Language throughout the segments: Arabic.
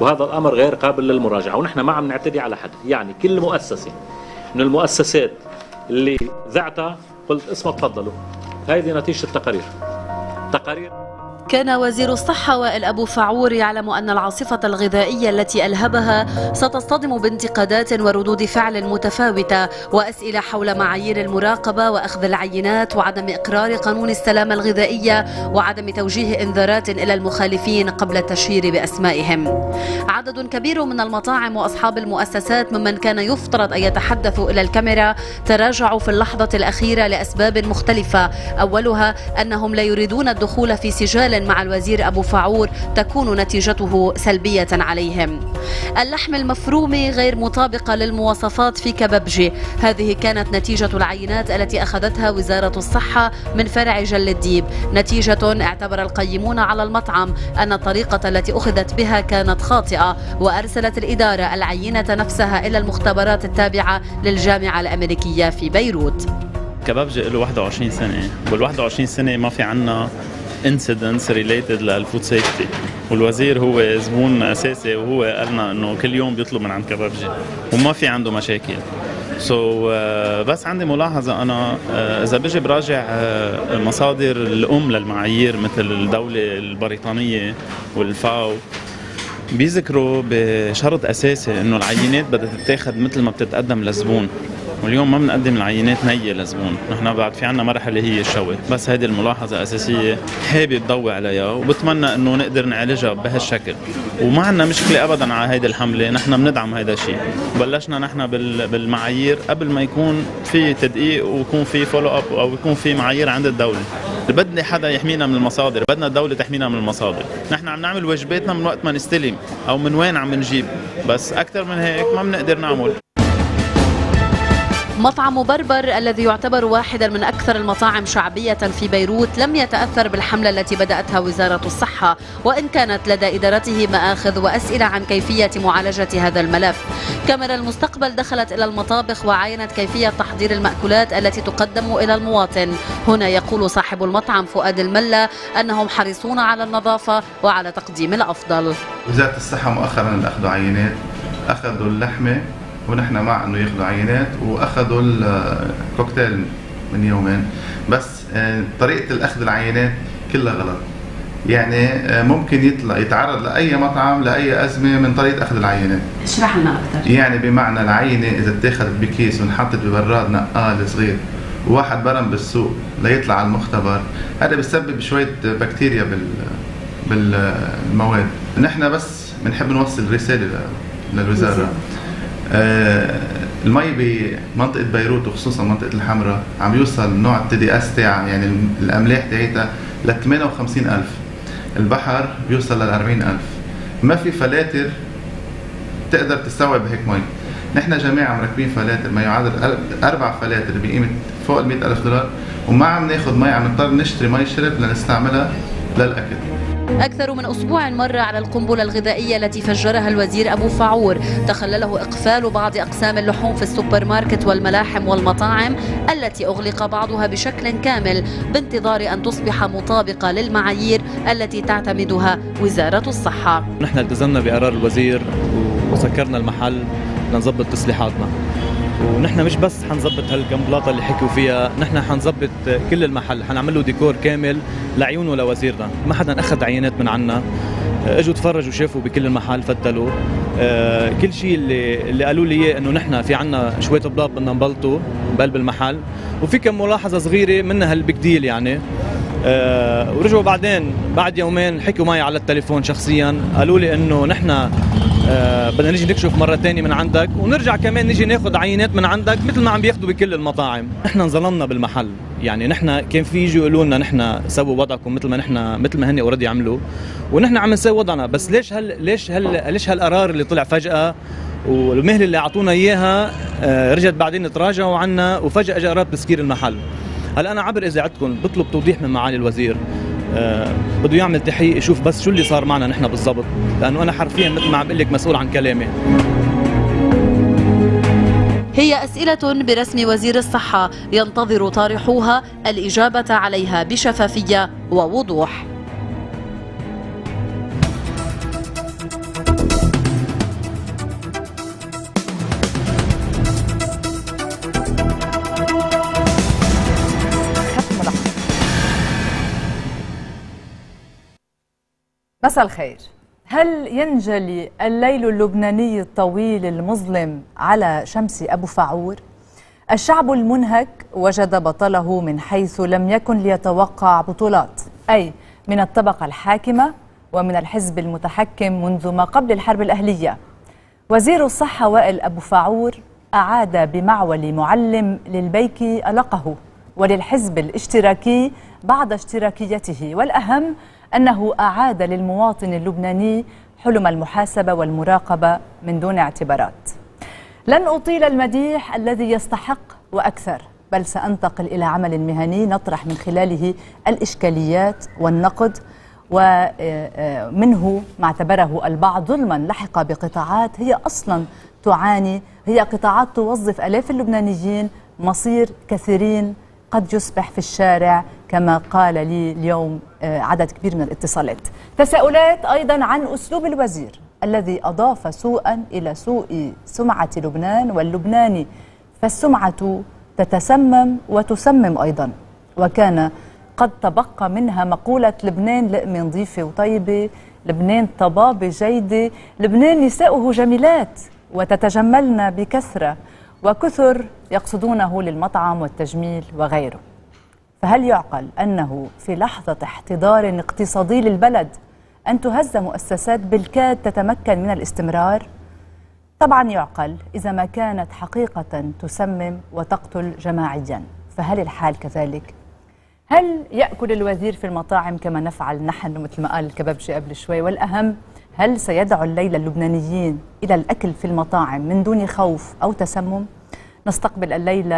وهذا الأمر غير قابل للمراجعة، ونحن ما عم نعتدي على حد. يعني كل مؤسسة من المؤسسات اللي ذعتها قلت اسمها تفضلوا، هذه نتيجة التقارير. تقارير. كان وزير الصحة وائل أبو فاعور يعلم أن العاصفة الغذائية التي ألهبها ستصطدم بانتقادات وردود فعل متفاوتة وأسئلة حول معايير المراقبة وأخذ العينات وعدم إقرار قانون السلامة الغذائية وعدم توجيه إنذارات إلى المخالفين قبل التشهير بأسمائهم. عدد كبير من المطاعم وأصحاب المؤسسات ممن كان يفترض أن يتحدثوا إلى الكاميرا تراجعوا في اللحظة الأخيرة لأسباب مختلفة، أولها أنهم لا يريدون الدخول في سجال مع الوزير أبو فاعور تكون نتيجته سلبية عليهم. اللحم المفروم غير مطابقة للمواصفات في كبابجي، هذه كانت نتيجة العينات التي أخذتها وزارة الصحة من فرع جل الديب، نتيجة اعتبر القيمون على المطعم أن الطريقة التي أخذت بها كانت خاطئة، وأرسلت الإدارة العينة نفسها إلى المختبرات التابعة للجامعة الأمريكية في بيروت. كبابجي له 21 سنة، وال 21 سنة ما في عنا انسيدنتس ريليتد للفود سيفتي، والوزير هو زبون اساسي وهو قالنا انه كل يوم بيطلب من عند كبابجي وما في عنده مشاكل. بس عندي ملاحظه انا، اذا بيجي براجع مصادر الام للمعايير مثل الدوله البريطانيه والفاو بيذكروا بشرط اساسي انه العينات بدها تتاخذ مثل ما بتتقدم للزبون، واليوم ما بنقدم العينات نيه للزبون، نحن بعد في عنا مرحله هي الشوي، بس هذه الملاحظه اساسيه حابب ضوي عليها وبتمنى انه نقدر نعالجها بهالشكل، وما عنا مشكله ابدا على هيدي الحمله، نحن بندعم هذا الشيء، بلشنا نحن بالمعايير قبل ما يكون في تدقيق ويكون في فولو اب او يكون في معايير عند الدوله، بدنا حدا يحمينا من المصادر، بدنا الدوله تحمينا من المصادر، نحن عم نعمل واجباتنا من وقت ما نستلم او من وين عم نجيب، بس اكثر من هيك ما بنقدر نعمل. مطعم بربر الذي يعتبر واحدا من أكثر المطاعم شعبية في بيروت لم يتأثر بالحملة التي بدأتها وزارة الصحة، وإن كانت لدى إدارته مآخذ وأسئلة عن كيفية معالجة هذا الملف. كاميرا المستقبل دخلت إلى المطابخ وعاينت كيفية تحضير المأكولات التي تقدم إلى المواطن. هنا يقول صاحب المطعم فؤاد الملا أنهم حريصون على النظافة وعلى تقديم الأفضل. وزارة الصحة مؤخرا اللي أخذوا عينات أخذوا اللحمة، ونحن مع انه ياخذوا عينات، واخذوا الكوكتيل من يومين، بس طريقه الاخذ العينات كلها غلط. يعني ممكن يتعرض لاي مطعم لاي ازمه من طريقه اخذ العينات. اشرح لنا اكثر. يعني بمعنى العينه اذا اتاخذت بكيس وانحطت ببراد نقال صغير وواحد برم بالسوق ليطلع على المختبر، هذا بسبب شويه بكتيريا بالمواد. نحن بس بنحب نوصل رساله للوزاره. المي بمنطقة بيروت وخصوصا منطقة الحمراء عم يوصل نوع الTDS تاعها، يعني الأملاح تاعتها ل 58000، البحر بيوصل لل 40000، ما في فلاتر تقدر تستوعب هيك مي. نحن جميعا مركبين فلاتر ما يعادل 4 فلاتر بقيمة فوق ال $100,000، وما عم ناخذ مي، عم نضطر نشتري مي شرب لنستعملها للأكل. أكثر من أسبوع مر على القنبلة الغذائية التي فجرها الوزير أبو فاعور، تخلله إقفال بعض أقسام اللحوم في السوبر ماركت والملاحم والمطاعم التي أغلق بعضها بشكل كامل بانتظار أن تصبح مطابقة للمعايير التي تعتمدها وزارة الصحة. نحن التزمنا بقرار الوزير وسكرنا المحل لنظبط تسليحاتنا، ونحن مش بس حنظبط هالجنبلاطه اللي حكوا فيها، نحن حنظبط كل المحل، حنعمل له ديكور كامل لعيونه لوزيرنا. ما حدا اخذ عينات من عنا، اجوا تفرجوا شافوا بكل المحل، فتلوا كل شيء اللي قالوا لي اياه انه نحن في عنا شويه بلاط بدنا نبلطه بقلب المحل، وفي كم ملاحظه صغيره منها هالبكديل يعني. ورجعوا بعدين بعد يومين حكوا معي على التليفون شخصيا، قالوا لي انه نحن بدنا نيجي نكشف مرة تانية من عندك، ونرجع كمان نيجي ناخذ عينات من عندك مثل ما عم بياخذوا بكل المطاعم. نحن انظلمنا بالمحل، يعني نحن كان في يجوا يقولوا لنا نحن سووا وضعكم مثل ما هن اوريدي عملوا، ونحن عم نسوي وضعنا، بس ليش هالقرار اللي طلع فجأة، والمهله اللي اعطونا اياها رجعت بعدين تراجعوا عنا، وفجأة اجى قرار تسكير المحل. هلا انا عبر اذاعتكم بطلب توضيح من معالي الوزير، بده يعمل تحقيق يشوف بس شو اللي صار معنا نحن بالضبط، لانه انا حرفيا مثل ما عم بقول لك مسؤول عن كلامي. هي أسئلة برسم وزير الصحة ينتظر طارحوها الإجابة عليها بشفافية ووضوح. مساء الخير. هل ينجلي الليل اللبناني الطويل المظلم على شمس أبو فاعور؟ الشعب المنهك وجد بطله من حيث لم يكن ليتوقع بطولات، أي من الطبقة الحاكمة ومن الحزب المتحكم منذ ما قبل الحرب الأهلية. وزير الصحة وائل أبو فاعور أعاد بمعول معلم للبيكي ألقه وللحزب الاشتراكي بعد اشتراكيته، والأهم أنه أعاد للمواطن اللبناني حلم المحاسبة والمراقبة من دون اعتبارات. لن أطيل المديح الذي يستحق وأكثر، بل سأنتقل إلى عمل مهني نطرح من خلاله الإشكاليات والنقد ومنه ما اعتبره البعض ظلما لحق بقطاعات هي أصلا تعاني، هي قطاعات توظف آلاف اللبنانيين، مصير كثيرين قد يسبح في الشارع كما قال لي اليوم عدد كبير من الاتصالات. تساؤلات أيضا عن أسلوب الوزير الذي أضاف سوءا إلى سوء سمعة لبنان واللبناني، فالسمعة تتسمم وتسمم أيضا، وكان قد تبقى منها مقولة لبنان لقمة نظيفة وطيبة، لبنان طبابة جيدة، لبنان نساؤه جميلات وتتجملن بكثرة، وكثر يقصدونه للمطعم والتجميل وغيره. فهل يعقل أنه في لحظة احتضار اقتصادي للبلد أن تهز مؤسسات بالكاد تتمكن من الاستمرار؟ طبعا يعقل إذا ما كانت حقيقة تسمم وتقتل جماعيا، فهل الحال كذلك؟ هل يأكل الوزير في المطاعم كما نفعل نحن مثل ما قال الكبابجي قبل شوي؟ والأهم، هل سيدعو الليلة اللبنانيين إلى الأكل في المطاعم من دون خوف أو تسمم؟ نستقبل الليلة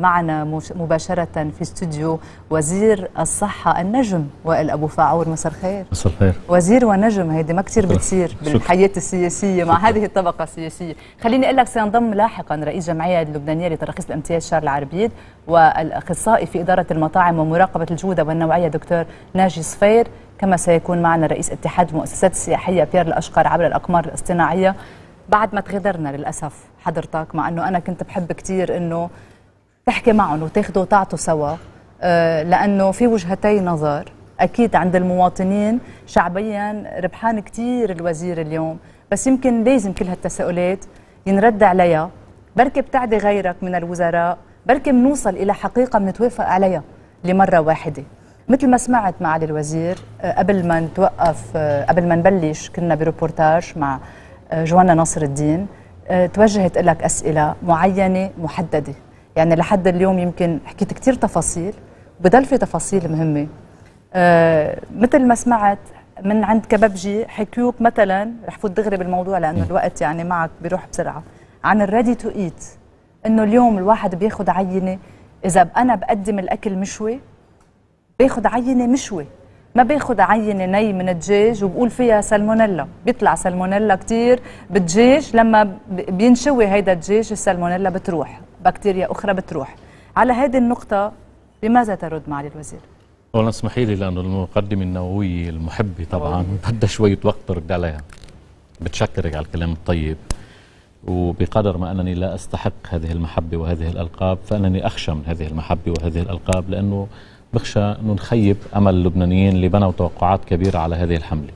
معنا مباشرة في استوديو وزير الصحة النجم وائل أبو فاعور. مساء الخير. مساء الخير. وزير ونجم، هيدي ما كثير بتصير بالحياة السياسية مع هذه الطبقة السياسية. خليني أقول لك، سينضم لاحقا رئيس الجمعية اللبنانية لترخيص الامتياز شارل عربيد، والأخصائي في إدارة المطاعم ومراقبة الجودة والنوعية دكتور ناجي صفير، كما سيكون معنا رئيس اتحاد المؤسسات السياحية بيار الأشقر عبر الأقمار الاصطناعية. بعد ما تغدرنا للأسف حضرتك، مع أنه أنا كنت بحب كتير أنه تحكي معهم وتاخدوا وتعطوا سوا، لأنه في وجهتي نظر أكيد عند المواطنين شعبيا ربحان كتير الوزير اليوم، بس يمكن لازم كل هالتساؤلات ينرد عليها، بركي بتعدي غيرك من الوزراء، بركي بنوصل إلى حقيقة بنتوافق عليها لمرة واحدة. مثل ما سمعت معالي الوزير قبل ما نتوقف، قبل ما نبلش كنا بريبورتاج مع جوانا ناصر الدين، توجهت لك أسئلة معينة محددة، يعني لحد اليوم يمكن حكيت كتير تفاصيل، بضل في تفاصيل مهمة. مثل ما سمعت من عند كبابجي حكيوك مثلا، رح فوت دغري بالموضوع لأنه الوقت يعني معك بيروح بسرعة، عن الريدي تو ايت، إنه اليوم الواحد بياخد عينة، إذا أنا بقدم الأكل مشوي باخد عينة مشوي، ما باخد عينة ني من الدجاج وبقول فيها سالمونيلا، بيطلع سالمونيلا كتير بالدجاج، لما بينشوي هيدا الدجاج السالمونيلا بتروح، بكتيريا أخرى بتروح. على هذه النقطة بماذا ترد معالي الوزير؟ أولا اسمحي لي لأنه المقدمة النووية المحبة طبعا بدها شوية وقت ترد عليها. بتشكرك على الكلام الطيب، وبقدر ما أنني لا أستحق هذه المحبة وهذه الألقاب فأنني أخشى من هذه المحبة وهذه الألقاب، لأنه بخشى أنه نخيب أمل اللبنانيين اللي بنوا توقعات كبيرة على هذه الحملة.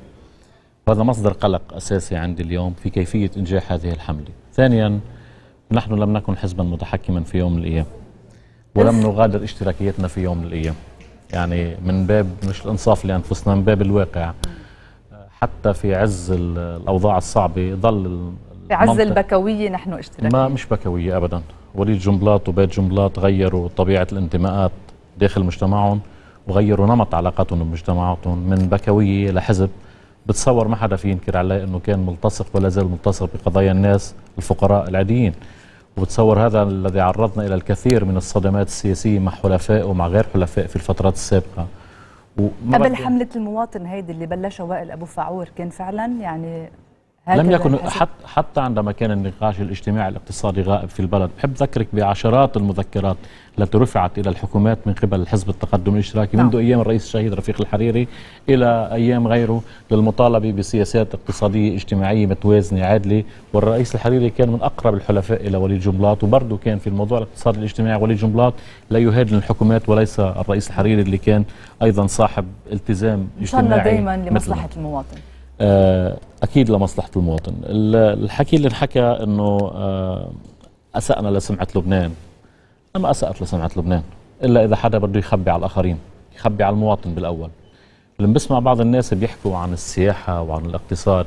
وهذا مصدر قلق أساسي عندي اليوم في كيفية إنجاح هذه الحملة. ثانياً، نحن لم نكن حزباً متحكماً في يوم من الأيام، ولم نغادر اشتراكيتنا في يوم من الأيام، يعني من باب مش الإنصاف لأنفسنا، من باب الواقع. حتى في عز الأوضاع الصعبة ظل في عز البكوية نحن اشتراكيين. ما مش بكوية أبداً، وليد جنبلاط وبيت جنبلاط غيروا طبيعة الانتماءات داخل مجتمعهم وغيروا نمط علاقاتهم بمجتمعاتهم من بكويه لحزب. بتصور ما حدا في ينكر عليه انه كان ملتصق ولا زال ملتصق بقضايا الناس الفقراء العاديين، وبتصور هذا الذي عرضنا الى الكثير من الصدمات السياسيه مع حلفاء ومع غير حلفاء في الفترات السابقه. قبل حمله المواطن هيدي اللي بلشها وائل ابو فاعور كان فعلا يعني لم يكن حتى عندما كان النقاش الاجتماعي الاقتصادي غائب في البلد. بحب ذكرك بعشرات المذكرات التي رفعت الى الحكومات من قبل الحزب التقدم الاشتراكي منذ ايام الرئيس الشهيد رفيق الحريري الى ايام غيره للمطالبه بسياسات اقتصاديه اجتماعيه متوازنه عادله، والرئيس الحريري كان من اقرب الحلفاء الى وليد جنبلاط، وبرضه كان في الموضوع الاقتصادي الاجتماعي وليد جنبلاط لا يهاجم الحكومات وليس الرئيس الحريري اللي كان ايضا صاحب التزام اجتماعي دائما لمصلحه المواطن. اكيد لمصلحه المواطن. الحكي اللي انحكى انه اسأنا لسمعه لبنان، ما اسأت لسمعه لبنان الا اذا حدا بده يخبي على الاخرين، يخبي على المواطن بالاول. لما بسمع بعض الناس بيحكوا عن السياحه وعن الاقتصاد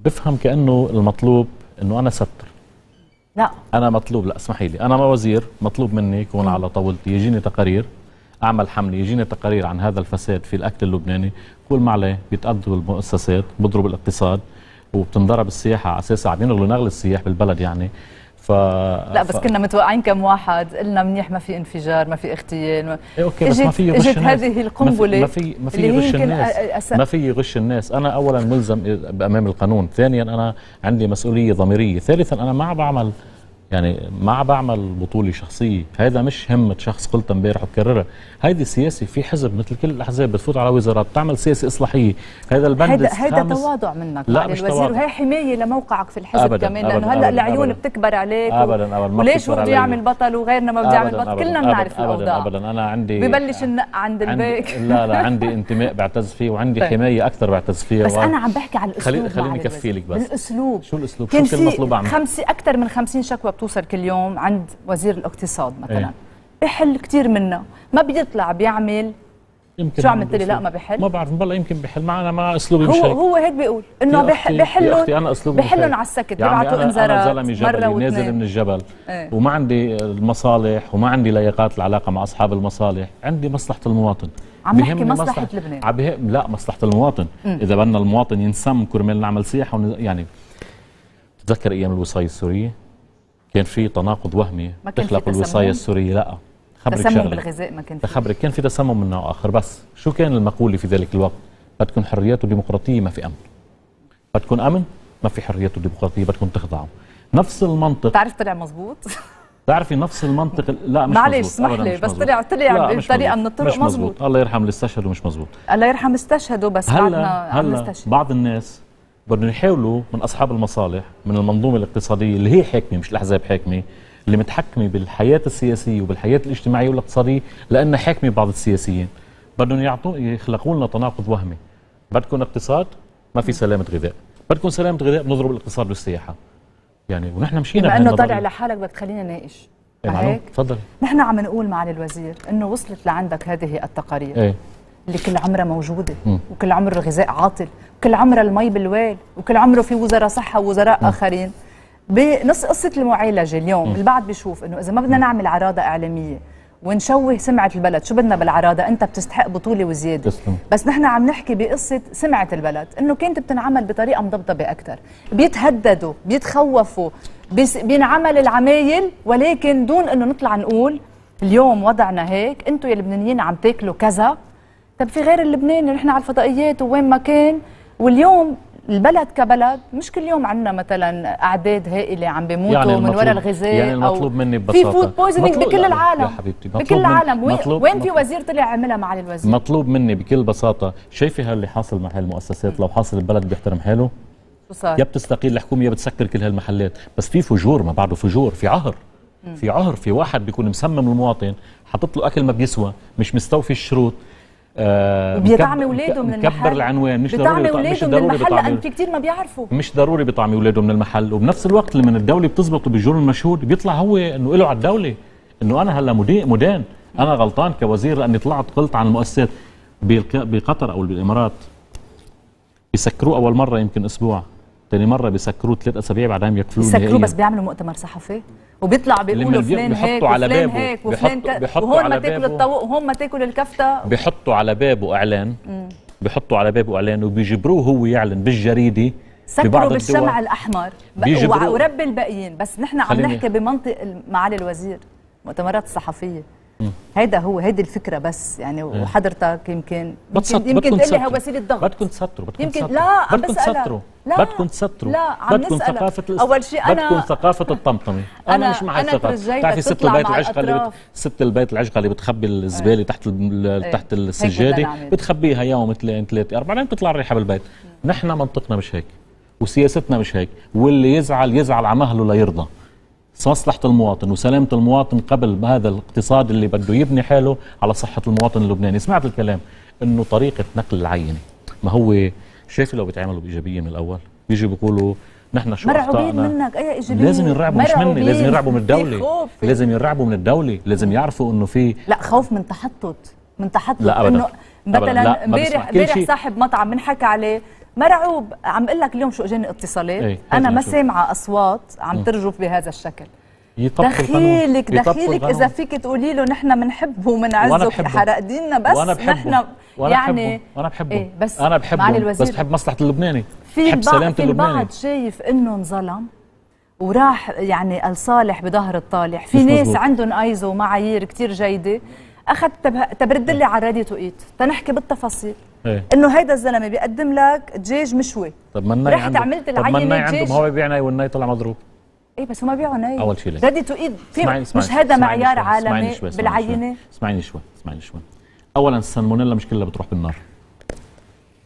بفهم كانه المطلوب انه انا ستر. لا، انا مطلوب، لا اسمحي لي، انا ما وزير، مطلوب مني يكون على طاولتي، يجيني تقارير، اعمل حمله، يجيني تقارير عن هذا الفساد في الاكل اللبناني، كل ما عليه بيتقضوا المؤسسات، بضرب الاقتصاد، وبتنضرب السياحه على اساس قاعدين نغلي السياح بالبلد يعني. لا بس كنا متوقعين كم واحد، قلنا منيح ما في انفجار، ما في اغتيال، ما... إيه اوكي، بس ما في غش الناس، اجت هذه القنبله، ما في غش الناس، ما في غش الناس. انا اولا ملزم بامام القانون، ثانيا انا عندي مسؤوليه ضميريه، ثالثا انا ما بعمل بطوله شخصيه، هذا مش همه شخص، قلت امبارح وبكررها، هيدي سياسي في حزب مثل كل الاحزاب، بتفوت على وزارات، بتعمل سياسه اصلاحيه، هذا البند الخامس، هذا تواضع منك على الوزير، وهي حمايه لموقعك في الحزب أبداً كمان، لانه هلا العيون بتكبر عليك أبداً وليش بده يعمل بطل وغيرنا ما بده يعمل بطل، كلنا بنعرف الاوضاع أبداً. انا عندي ببلش النق عند البيك لا عندي انتماء بعتز فيه، وعندي حمايه اكثر بعتز فيها، بس انا عم بحكي على الاسلوب. خليني كفيلك بس الاسلوب، شو الاسلوب، شو المطلوب عم اكثر من 50 شكوى توصل كل يوم عند وزير الاقتصاد مثلا. بحل كثير منا، ما بيطلع بيعمل، شو عم تقولي؟ لا ما بحل، ما بعرف والله، يمكن بحل، معنا مع اسلوبي مش هيك، هو هيك بيقول انه بحلهم على السكت، بيبعتوا انذارات، انا زلمه نازل من الجبل وما عندي المصالح وما عندي لياقات العلاقه مع اصحاب المصالح، عندي مصلحه المواطن، عم بحكي مصلحه لبنان، لا مصلحه المواطن. اذا بدنا المواطن ينسم كرمال نعمل سياحه يعني بتذكر ايام الوصايه السوريه كان في تناقض وهمي، تخلق الوصاية السورية، لا خبرك تسمم بالغذاء، ما كان في خبرك، كان في تسمم من نوع آخر، بس شو كان المقولة في ذلك الوقت؟ بدكم حريات وديمقراطية، ما في أمن، بدكم أمن، ما في حريات وديمقراطية، بدكم تخضعوا. نفس المنطق، بتعرف طلع مظبوط؟ بتعرفي نفس المنطق، لا مش معلش اسمح لي، بس طلع بطريقة من الطرق مظبوط، الله يرحم اللي استشهدوا، مش مظبوط، الله يرحم اللي استشهدوا، بس هلا بعض الناس بدهم يحاولوا من اصحاب المصالح، من المنظومه الاقتصاديه اللي هي حاكمه، مش الاحزاب حاكمه، اللي متحكمه بالحياه السياسيه وبالحياه الاجتماعيه والاقتصاديه، لانها حاكمه بعض السياسيين، بدهم يخلقوا لنا تناقض وهمي، بدكم اقتصاد ما في سلامه غذاء، بدكم سلامه غذاء بنضرب الاقتصاد والسياحه، يعني ونحن مشينا بهالموضوع. بما انه طالع لحالك بدك تخلينا نناقش معك، تفضلي. نحن عم نقول معالي الوزير انه وصلت لعندك هذه التقارير اللي كل عمرها موجوده، وكل عمر الغذاء عاطل، وكل عمره المي بالويل، وكل عمره في وزراء صحه ووزراء اخرين. بنص قصه المعالجه اليوم البعض بيشوف انه اذا ما بدنا نعمل عراضه اعلاميه ونشوه سمعه البلد، شو بدنا بالعراضه؟ انت بتستحق بطوله وزياده. بس نحن عم نحكي بقصه سمعه البلد، انه كانت بتنعمل بطريقه مضبضبه اكثر، بيتهددوا، بيتخوفوا، بينعمل العمايل، ولكن دون انه نطلع نقول اليوم وضعنا هيك، انتم يا لبنانيين عم تاكلوا كذا. طب في غير اللبناني، نحن على الفضائيات وين ما كان، واليوم البلد كبلد مش كل يوم عندنا مثلا اعداد هائله عم بيموتوا يعني من وراء الغذاء، يعني المطلوب مني ببساطه في فود بويزنينج بكل العالم، بكل العالم، وين في وزير طلع عملها معالي الوزير؟ مطلوب مني بكل بساطه، شايفه هاللي حاصل مع هالمؤسسات، لو حاصل البلد بيحترم حاله شو صار؟ يا بتستقيل الحكومه يا بتسكر كل هالمحلات، بس في فجور، ما بعده فجور، في عهر، في عهر، في واحد بيكون مسمم المواطن، حاطط له اكل ما بيسوى، مش مستوفي الشروط، بيطعمي اولاده من المحل، كبر العنوان، مش ضروري لان في كثير ما بيعرفوا، مش ضروري بيطعمي اولاده من المحل، وبنفس الوقت اللي من الدوله بتزبطه بالجور المشهود بيطلع هو انه له على الدوله، انه انا هلا مدان، انا غلطان كوزير لاني طلعت قلت عن المؤسسات. بقطر او بالامارات بيسكروه اول مره يمكن اسبوع، ثاني مره بيسكروه 3 أسابيع، بعدين يقفلوه نهائيا، بيسكروه بس بيعملوا مؤتمر صحفي وبيطلع بيقولوا فلان هيك وفلان هيك وفلان هيك، وهون ما تاكل الطاووق وهون ما تاكل الكفته، بحطوا على بابه اعلان، بحطوا على بابه اعلان، وبيجبروه هو يعلن بالجريده، سكروا بالشمع الاحمر ورب الباقيين. بس نحن عم نحكي بمنطق معالي الوزير، المؤتمرات الصحفيه، هيدا هو، هيدي الفكره بس يعني. وحضرتك يمكن تقول لي وسيله ضغط، بدكم تستروا، يمكن لا، بس بدكم تستروا، بدكم ثقافه اول شيء، انا بدكم ثقافه الطمطمه، انا مش مع الثقافه، بتعرفي ست البيت العشقه اللي بتخبي الزباله تحت السجاده، بتخبيها يوم 2 3 4 لين بتطلع الريحه بالبيت. نحن منطقنا مش هيك وسياستنا مش هيك، واللي يزعل على مهله لا يرضى. مصلحة المواطن وسلامة المواطن قبل هذا الاقتصاد اللي بده يبني حاله على صحة المواطن اللبناني. سمعت الكلام انه طريقة نقل العينة، ما هو شايف لو بيتعاملوا بايجابيه من الاول بيجوا بيقولوا نحن شو اخطائنا منك اي ايجابيه لازم ينرعبوا مش مني لازم ينرعبوا من الدوله لازم ينرعبوا من الدوله لازم يعرفوا انه في لا خوف من تحطط انه مثلا امبارح صاحب مطعم بنحكى عليه مرعوب عم بقول لك اليوم شو اجاني اتصالات انا ما سامعه اصوات عم ترجف بهذا الشكل دخيلك اذا فيك تقولي له نحن بنحبه وبنعزه حرق ديننا بس نحن يعني وانا بحبه إيه بس انا بحبه بس بحب مصلحه اللبناني بحب سلامه اللبناني البعض شايف انه انظلم وراح يعني الصالح بظهر الطالح في ناس مزبوط. عندهم ايزو ومعايير كثير جيده اخذت تبرد لي على راديو توقيت تنحكي بالتفاصيل إيه؟ انه هيدا الزلمه بيقدم لك دجاج مشوي طب ما الناي رحت عملت العينه عنده هو بيبيع ناي والناي طلع مضروب ايه بس هما بيبيعوا ناي اول شيء راديو توقيت مش هذا معيار عالمي بالعينه اسمعيني شوي اسمعيني شوي اولا السالمونيلا مش كلها بتروح بالنار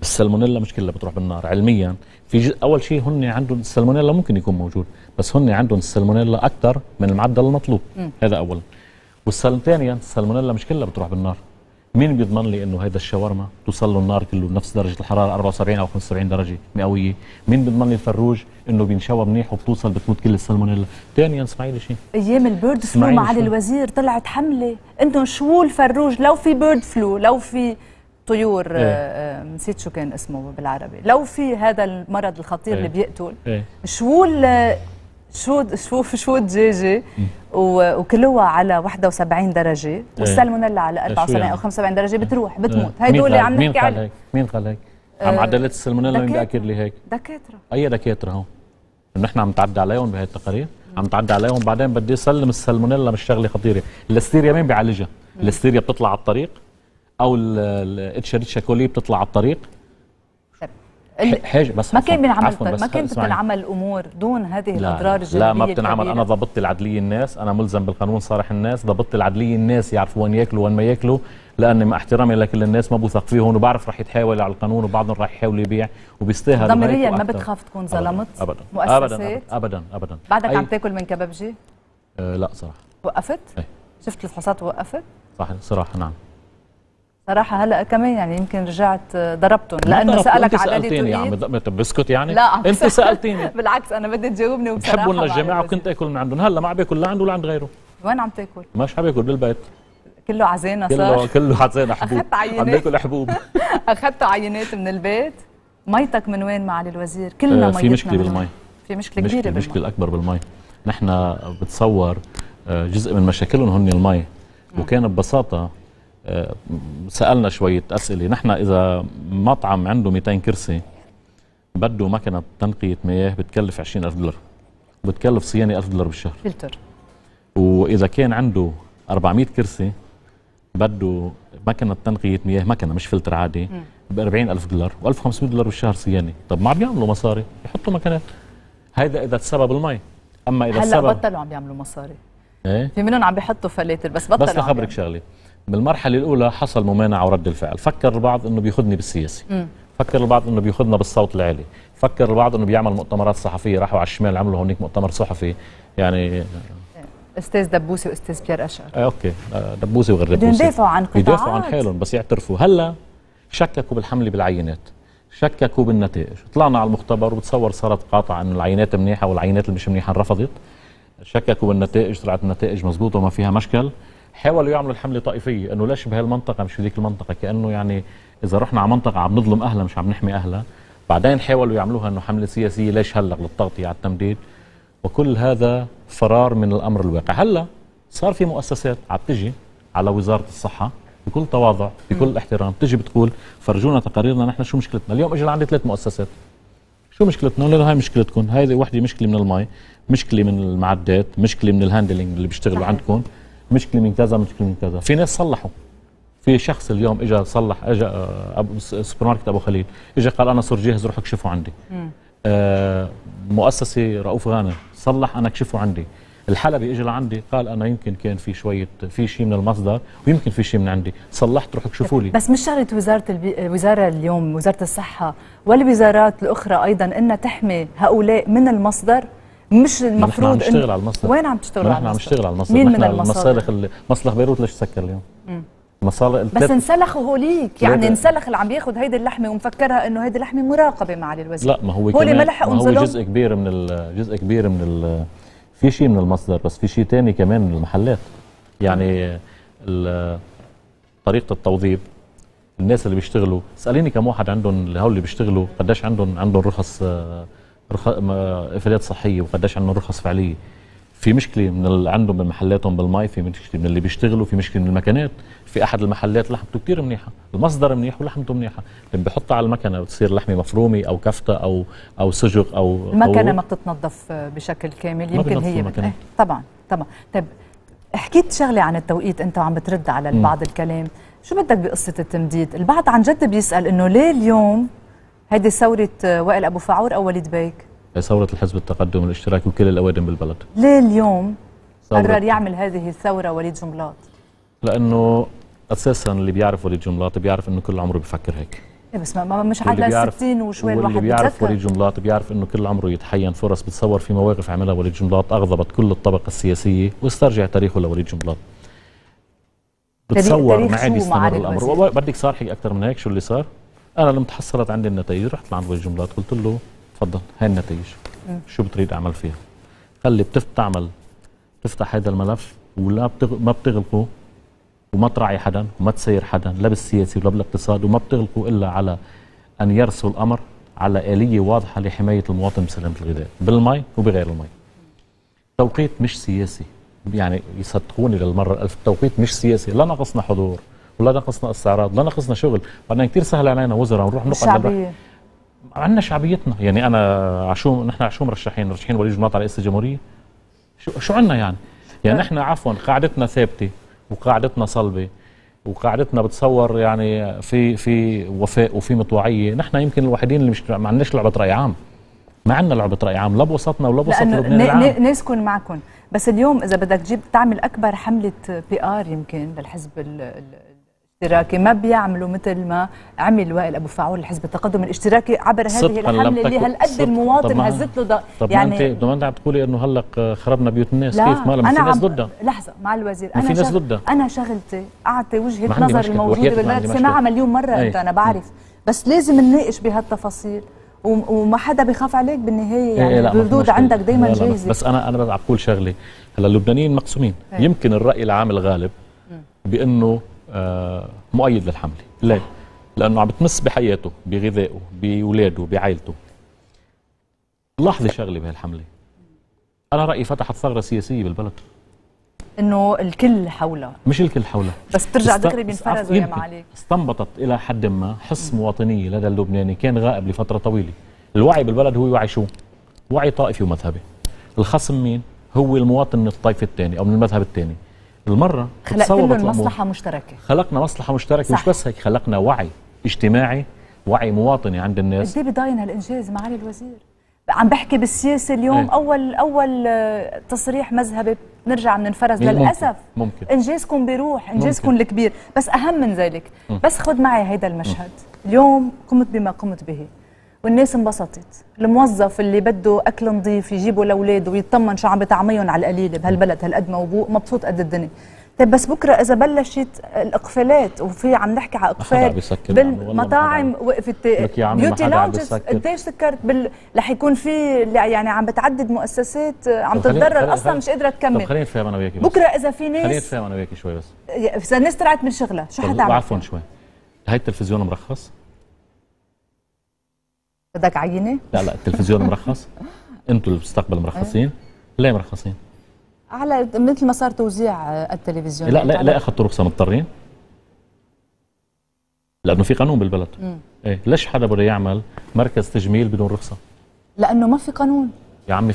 السالمونيلا مش كلها بتروح بالنار علميا في اول شيء هن عندهم السالمونيلا ممكن يكون موجود بس هن عندهم السالمونيلا اكثر من المعدل المطلوب هذا اولا ثانيا السالمونيلا مش كلها بتروح بالنار مين بيضمن لي انه هذا الشاورما توصل له النار كله بنفس درجه الحراره 74 او 75 درجه مئويه مين بيضمن لي الفروج انه بينشوى منيح وبتوصل بتموت كل السالمونيلا ثانيا اسمعي لي شيء ايام البيرد فلو مع الوزير طلعت حمله انتم شو الفروج لو في بيرد فلو لو في طيور إيه؟ نسيت شو كان اسمه بالعربي لو في هذا المرض الخطير إيه؟ اللي بيقتل إيه؟ شو الدجاجه وكلوها على 71 درجه والسالمونيلا على 74 يعني؟ او 75 درجه بتروح بتموت هدول اللي عم نحكي عليهم مين قال هيك؟ عم عدلت السالمونيلا مين بياكد لي هيك؟ دكاتره اي دكاتره هون نحن عم نتعدى عليهم بهي التقارير عم نتعدى عليهم بعدين بدي اسلم السالمونيلا مش شغله خطيره الليستيريا مين بيعالجها؟ الليستيريا بتطلع على الطريق او الاتشاريتشا كولي بتطلع على الطريق حاجه بس ما كان بنعمل ما كانت بتنعمل امور دون هذه الاضرار الجانبيه لا ما بتنعمل انا ضبطت العدليه الناس انا ملزم بالقانون صارح الناس ضبطت العدليه الناس يعرفوا وين ياكلوا وين ما ياكلوا لاني مع احترامي لكل الناس ما بوثق فيهم وبعرف رح يتحاول على القانون وبعضهم رح يحاول يبيع وبيستاهل ضميريا ما بتخاف تكون ظلمت أبداً. مؤسسات أبداً. ابدا ابدا بعدك عم تاكل من كبابجي؟ لا صراحه وقفت؟ أي. شفت الفحوصات ووقفت؟ صح صراحه نعم صراحة هلا كمان يعني يمكن رجعت ضربتهم لانه سالك على راديو يا عم بسكت يعني لا انت سالتيني بالعكس انا بدي تجاوبني وبصراحه بحبهم للجماعه وكنت اكل من عندهم هلا ما عم باكل لا عنده ولا عند غيره وين عم تاكل؟ مش عم باكل بالبيت كله عزانه صار كله عزانه حبوب اخذت عينات عم باكل حبوب اخذت عينات من البيت ميتك من وين معالي الوزير؟ كلنا ميتنا في مشكله بالمي في مشكله كبيره بالمي مشكله اكبر بالمي نحن بتصور جزء من مشاكلهم هن المي وكان ببساطه سألنا شوية أسئلة نحن إذا مطعم عنده 200 كرسي بده مكنة تنقية مياه بتكلف 20,000 دولار بتكلف صيانة $1000 بالشهر فلتر وإذا كان عنده 400 كرسي بده مكنة تنقية مياه مكنة مش فلتر عادي ب$40,000 و$1,500 بالشهر صيانة طب ما عم بيعملوا مصاري يحطوا مكنات هيدا إذا تسبب المي أما إذا هلا بطلوا عم بيعملوا مصاري إيه؟ في منهم عم بيحطوا فلاتر بس بطلوا بس لخبرك شغلة بالمرحلة الأولى حصل ممانعة ورد الفعل، فكر البعض إنه بياخذني بالسياسي، فكر البعض إنه بياخذنا بالصوت العالي، فكر البعض إنه بيعمل مؤتمرات صحفية، راحوا على الشمال عملوا هونيك مؤتمر صحفي يعني أستاذ دبوسي وأستاذ بيار الأشقر أوكي، دبوسي وغير دبوسي بيدافعوا عن قطاعات بيدافعوا عن حالهم بس يعترفوا، هلا شككوا بالحملة بالعينات، شككوا بالنتائج، طلعنا على المختبر وبتصور صارت قاطعة إنه العينات منيحة والعينات اللي مش منيحة انرفضت، شككوا بالنتائج طلعت النتائج مضبوطة وما فيها مشكل حاولوا يعملوا الحمله طائفيه انه ليش بهالمنطقه مش بذيك المنطقه كانه يعني اذا رحنا على منطقه عم نظلم اهلها مش عم نحمي اهلها بعدين حاولوا يعملوها انه حمله سياسيه ليش هلا للتغطيه على التمديد وكل هذا فرار من الامر الواقع هلا صار في مؤسسات عم تجي على وزاره الصحه بكل تواضع بكل احترام تجي بتقول فرجونا تقاريرنا نحن شو مشكلتنا اليوم اجى لعندي 3 مؤسسات شو مشكلتنا هاي مشكلتكم هيدي وحده مشكله من المي مشكله من المعدات مشكله من الهاندلنج اللي بيشتغلوا عندكم مشكله من كذا مشكله من كذا في ناس صلحوا في شخص اليوم اجى صلح اجى سوبر ماركت ابو خليل اجى قال انا صور جاهز روح اكشفه عندي مؤسسه رؤوف غانم صلح انا اكشفه عندي الحلبي اجى لعندي قال انا يمكن كان في شويه في شيء من المصدر ويمكن في شيء من عندي صلحت روح اكشفوا لي بس مش شغله وزاره اليوم وزاره الصحه والوزارات الاخرى ايضا انها تحمي هؤلاء من المصدر مش المفروض نشتغل على المصدر وين عم تشتغل على المصدر؟ نحن عم نشتغل على المصدر مين من المصالح؟ مصالح بيروت ليش تسكر اليوم؟ مصالح بس انسلخوا هوليك، يعني انسلخ اللي عم ياخذ هيدي اللحمه ومفكرها انه هيدي اللحمه مراقبه معالي الوزير. لا ما هو كمان هو جزء كبير من في شيء من المصدر، بس في شيء ثاني كمان من المحلات. يعني طريقه التوظيف، الناس اللي بيشتغلوا، اساليني كم واحد عندهم هول اللي بيشتغلوا قديش عندهم رخص افادات صحيه وقديش عندهم رخص فعليه. في مشكله من اللي عندهم بمحلاتهم بالمي، في مشكله من اللي بيشتغلوا، في مشكله من المكنات. في احد المحلات لحمته كثير منيحه، المصدر منيح ولحمته منيحه، لما بحطها على المكنه بتصير لحمه مفرومه او كفته او سجق او المكنه ما بتتنظف بشكل كامل. يمكن هي طبعا طبعا. طيب حكيت شغله عن التوقيت انت وعم بترد على بعض الكلام، شو بدك بقصه التمديد؟ البعض عن جد بيسال انه ليه اليوم هيدي ثوره وائل ابو فاعور او وليد بيك؟ ثورة الحزب التقدم الاشتراكي وكل الأوادم بالبلد. ليه اليوم قرر يعمل هذه الثورة وليد جنبلاط؟ لأنه أساساً اللي بيعرف وليد جنبلاط بيعرف إنه كل عمره بيفكر هيك. إيه بس ما مش عادة 60 وشوي الواحد بيتذكر. اللي بيعرف وليد جنبلاط بيعرف إنه كل عمره يتحين فرص، بتصور في مواقف عملها وليد جنبلاط أغضبت كل الطبقة السياسية، واسترجع تاريخه لوليد جنبلاط. بتصور ما عاد يستمر الأمر. بدك صارحك أكثر من هيك شو اللي صار؟ أنا لما تحصلت عندي النتائج رحت لعند وليد جنبلاط قلت له تفضل هاي النتائج، شو بتريد اعمل فيها؟ قال لي بتفتح هذا الملف ولا ما بتغلقه وما تراعي حدا وما تسير حدا لا بالسياسي ولا بالاقتصاد، وما بتغلقه الا على ان يرسوا الامر على اليه واضحه لحمايه المواطن بسلامه الغذاء بالمي وبغير المي. توقيت مش سياسي، يعني يصدقوني للمره الألف، توقيت مش سياسي، لا نقصنا حضور ولا نقصنا استعراض، لا نقصنا شغل، بعدنا كثير سهل علينا وزراء ونروح نقعد عنا شعبيتنا. يعني انا نحن مرشحين وليد جنبلاط على رئاسة الجمهورية، شو عنا يعني نحن عفوا قاعدتنا ثابتة وقاعدتنا صلبة وقاعدتنا بتصور يعني في وفاء وفي مطوعية. نحن يمكن الوحيدين اللي مش ما عندناش لعبة رأي عام، ما عندنا لعبة رأي عام لا بوسطنا ولا بوسط لبنان العام. ناسكن معكم، بس اليوم اذا بدك تجيب تعمل اكبر حملة بي ار يمكن للحزب الاشتراكي، ما بيعملوا مثل ما عمل وائل ابو فاعور لحزب التقدم الاشتراكي عبر هذه الحمله اللي هالقد المواطن هزت له ضغط. يعني انت عم تقولي انه هلا خربنا بيوت الناس، كيف ما في ناس ضدها؟ لحظه مع الوزير، انا شغلتي اعطي وجهه نظري الموجوده بالبلد، سمعها مليون مره. انت انا بعرف، بس لازم نناقش بهالتفاصيل وما حدا بيخاف عليك بالنهايه. يعني الردود عندك دائما جاهزه. بس انا عم بقول شغله، هلا اللبنانيين مقسومين، يمكن الراي العام الغالب بانه مؤيد للحملة. ليه؟ لأنه عم بتمس بحياته، بغذائه، بولاده، بعائلته. لاحظي شغلة بهالحملة، أنا رأيي فتحت ثغرة سياسية بالبلد، إنه الكل حولها، مش الكل حولها بس بترجع ذكري بينفرزوا يا معالي. استنبطت إلى حد ما حس مواطنية لدى اللبناني كان غائب لفترة طويلة. الوعي بالبلد هو وعي شو؟ وعي طائفي ومذهبي. الخصم مين؟ هو المواطن من الطائفة الثانية أو من المذهب الثاني. المرة خلقت لهم مصلحة مشتركة، خلقنا مصلحة مشتركة، مش بس هيك خلقنا وعي اجتماعي، وعي مواطني عند الناس. قد ايه بضاين هالانجاز معالي الوزير؟ عم بحكي بالسياسة اليوم ايه؟ اول تصريح مذهبي بنرجع بننفرز للاسف. ممكن انجازكم بيروح، انجازكم الكبير، بس اهم من ذلك بس خذ معي هيدا المشهد. اليوم قمت بما قمت به والناس انبسطت. الموظف اللي بده اكل نظيف يجيبه لاولاده ويطمن شو عم بتعميهم على القليله بهالبلد هالقد موبوء، مبسوط قد الدنيا. طيب بس بكره اذا بلشت الاقفالات، وفي عم نحكي على اقفال بالمطاعم، وقفت بيوتي لونجز، قديش سكرت رح يكون في يعني عم بتعدد مؤسسات عم تتضرر اصلا مش قادره تكمل. طب خلينا نتفاهم انا وياكي، بكره اذا في ناس خلينا نتفاهم انا وياكي شوي، بس اذا الناس طلعت من شغلها شو حتعمل؟ عفوا شوي، هاي التلفزيون مرخص؟ بدك عينه؟ لا التلفزيون مرخص، انتم اللي بتستقبل مرخصين، ليه مرخصين؟ على مثل ما صار توزيع التلفزيون. لا اخذتوا رخصه مضطرين؟ لانه في قانون بالبلد. ايه ليش حدا بده يعمل مركز تجميل بدون رخصه؟ لانه ما في قانون يا عمي.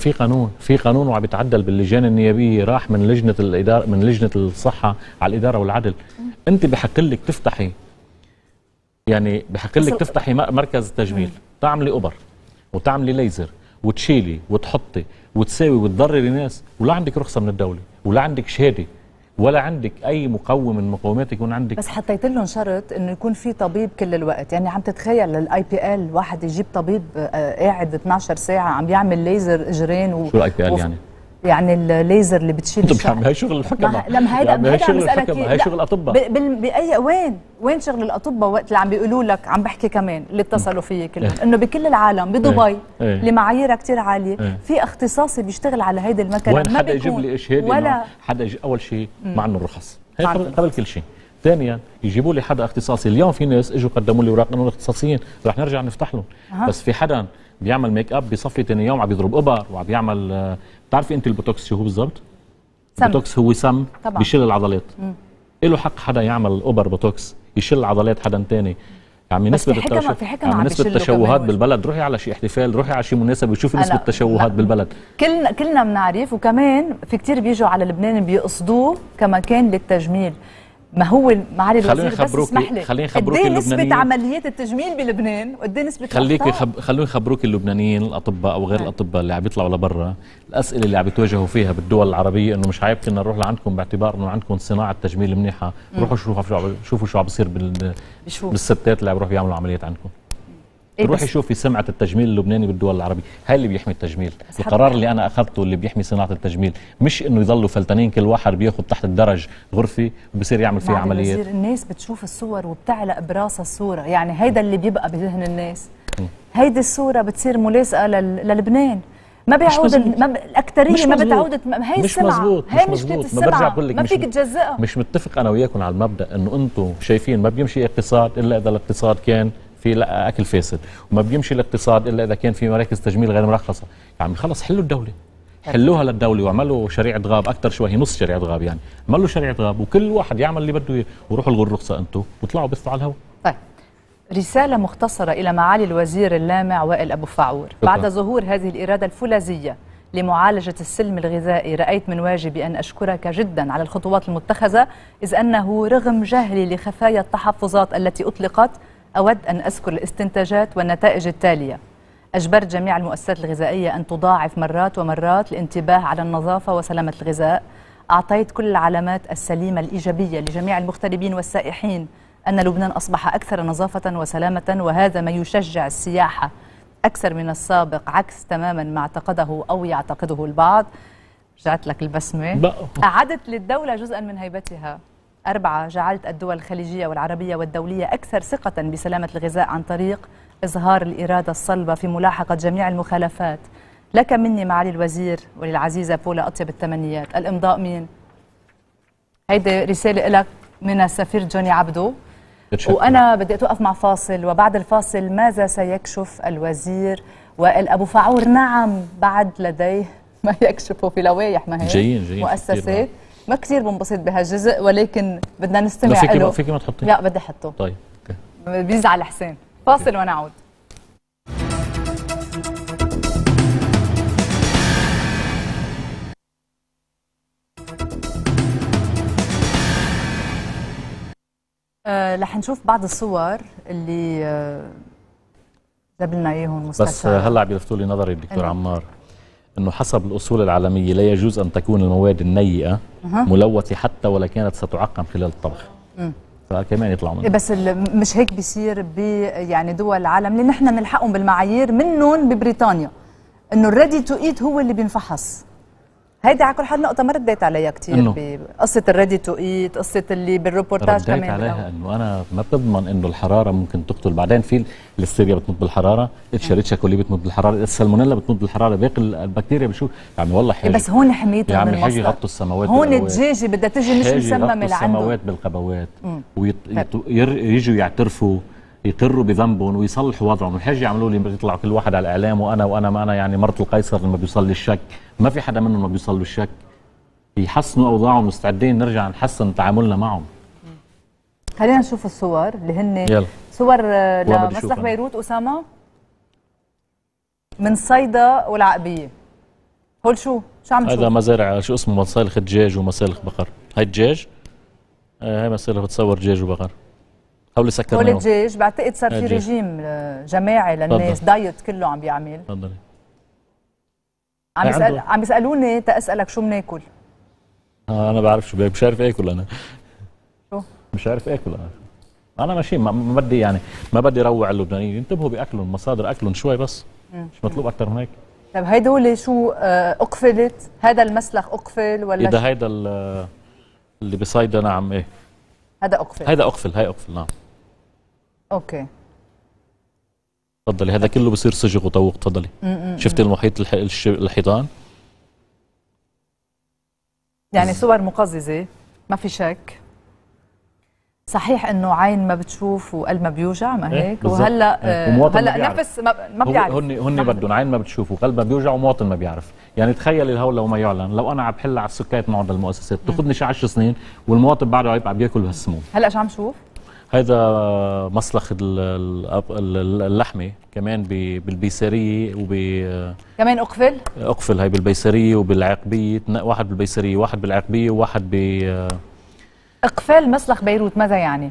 في قانون وعم يتعدل باللجان النيابيه، راح من لجنه الاداره من لجنه الصحه على الاداره والعدل. انت بحق لك تفتحي، يعني بحق لك تفتحي مركز تجميل، تعملي أوبر وتعملي ليزر وتشيلي وتحطي وتساوي وتضرري ناس، ولا عندك رخصة من الدولة ولا عندك شهادة ولا عندك أي مقوم من مقوماتك يكون عندك. بس حطيت لهم شرط إنه يكون في طبيب كل الوقت. يعني عم تتخيل للIPL واحد يجيب طبيب قاعد 12 ساعة عم يعمل ليزر إجرين شو الIPL يعني؟ يعني الليزر اللي بتشيل الشعر. طب هي شغل الحكمه، لا ما هي شغل الحكمه، هي شغل الاطباء. باي وين شغل الاطباء وقت اللي عم بيقولوا لك، عم بحكي كمان اللي اتصلوا فيي كلهم انه بكل العالم بدبي اللي معاييرها كثير عاليه في اختصاصي بيشتغل على هيدي المكنه، وين حدا يجيب لي شهاده ولا حدا اول شيء مع انه الرخص هي قبل كل شيء. ثانيا يجيبوا لي حدا اختصاصي. اليوم في ناس اجوا قدموا لي اوراق انه اختصاصيين، رح نرجع نفتح لهم، بس في حدا بيعمل ميك اب بيصفي ثاني يوم عم بيضرب ابر وعم بيعمل. بتعرفي انت البوتوكس شو هو بالضبط؟ البوتوكس هو سم بيشل العضلات. له حق حدا يعمل ابر بوتوكس يشل عضلات حدا ثاني. يعني نسبة التشوهات بالبلد، روحي على شيء احتفال، روحي على شيء مناسبة وشوفي نسبة التشوهات بالبلد. كلنا بنعرف، وكمان في كثير بيجوا على لبنان بيقصدوه كمكان للتجميل. ما هو معالي الوزير بس اسمح لي، خليني خبروك اللبنانيين نسبة عمليات التجميل بلبنان وقد ايه نسبة خلوني خبروك اللبنانيين الاطباء او غير الاطباء اللي عم بيطلعوا لبرا، الاسئله اللي عم بيتواجهوا فيها بالدول العربيه انه مش عيب كنا نروح لعندكم باعتبار انه عندكم صناعه تجميل منيحه، روحوا شوفوا شو عم بيصير بالستات اللي عم بيروحوا يعملوا عمليات عندكم. روحي شوفي سمعه التجميل اللبناني بالدول العربيه، هاي اللي بيحمي التجميل، القرار اللي انا اخذته اللي بيحمي صناعه التجميل، مش انه يضلوا فلتانين كل واحد بياخذ تحت الدرج غرفه وبصير يعمل فيها عمليات. بصير الناس بتشوف الصور وبتعلق براسها الصوره، يعني هيدا اللي بيبقى بذهن الناس. هيدي الصوره بتصير ملاسقه للبنان، ما بيعود الاكثريه ما بتعود، هي السمعه، هي مشكله السمعه، ما فيك تجزئها. مش متفق انا وياكم على المبدا انه انتم شايفين ما بيمشي اقتصاد الا اذا الاقتصاد كان في اكل فاسد، وما بيمشي الاقتصاد الا اذا كان في مراكز تجميل غير مرخصه. يعني خلص حلوا الدوله، حلوها للدوله وعملوا شريعه غاب اكثر شوي، هي نص شريعه غاب يعني، عملوا شريعه غاب وكل واحد يعمل اللي بده اياه، وروحوا الغوا الرخصه انتم وطلعوا بثوا على الهواء. طيب رساله مختصره الى معالي الوزير اللامع وائل ابو فاعور، بعد ظهور هذه الاراده الفولاذيه لمعالجة السلم الغذائي، رأيت من واجبي أن أشكرك جدا على الخطوات المتخذة، إذ أنه رغم جهلي لخفايا التحفظات التي أطلقت، أود أن أذكر الاستنتاجات والنتائج التالية. أجبرت جميع المؤسسات الغذائية أن تضاعف مرات ومرات الانتباه على النظافة وسلامة الغذاء. أعطيت كل العلامات السليمة الإيجابية لجميع المغتربين والسائحين أن لبنان أصبح أكثر نظافة وسلامة، وهذا ما يشجع السياحة أكثر من السابق، عكس تماما ما اعتقده أو يعتقده البعض. رجعت لك البسمة. أعدت للدولة جزءا من هيبتها. 4، جعلت الدول الخليجية والعربية والدولية أكثر ثقة بسلامة الغذاء عن طريق إظهار الإرادة الصلبة في ملاحقة جميع المخالفات. لك مني معالي الوزير وللعزيزة بولا أطيب التمنيات. الإمضاء مين؟ هيدي رسالة لك من السفير جوني عبده. وأنا بدي أتوقف مع فاصل، وبعد الفاصل ماذا سيكشف الوزير وائل أبو فاعور؟ نعم بعد لديه ما يكشفه في لوائح، ما هي جايين مؤسسات. ما كثير بنبسط بهالجزء، ولكن بدنا نستمع له. فيك ما تحطيه؟ لا بدي احطه. طيب اوكي، بيزعل حسين. فاصل ونعود. رح نشوف بعض الصور اللي جاب لنا اياهم مستشار. بس هلا بيلفتوا لي نظري الدكتور عمار أنه حسب الأصول العالمية لا يجوز أن تكون المواد النيئة ملوثة حتى ولا كانت ستعقم خلال الطبخ. فكمان يطلعوا منه. بس مش هيك بيصير يعني دول العالم اللي نحن بنلحقهم بالمعايير، منهم ببريطانيا أنه الريدي تو إيت هو اللي بينفحص. هيدي على كل حال نقطة ما رديت عليها كثير بقصة الريدي تو إيت، قصة اللي بالريبورتاج كمان رديت عليها أنه أنا ما بضمن أنه الحرارة ممكن تقتل. بعدين في الستيريا بتموت بالحرارة، الشريتشا كولي بتموت بالحرارة، السالمونيلا بتموت بالحرارة، باقي البكتيريا بشو يعني والله حاجة. بس هون حميتها من المصدر، يغطوا السماوات، هون الدجاجة بدها تجي مش مسممة من عنده، السماوات بالقبوات ويجوا يعترفوا يقروا بذنبهم ويصلحوا وضعهم. الحاج يعملوا لي يطلعوا كل واحد على الاعلام، وانا ما انا يعني مرت القيصر لما بيوصل لي الشك، ما في حدا منهم ما بيوصل له الشك، يحسنوا اوضاعهم، مستعدين نرجع نحسن تعاملنا معهم. خلينا نشوف الصور اللي هن يلا. صور لمسرح بيروت اسامه من صيدا والعقبيه. هول شو عم نشوف؟ هذا مزارع شو اسمه، مسالخ دجاج ومسالخ بقر. هاي الدجاج، هاي مسالخ بتصور دجاج وبقر. حاول سكر هول الدجاج. بعتقد صار في ريجيم جماعي للناس، دايت كله عم بيعمل. تفضلي. عم يسالوني تاسالك شو بناكل. انا بعرف شو مش عارف اكل انا. شو؟ مش عارف اكل انا ماشي، ما بدي يعني ما بدي روع اللبنانيين، انتبهوا باكلهم، مصادر اكلهم شوي بس، مش مطلوب اكثر من هيك. طب هيدول شو اقفلت؟ هذا المسلخ اقفل ولا اذا هيدا اللي بصيدا؟ نعم ايه هذا اقفل، هيدا اقفل، هي اقفل نعم. اوكي تفضلي. هذا كله بصير صجغ وطوق. تفضلي. شفتي المحيط الحيطان؟ يعني صور مقززه ما في شك. صحيح انه عين ما بتشوف وقلب ما بيوجع، ما هيك؟ وهلا هلا نفس ما بيعرف. هن بدهم عين ما بتشوف وقلب ما بيوجع ومواطن ما بيعرف. يعني تخيل الهول لو ما يعلن، لو انا عم بحل على السكات نوع المؤسسات بتاخذني شي 10 سنين والمواطن بعده عم بياكل بهالسموم. هلا شو عم شوف؟ هذا مسلخ اللحمه كمان بالبيسريه كمان اقفل؟ اقفل. هي بالبيسريه وبالعقبيه، واحد بالبيسريه واحد بالعقبيه وواحد اقفال مسلخ بيروت ماذا يعني؟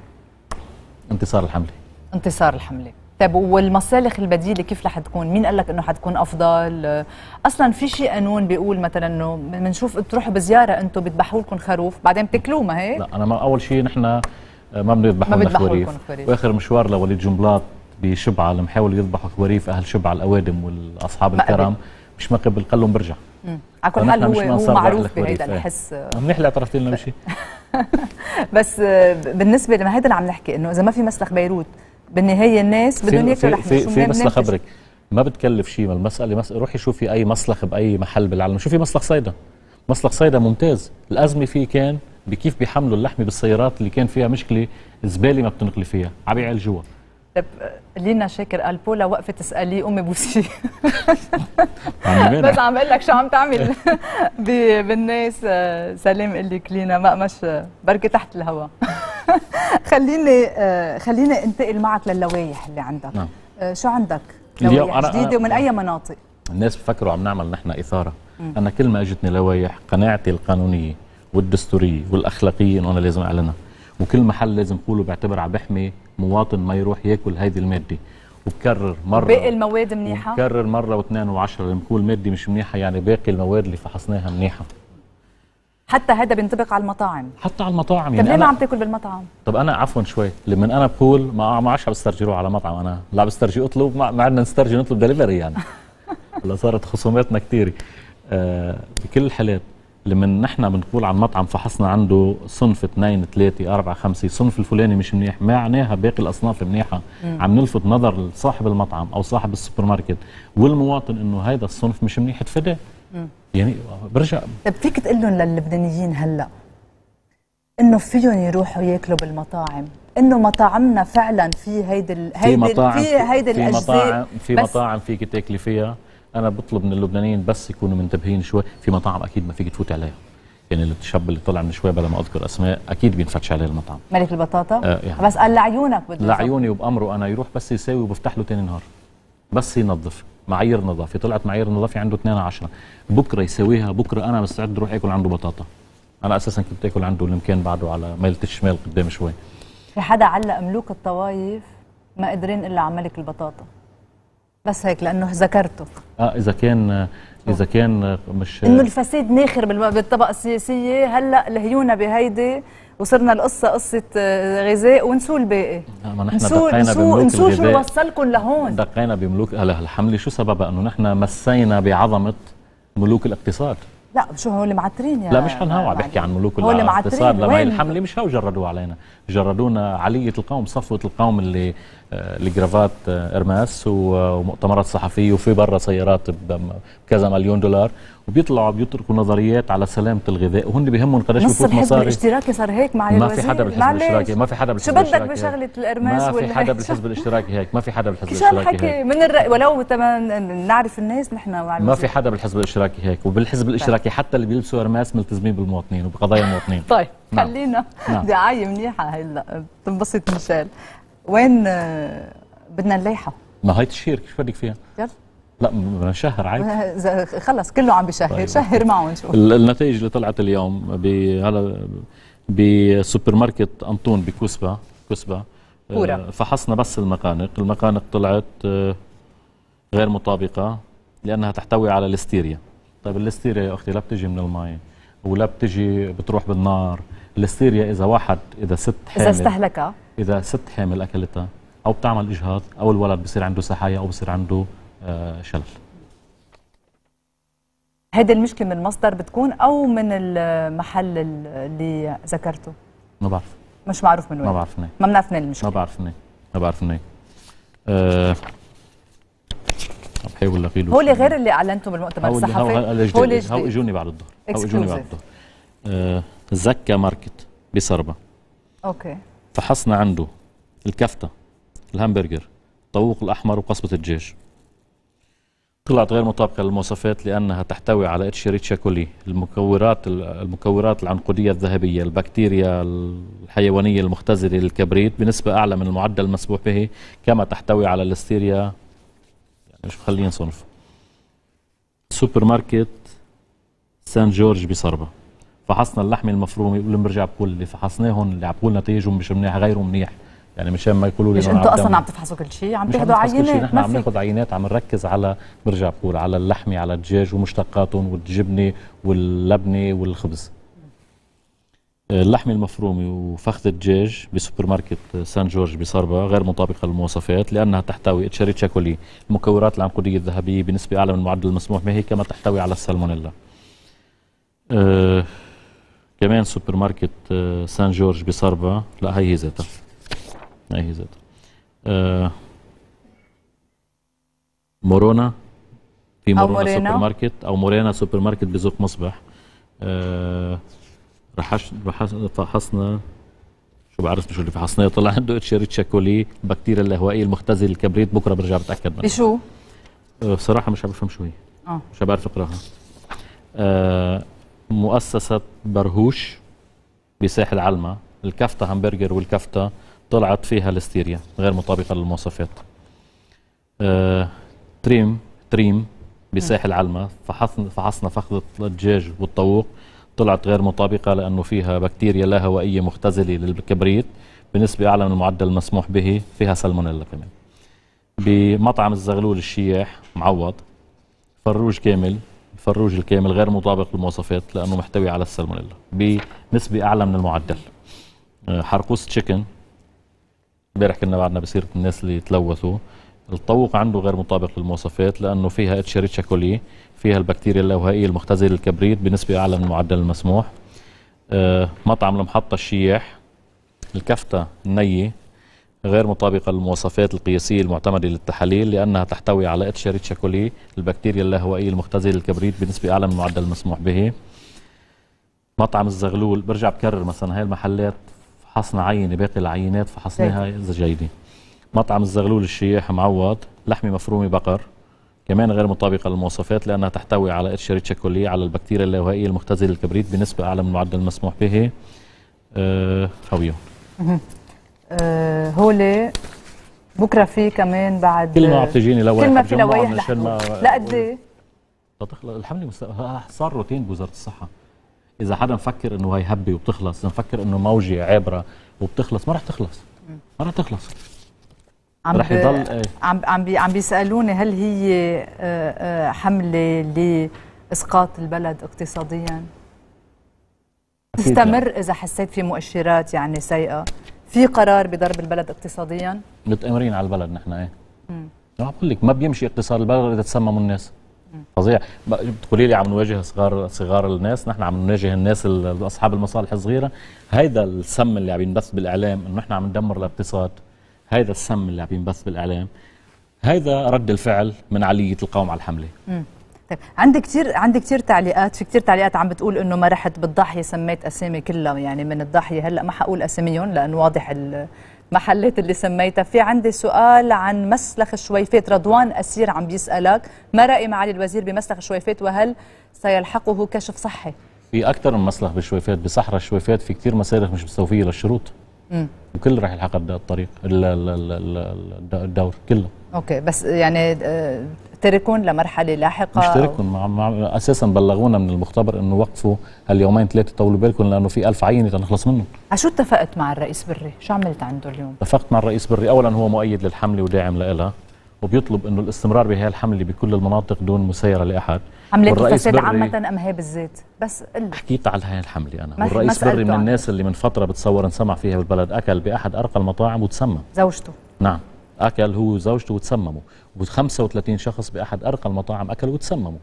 انتصار الحمله. انتصار الحمله. طيب والمسالخ البديله كيف رح تكون؟ مين قال لك انه حتكون افضل؟ اصلا في شيء قانون بيقول مثلا انه بنشوف تروحوا بزياره انتم بيذبحوا لكم خروف بعدين بتاكلوه، ما هيك؟ لا انا ما اول شيء نحن ما بنذبحوا لنا خواريف، واخر مشوار لوليد جنبلاط بشبعه لما حاول يذبح خواريف اهل شبعه الاوادم والاصحاب الكرام مش ما قبل، قال لهم برجع. على كل حال هو معروف بهيدا الحس. منيح اللي اعترفت لنا بشيء. بس بالنسبه لما هيدا اللي عم نحكي انه اذا ما في مسلخ بيروت بالنهايه الناس بدهم ياكلوا لحمه. في مسلخ خبرك ما بتكلف شيء، ما المساله روحي شوفي اي مسلخ باي محل بالعالم، شوفي مسلخ صيدا. مسلخ صيدا ممتاز، الازمه فيه كان بكيف بيحملوا اللحمه بالسيارات اللي كان فيها مشكله زباله ما بتنقل فيها، عم يعالجوها. طيب لينا شاكر قال بولا وقفت تسالي امي بوسي. بس عم بقول لك شو عم تعمل بالناس. سلام قال لك لينا مقمش بركي تحت الهواء. خليني انتقل معك للوائح اللي عندك. شو عندك؟ لوائح جديده ومن اي مناطق؟ الناس بفكروا عم نعمل نحن اثاره. انا كل ما اجتني لوائح قناعتي القانونيه والدستوريه والاخلاقيه انه انا لازم اعلنها، وكل محل لازم قوله بعتبر عم بحمي مواطن ما يروح ياكل هيدي الماده، وبكرر مره باقي المواد منيحه؟ بكرر مره واثنين و10 لما بقول ماده مش منيحه يعني باقي المواد اللي فحصناها منيحه. حتى هذا بينطبق على المطاعم؟ حتى على المطاعم. يعني طب ليه ما عم تاكل بالمطعم؟ طب انا عفوا شوي، لما انا بقول ما عادش عم بسترجي روح على مطعم، انا لا بسترجي اطلب، ما عندنا نسترجي نطلب دليفري يعني. هلا صارت خصوماتنا كثيره. بكل الحالات لما نحن بنقول عن مطعم فحصنا عنده صنف 2 3 4 5، صنف الفلاني مش منيح، معناها باقي الاصناف منيحه. عم نلفت نظر صاحب المطعم او صاحب السوبر ماركت والمواطن انه هذا الصنف مش منيح تفداه. يعني برجع. طيب فيك تقول لهم للبنانيين هلا انه فيهم يروحوا ياكلوا بالمطاعم، انه مطاعمنا فعلا في هيدي الاجزاء. في مطاعم فيك تاكلي فيها. أنا بطلب من اللبنانيين بس يكونوا منتبهين شوي، في مطاعم أكيد ما فيك تفوتي عليها. يعني الشاب اللي طلع من شوي بلا ما أذكر أسماء أكيد بينفتش عليه المطعم. ملك البطاطا؟ يعني بس قال لعيونك بده. لعيوني وبأمره أنا، يروح بس يساوي وبفتح له ثاني نهار. بس ينظف، معايير نظافة، طلعت معايير نظافة عنده 2 على 10، بكره يساويها، بكره أنا مستعد أروح آكل عنده بطاطا. أنا أساساً كنت آكل عنده الإمكان بعده على ميلة الشمال قدام شوي. في حدا علق ملوك الطوايف ما قادرين إلا على ملك البطاطا. بس هيك لانه ذكرته. اذا كان مش انه الفساد ناخر بالطبقه السياسيه، هلا لهيونا بهيدي وصرنا القصه قصه غذاء ونسوا الباقي. ما نحن دقينا بملوك الغذاء، شو وصلكم لهون؟ دقينا بملوك الحمله. شو سببها؟ انه نحن مسينا بعظمه ملوك الاقتصاد. لا شو هول معترين يعني؟ لا مش عم بحكي عن ملوك الاقتصاد، لما هي الحمله مش هو جردوها علينا، جردونا عليه القوم، صفوه القوم اللي جرافات ارماس ومؤتمرات صحفيه وفي برا سيارات بكذا مليون دولار، وبيطلعوا بيتركوا نظريات على سلامه الغذاء، وهن بيهمهم قداش بفوت مصاري. نص الحزب الاشتراكي صار هيك مع الوزير. ما في حدا بالحزب الاشتراكي. شو بدك بشغله الارماس؟ ما في حدا بالحزب الاشتراكي هيك، ما في حدا بالحزب الاشتراكي هيك من ولو نعرف الناس نحن معلومين. ما في حدا بالحزب الاشتراكي هيك، وبالحزب الاشتراكي حتى اللي بيلبسوا ارماس ملتزمين بالمواطنين وبقضايا المواطنين. طيب خلينا دعايه منيحه هلا بتنبسط ميشيل. وين بدنا نلايحه؟ ما هي تشير شو بدك فيها؟ يلا لا بدنا نشهر عادي. خلص كله عم بشهر. طيب. شهر معه نشوف النتائج اللي طلعت اليوم بسوبر ماركت انطون بكوسبا. فحصنا بس المقانق طلعت غير مطابقه لانها تحتوي على الليستيريا. طيب الليستيريا يا اختي لا بتجي من المي ولا بتجي بتروح بالنار. الليستيريا إذا ست حامل أكلتها أو بتعمل إجهاض أو الولد بصير عنده سحايا أو بصير عنده شلل. هيدي المشكله من مصدر بتكون او من المحل اللي ذكرته؟ ما بعرف، مش معروف من وين. ما بعرف منين، ما بنعرف منين المشكله. ما بعرف منين، ما بعرف منين. بحاول الاقي له. هو اللي غير اللي اعلنته بالمؤتمر الصحفي، هو اللي اجوني بعد الظهر، هو اجوني بعد الظهر. زكا ماركت بسربا. اوكي. فحصنا عنده الكفته، الهامبرجر، الطاووق الاحمر وقصبه الدجاج. طلعت غير مطابقه للمواصفات لانها تحتوي على اتشيريتشا كولي، المكورات العنقوديه الذهبيه، البكتيريا الحيوانيه المختزله للكبريت بنسبه اعلى من المعدل المسموح به، كما تحتوي على الليستيريا. يعني مش خلينا نصنف. سوبر ماركت سان جورج بصربه. فحصنا اللحمه المفرومه، برجع بقول اللي فحصناهم اللي عم بقول نتائجهم مش منيح، غير منيح. يعني مشان ما يقولوا لي مش انتوا اصلا عم تفحصوا كل شيء، عم تاخذوا عينات. نحن عم ناخذ عينات، عم نركز على، برجع بقول، على اللحمه، على الدجاج ومشتقاتهم والجبنه واللبنه والخبز. اللحمه المفرومه وفخذ الدجاج بسوبر ماركت سان جورج بصربا غير مطابقه للمواصفات لانها تحتوي اتشاريتشا كولي، المكورات العنقوديه الذهبيه بنسبه اعلى من المعدل المسموح به، كما تحتوي على السالمونيلا. كمان سوبر ماركت سان جورج بصربا، لا هي ذاتها. هي ذاتها. مورونا، في مورونا سوبر ماركت او مورينا سوبر ماركت بذوق مصبح. فحصنا، شو بعرف شو اللي فحصناه، طلع عنده اتشيريتشا كولي، البكتيريا الهوائيه المختزله للكبريت. بكره برجع بتاكد منها بشو؟ بصراحه مش عم بفهم شو هي، مش عم بعرف اقراها. مؤسسه برهوش بساحل علما، الكفته همبرجر والكفته طلعت فيها ليستيريا غير مطابقه للمواصفات. تريم بساحل علما، فحصنا فخذ الدجاج والطاووق، طلعت غير مطابقه لانه فيها بكتيريا لا هوائيه مختزله للكبريت بنسبه اعلى من المعدل المسموح به، فيها سالمونيلا كمان. بمطعم الزغلول الشياح معوض، الفروج الكامل غير مطابق للمواصفات لانه محتوي على السالمونيلا بنسبه اعلى من المعدل. حرقوس تشيكن، امبارح كنا بعدنا بسيره الناس اللي تلوثوا، الطوق عنده غير مطابق للمواصفات لانه فيها اتشيريتشا كولي، فيها البكتيريا اللاوهائيه المختزله للكبريت بنسبه اعلى من المعدل المسموح. مطعم المحطه الشياح، الكفته النيه غير مطابقه للمواصفات القياسيه المعتمده للتحاليل لانها تحتوي على اتشيريتشا كولي، البكتيريا اللاوهائيه المختزله للكبريت بنسبه اعلى من المعدل المسموح به. مطعم الزغلول، برجع بكرر مثلا هاي المحلات فحصنا عينه، باقي العينات فحصناها اذا جيده. مطعم الزغلول الشياح معوض، لحمه مفرومه بقر كمان غير مطابقه للمواصفات لانها تحتوي على اتشيريتشا كولي، على البكتيريا اللاوهائيه المختزله للكبريت بنسبه اعلى من المعدل المسموح به. خويهم. هولي بكره في كمان بعد كل ما عم تجيني لوائح، كل ما في لوائح لحمه. لا قد ايه؟ الحمله صار روتين بوزاره الصحه. إذا حدا مفكر إنه هي هبة وبتخلص، إذا مفكر إنه موجة عابرة وبتخلص، ما رح تخلص، ما رح تخلص. رح يضل إيه؟ عم بيسألوني هل هي حملة لإسقاط البلد اقتصادياً؟ تستمر لا. إذا حسيت في مؤشرات يعني سيئة، في قرار بضرب البلد اقتصادياً؟ متآمرين على البلد نحن إيه؟ عم بقول لك ما بيمشي اقتصاد البلد إذا تسمموا الناس. فظيع. بتقولي لي عم نواجه صغار الناس، نحن عم نواجه الناس اصحاب المصالح الصغيره. هيدا السم اللي عم ينبث بالاعلام انه نحن عم ندمر الاقتصاد، هيدا السم اللي عم ينبث بالاعلام، هيدا رد الفعل من علية القوم على الحمله. طيب عندي كثير تعليقات، في كثير تعليقات عم بتقول انه ما رحت بالضاحيه، سميت اسامي كلها يعني من الضاحيه، هلا ما حقول اساميهم لانه واضح المحلات اللي سميتها. في عندي سؤال عن مسلخ الشويفات، رضوان أسير عم بيسألك ما رأي معالي الوزير بمسلخ الشويفات وهل سيلحقه كشف صحي؟ في أكثر من مسلخ بالشويفات، بصحراء الشويفات في كثير مسالخ مش مستوفية للشروط. وكل راح يلحق الطريق الدور كله. اوكي بس يعني تركون لمرحلة لاحقة؟ مش تركون، أساسا بلغونا من المختبر أنه وقفوا هاليومين ثلاثة، طولوا بالكم لأنه في 1000 عينة لنخلص منهم. شو اتفقت مع الرئيس بري؟ شو عملت عنده اليوم؟ اتفقت مع الرئيس بري، أولا هو مؤيد للحملة وداعم لها، وبيطلب أنه الاستمرار بهي الحملة بكل المناطق دون مسايرة لأحد. حملة الفساد عامة أم هي بالذات؟ بس قلت حكيت على هاي الحملة أنا، والرئيس بري من الناس اللي من فترة بتصور انسمع فيها بالبلد، أكل بأحد أرقى المطاعم وتسمم. زوجته؟ نعم، أكل هو وزوجته وتسمموا، و35 شخص بأحد أرقى المطاعم أكلوا وتسمموا.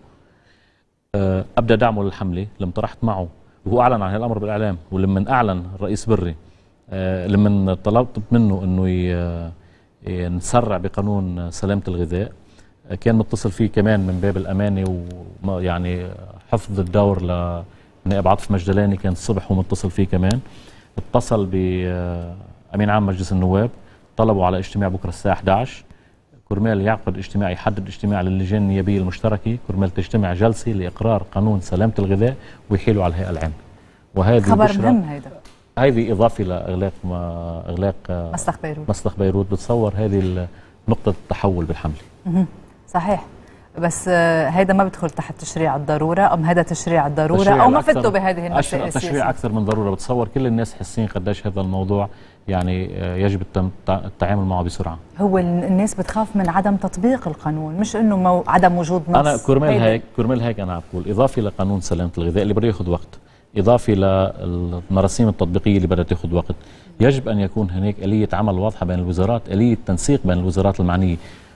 ابدى دعمه للحمله، لما طرحت معه وهو اعلن عن هالامر بالاعلام، ولما اعلن الرئيس بري، لما طلبت منه انه نسرع بقانون سلامه الغذاء، كان متصل فيه كمان من باب الامانه، ويعني حفظ الدور لنائب عاطف مجدلاني كان الصبح ومتصل فيه كمان. اتصل بامين عام مجلس النواب، طلبوا على اجتماع بكره الساعه 11 كرمال يعقد اجتماع، يحدد اجتماع للجان النيابيه المشتركه كرمال تجتمع جلسه لاقرار قانون سلامه الغذاء ويحيلوا على الهيئه العامه. وهذه خبر مهم، هذه اضافه لاغلاق مسلخ بيروت. مسلخ بيروت بتصور هذه نقطه التحول بالحمله. صحيح، بس هيدا ما بدخل تحت تشريع الضروره، ام هذا تشريع الضروره تشريع او ما فتوا بهذه المسائل السياسيه؟ تشريع اكثر من ضروره، بتصور كل الناس حاسين قديش هذا الموضوع يعني يجب التعامل معه بسرعه. هو الناس بتخاف من عدم تطبيق القانون، مش انه عدم وجود نص. انا كرمال هيك انا عم بقول اضافه لقانون سلامه الغذاء اللي بده ياخذ وقت، اضافه للمراسيم التطبيقيه اللي بدها تاخذ وقت، يجب ان يكون هناك اليه عمل واضحه بين الوزارات، اليه تنسيق بين الوزارات المعنيه،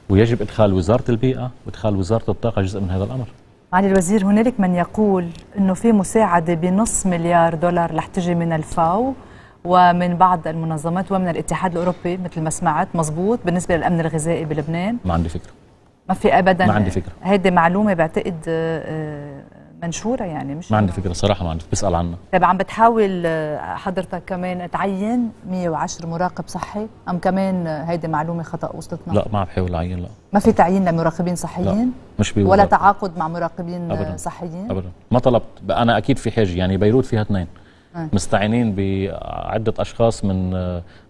ويجب إدخال وزارة البيئة وإدخال وزارة الطاقة جزء من هذا الأمر. معالي الوزير، هنالك من يقول أنه في مساعدة بنص مليار دولار رح تجي من الفاو ومن بعض المنظمات ومن الاتحاد الأوروبي، مثل ما سمعت مزبوط بالنسبة للأمن الغذائي بلبنان؟ ما عندي فكرة، ما في أبدا، ما عندي فكرة. هذه معلومة بعتقد منشورة، يعني مش ما عندي فكرة صراحة، ما عندي، بسأل عنها. طيب عم بتحاول حضرتك كمان تعين 110 مراقب صحي، أم كمان هيدي معلومة خطأ وصلتنا؟ لا ما عم بحاول أعين، لا ما في تعيين لمراقبين صحيين؟ لا مش بيوجد، ولا تعاقد مع مراقبين أبداً صحيين؟ أبدا ما طلبت. أنا أكيد في حاجة، يعني بيروت فيها 2 مستعينين بعدة أشخاص من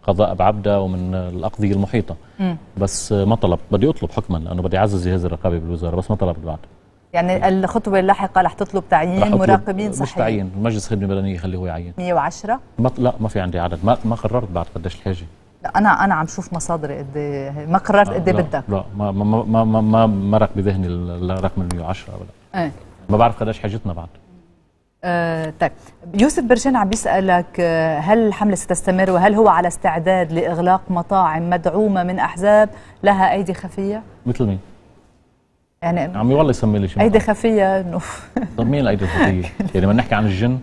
قضاء بعبدة ومن الأقضية المحيطة، بس ما طلبت، بدي أطلب حكما لأنه بدي أعزز جهاز الرقابة بالوزارة، بس ما طلبت بعد. يعني الخطوة اللاحقة رح تطلب تعيين مراقبين صحيين؟ مش تعيين، مجلس خدمة مدنية خليه هو يعين 110. لا ما في عندي عدد، ما قررت بعد قديش الحاجة. لا أنا عم شوف مصادري قد ما قررت قد بدك. لا ما مرق بذهني الرقم 110 ولا ما بعرف قديش حاجتنا بعد. طيب يوسف برشان عم بيسألك هل الحملة ستستمر، وهل هو على استعداد لإغلاق مطاعم مدعومة من أحزاب لها أيدي خفية؟ مثل مين؟ يعني عم والله يسمي لي شيء ايدي خفيه انه طب مين الايدي الخفيه؟ يعني ما نحكي عن الجن؟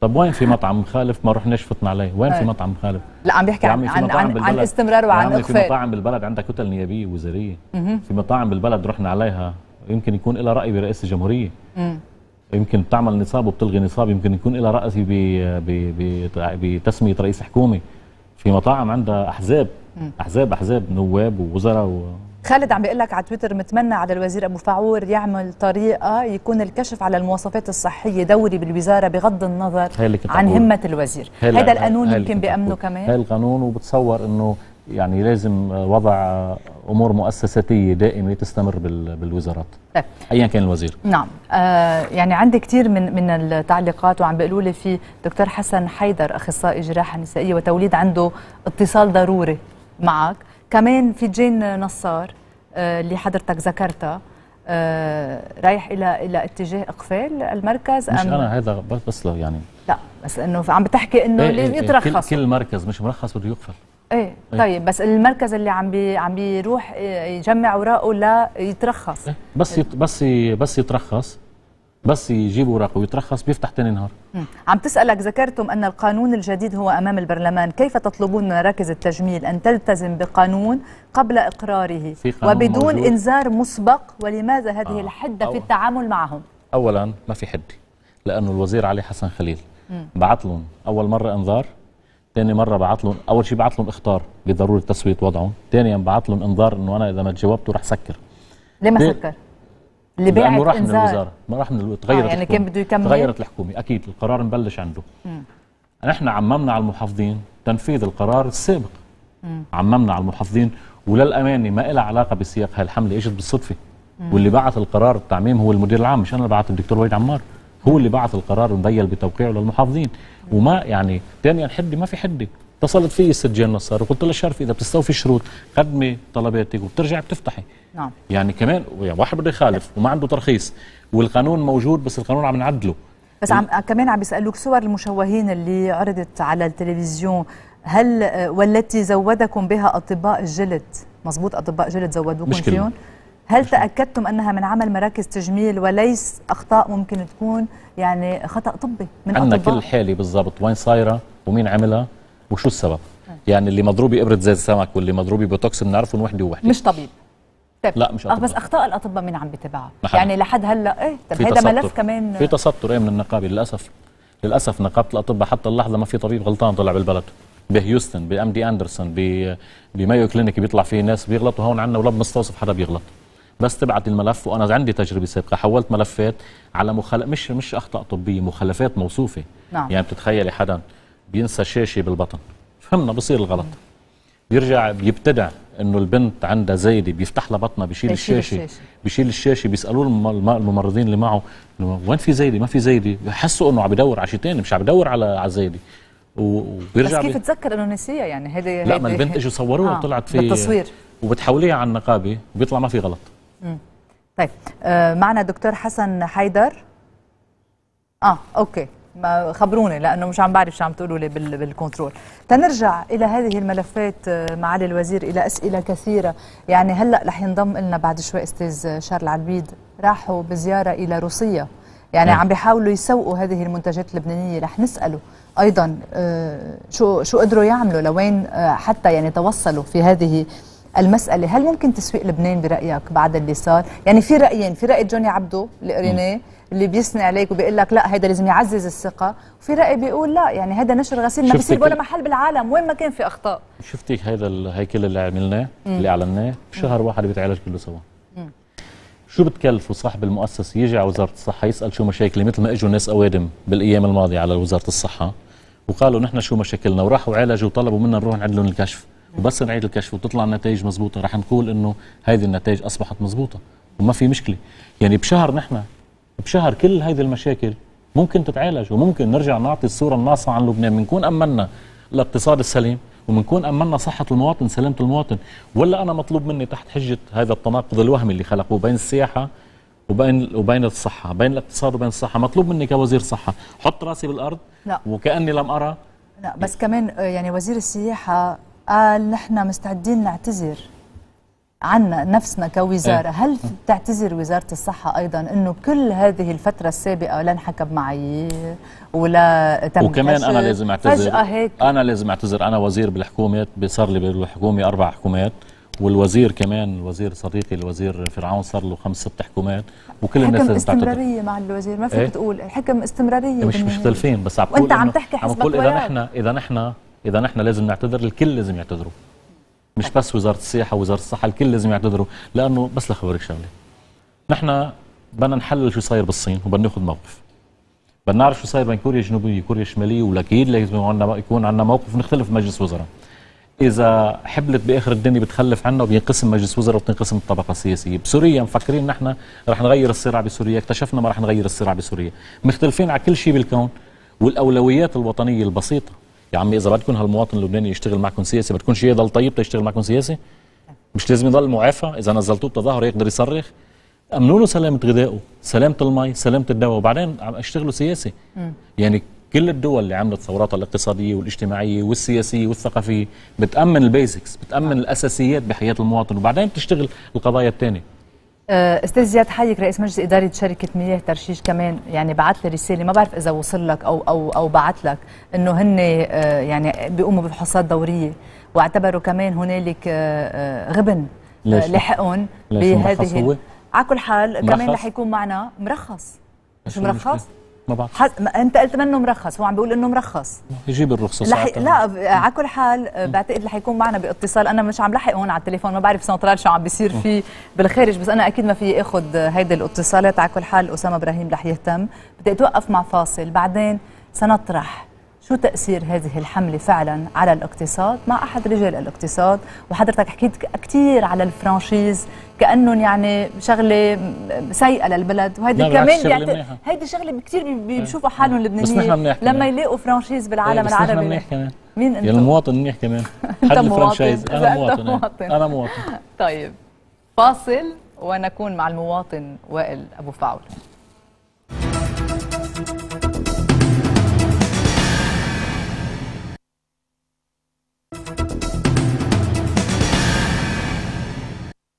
طب وين في مطعم مخالف ما رحناش فتنا عليه؟ وين في مطعم مخالف؟ لا عم بيحكي عن استمرار وعن اقفال. في مطاعم بالبلد عندها كتل نيابيه وزاريه، في مطاعم بالبلد رحنا عليها، يمكن يكون لها راي برئيس الجمهوريه، يمكن بتعمل نصاب وبتلغي نصاب، يمكن يكون لها راي بتسميه رئيس حكومه. في مطاعم عندها احزاب احزاب احزاب نواب ووزراء خالد عم بيقول لك على تويتر متمنى على الوزير أبو فاعور يعمل طريقة يكون الكشف على المواصفات الصحية دوري بالوزارة بغض النظر عن همة الوزير. هذا القانون يمكن بأمنه كمان؟ هذا القانون، وبتصور أنه يعني لازم وضع أمور مؤسساتية دائمة تستمر بالوزارات أيا كان الوزير. نعم يعني عندي كثير من التعليقات، وعم بيقولوا لي في دكتور حسن حيدر أخصائي جراحة نسائية وتوليد عنده اتصال ضروري معك، كمان في جين نصار اللي حضرتك ذكرتها رايح الى اتجاه اقفال المركز. مش انا هذا بس له يعني، لا بس انه عم بتحكي انه لازم يترخص كل مركز مش مرخص بده يقفل. ايه طيب بس المركز اللي عم بيروح يجمع اوراقه لا يترخص، بس يترخص، بس يجيب اوراقه ويترخص بيفتح ثاني نهار. عم تسألك ذكرتم أن القانون الجديد هو أمام البرلمان، كيف تطلبون من مراكز التجميل أن تلتزم بقانون قبل إقراره وبدون موجود إنذار مسبق، ولماذا هذه الحدة في التعامل معهم؟ أولا ما في حدة، لأنه الوزير علي حسن خليل بعت لهم أول مرة إنذار، ثاني مرة بعت لهم، أول شيء بعت لهم إخطار بضرورة تسوية وضعهم، ثانيا بعت لهم إنذار إنه أنا إذا ما تجاوبتوا رح سكر. ليه ما سكر؟ اللي لأنه راح من الوزارة، ما راح من تغيرت يعني الحكومة. كان بده يكمل، تغيرت الحكومة أكيد القرار مبلش عنده. نحن عممنا على المحافظين تنفيذ القرار السابق، عممنا على المحافظين، وللأمانة ما إلها علاقة بسياق هالحملة، إجت بالصدفة. واللي بعث القرار التعميم هو المدير العام، مش أنا اللي بعث، الدكتور وليد عمار هو اللي بعث القرار مبين بتوقيعه للمحافظين. وما يعني ثانيا حدة، ما في حدة. اتصلت فيي الست جان نصار وقلت لها شرف إذا بتستوفي الشروط قدمي طلباتك وبترجع بتفتحي. نعم يعني كمان واحد بده يخالف وما عنده ترخيص، والقانون موجود بس القانون عم نعدله. بس كمان عم بيسألوك صور المشوهين اللي عرضت على التلفزيون، هل والتي زودكم بها أطباء الجلد، مزبوط أطباء جلد زودوكم فيهم؟ هل تأكدتم أنها من عمل مراكز تجميل وليس أخطاء ممكن تكون يعني خطأ طبي من أطباء؟ عندنا كل حالة بالضبط وين صايرة ومين عملها وشو السبب. يعني اللي مضروب بإبرة زيت سمك واللي مضروب بوتوكس بنعرفهم وحده ووحده. مش طبيب. طيب. لا مش أطباء. بس أخطاء الأطباء مين عم بتبعها؟ يعني لحد هلا إيه. طب هذا ملف كمان في تسطر إيه من النقابة للأسف. للأسف نقابة الأطباء حتى اللحظة ما في طبيب غلطان طلع بالبلد. بهيوستن بام دي اندرسون بمايو كلينيك بيطلع فيه ناس بيغلطوا هون عندنا ولا بمستوصف حدا بيغلط. بس تبعت الملف وانا عندي تجربه سابقه حولت ملفات على مش اخطاء طبيه مخالفات موصوفه. نعم. يعني بتتخيلي حدا بينسى شاشه بالبطن فهمنا بصير الغلط بيرجع بيبتدع انه البنت عندها زايده بيفتح لها بطنها بشيل الشاشه بيسالوا الممرضين اللي معه وين في زايده ما في زايده بحسوا انه عم بدور على شيء ثاني مش عم بدور على زايده وبيرجع بس كيف تتذكر انه نسيها يعني هذه لا ما البنت اجوا صوروها وطلعت في بالتصوير وبتحوليها على النقابه بيطلع ما في غلط. طيب معنا دكتور حسن حيدر. اوكي ما خبروني لانه مش عم بعرف شو عم تقولوا لي بالكنترول. تنرجع الى هذه الملفات معالي الوزير الى اسئله كثيره، يعني هلا رح ينضم لنا بعد شوي استاذ شارل عربيد، راحوا بزياره الى روسيا يعني عم بيحاولوا يسوقوا هذه المنتجات اللبنانيه، رح نساله ايضا شو قدروا يعملوا لوين حتى يعني توصلوا في هذه المساله. هل ممكن تسويق لبنان برايك بعد اللي صار؟ يعني في رايين، في راي جوني عبده اللي قريناه اللي بيثني عليك وبيقول لك لا هيدا لازم يعزز الثقه، وفي راي بيقول لا يعني هيدا نشر غسيل ما بيصير ولا محل بالعالم وين ما كان في اخطاء. شفتي هي كل اللي عملناه اللي اعلناه بشهر واحد بيتعالج كله سوا. شو بتكلفوا صاحب المؤسسه يجي على وزاره الصحه يسال شو مشاكله مثل ما اجوا ناس اوادم بالايام الماضيه على وزاره الصحه وقالوا نحن شو مشاكلنا وراحوا عالجوا وطلبوا منا نروح نعيد لهم الكشف وبس نعيد الكشف وتطلع النتائج مضبوطه رح نقول انه هذه النتائج اصبحت مضبوطه وما في مشكله. يعني بشهر نحن بشهر كل هذه المشاكل ممكن تتعالج وممكن نرجع نعطي الصوره الناصعه عن لبنان، بنكون امنا الاقتصاد السليم وبنكون امنا صحه المواطن سلامه المواطن. ولا انا مطلوب مني تحت حجه هذا التناقض الوهمي اللي خلقوه بين السياحه وبين الصحه، بين الاقتصاد وبين الصحه، مطلوب مني كوزير صحه حط راسي بالارض لا. وكاني لم ارى. لا بس كمان يعني وزير السياحه قال نحن مستعدين نعتذر عنا نفسنا كوزاره، هل تعتذر وزاره الصحه ايضا انه كل هذه الفتره السابقه لا انحكب معايير ولا تم وكمان انا لازم اعتذر فجأة هيك. انا لازم اعتذر، انا وزير بالحكومه صار لي بالحكومه 4 حكومات والوزير كمان الوزير صديقي الوزير فرعون صار له 5 6 حكومات وكل الناس لازم تعتذر. حكم استمراريه مع الوزير ما فيك تقول حكم استمراريه مش مختلفين بس عم بقول وانت عم تحكي حسب اذا نحن لازم نعتذر الكل لازم يعتذروا مش بس وزارة السياحة ووزارة الصحة الكل لازم يعتذروا لأنه بس لخبرك شغلة نحن بدنا نحلل شو صاير بالصين وبدنا ناخذ موقف بدنا نعرف شو صاير بين كوريا الجنوبية وكوريا الشمالية والأكيد لازم يكون عندنا موقف ونختلف بمجلس وزراء. إذا حبلت بآخر الدنيا بتخلف عنا وبينقسم مجلس وزراء وبتنقسم الطبقة السياسية. بسوريا مفكرين نحن رح نغير الصراع بسوريا، اكتشفنا ما رح نغير الصراع بسوريا، مختلفين على كل شيء بالكون والأولويات الوطنية البسيطة. يا عمي اذا بدكم هالمواطن اللبناني يشتغل معكم سياسي بدكم شيء يضل طيب تشتغل معكم سياسي؟ مش لازم يضل معافى؟ اذا نزلتوه بتظاهر يقدر يصرخ؟ امنوا له سلامه غذائه، سلامه المي، سلامه الدواء وبعدين اشتغلوا سياسي. يعني كل الدول اللي عملت ثوراتها الاقتصاديه والاجتماعيه والسياسيه والثقافيه بتامن البيزكس، بتامن الاساسيات بحياه المواطن وبعدين بتشتغل القضايا الثانيه. استاذ زياد حيك رئيس مجلس اداره شركه مياه ترشيش كمان يعني بعث لي رساله ما بعرف اذا وصل لك او بعث لك انه هن يعني بيقوموا بفحوصات دوريه واعتبروا كمان هنالك غبن لحقهم بهذه. على كل حال كمان رح يكون معنا مرخص. مش مرخص؟ ما بعرف انت قلت منه مرخص، هو عم بيقول انه مرخص يجيب الرخصه لا على كل حال بعتقد رح يكون معنا باتصال. انا مش عم لحق هون على التليفون ما بعرف سنترال شو عم بيصير فيه بالخارج بس انا اكيد ما في اخذ هيدي الاتصالات. على كل حال اسامه ابراهيم رح يهتم. بدي اتوقف مع فاصل بعدين سنطرح شو تاثير هذه الحمله فعلا على الاقتصاد مع احد رجال الاقتصاد. وحضرتك حكيت كثير على الفرانشيز كأنهم يعني شغله سيئه للبلد وهيدي كمان هيدي شغله كثير بيشوفوا حالهم اللبنانيين لما يلاقوا فرانشيز بالعالم العربي. منيح كمان مين انت؟ المواطن منيح كمان حد الفرانشيز. انا مواطن. انا مواطن. طيب فاصل ونكون مع المواطن وائل ابو فاعور.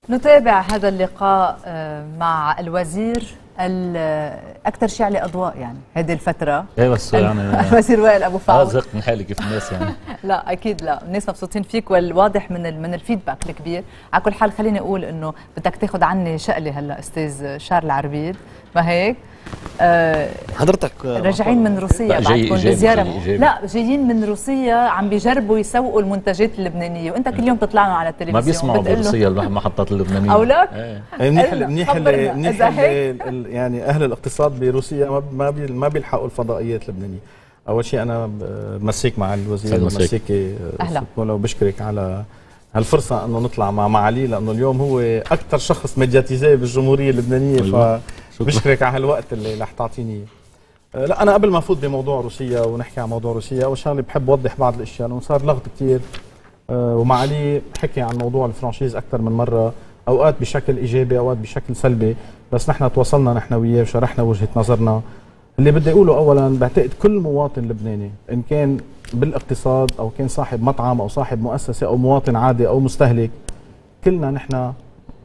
نتابع هذا اللقاء مع الوزير اكثر شيء عليه اضواء يعني هذه الفتره. ايه بس يعني الوزير وائل ابو فاعور زهقت من حالي كيف الناس يعني. لا اكيد لا، الناس مبسوطين فيك والواضح من الفيدباك الكبير. على كل حال خليني اقول انه بدك تاخذ عني شقله هلا استاذ شارل عربيد، ما هيك؟ حضرتك راجعين من روسيا بعدكم بزياره؟ لا جايين من روسيا، عم بيجربوا يسوقوا المنتجات اللبنانيه وانت كل يوم بتطلع على التلفزيون. ما بيسمعوا بروسيا المحطات اللبنانيه او لا؟ منيح يعني اهل الاقتصاد بروسيا ما بيلحقوا الفضائيات اللبنانيه. اول شيء انا بمسيك مع الوزير ومسيكي اهلا وبشكرك على هالفرصه انه نطلع مع معالي، لانه اليوم هو اكثر شخص ميدياتيزي بالجمهوريه اللبنانيه بشكرك على هالوقت اللي رح تعطيني. لا انا قبل ما افوت بموضوع روسيا ونحكي عن موضوع روسيا، اول شغله بحب اوضح بعض الاشياء لانه صار لغط كثير ومعالي حكي عن موضوع الفرانشيز اكثر من مره، اوقات بشكل ايجابي اوقات بشكل سلبي، بس نحن تواصلنا نحن وياه وشرحنا وجهه نظرنا. اللي بدي اقوله اولا بعتقد كل مواطن لبناني ان كان بالاقتصاد او كان صاحب مطعم او صاحب مؤسسه او مواطن عادي او مستهلك، كلنا نحن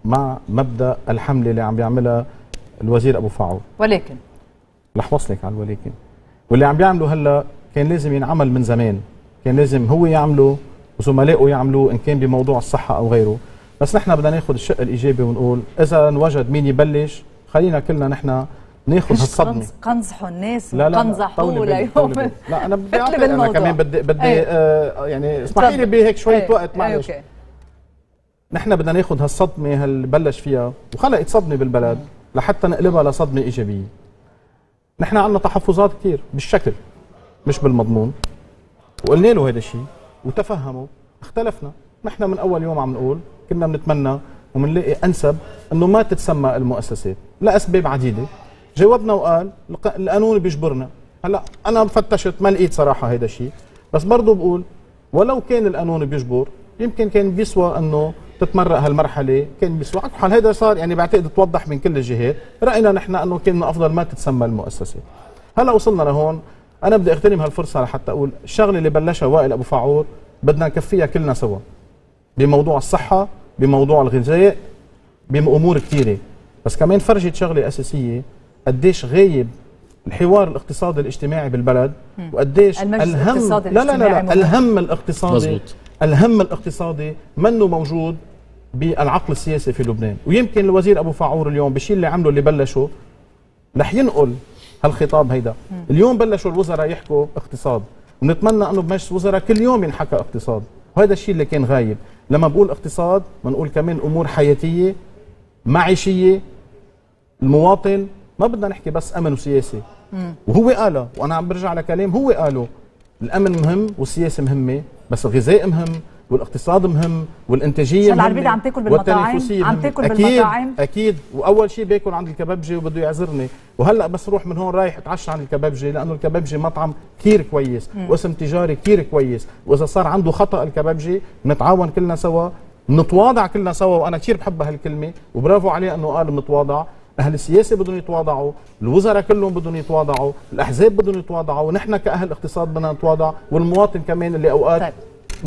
مع مبدا الحمله اللي عم بيعملها الوزير ابو فاعور. ولكن رح وصلك على الولكن، واللي عم بيعمله هلا كان لازم ينعمل من زمان، كان لازم هو يعمله وزملائه يعملوه ان كان بموضوع الصحه او غيره، بس نحن بدنا ناخذ الشق الايجابي ونقول اذا وجد مين يبلش خلينا كلنا نحن ناخذ هالصدمه. قنصحوا الناس وقنصحوه ليوم. لا انا بدي انا كمان بدي أيه. يعني اسمحي لي بهيك شويه أيه. وقت معلش. أيه. نحن بدنا ناخذ هالصدمه اللي بلش فيها وخلقت صدمه بالبلد لحتى نقلبها لصدمه ايجابيه. نحن عندنا تحفظات كثير بالشكل مش بالمضمون، وقلنا له هذا الشيء وتفهموا، اختلفنا. نحن من اول يوم عم نقول كنا بنتمنى وبنلاقي انسب انه ما تتسمى المؤسسات لاسباب عديده. جاوبنا وقال القانون بيجبرنا. هلا انا فتشت ما لقيت صراحه هيدا الشيء، بس برضه بقول ولو كان القانون بيجبر يمكن كان بيسوى انه تتمرق هالمرحله، كان بيسوى. على كل حال هيدا صار يعني بعتقد توضح من كل الجهات، راينا نحن انه كان افضل ما تتسمى المؤسسات. هلا وصلنا لهون، انا بدي اغتنم هالفرصه لحتى اقول الشغله اللي بلشها وائل ابو فاعور بدنا نكفيها كلنا سوا. بموضوع الصحه، بموضوع الغذاء، بامور كثيره، بس كمان فرجت شغله اساسيه قديش غايب الحوار الاقتصادي الاجتماعي بالبلد وقديش الهم لا الهم الاقتصادي مزبوط. الهم الاقتصادي منه موجود بالعقل السياسي في لبنان، ويمكن الوزير ابو فاعور اليوم بالشيء اللي عمله اللي بلشه رح ينقل هالخطاب هيدا. اليوم بلشوا الوزراء يحكوا اقتصاد، ونتمنى انه بمجلس الوزراء كل يوم ينحكى اقتصاد، وهذا الشيء اللي كان غايب. لما بقول اقتصاد بنقول كمان امور حياتيه معيشيه المواطن، ما بدنا نحكي بس امن وسياسه. وهو قاله وانا عم برجع لكلام هو قاله، الامن مهم والسياسه مهمه، بس الغذاء مهم والاقتصاد مهم والانتاجيه مهمه. العربيد عم تاكل بالمطاعم، عم تاكل بالمطاعم اكيد، واول شيء باكل عند الكبابجي وبده يعذرني، وهلا بس روح من هون رايح اتعشى عند الكبابجي لانه الكبابجي مطعم كثير كويس واسم تجاري كثير كويس، واذا صار عنده خطا الكبابجي نتعاون كلنا سوا، نتواضع كلنا سوا، وانا كثير بحب هالكلمه وبرافو عليه انه قال نتواضع. أهل السياسة بدهم يتواضعوا، الوزراء كلهم بدهم يتواضعوا، الأحزاب بدهم يتواضعوا، ونحن كأهل اقتصاد بدنا نتواضع، والمواطن كمان اللي أوقات طيب.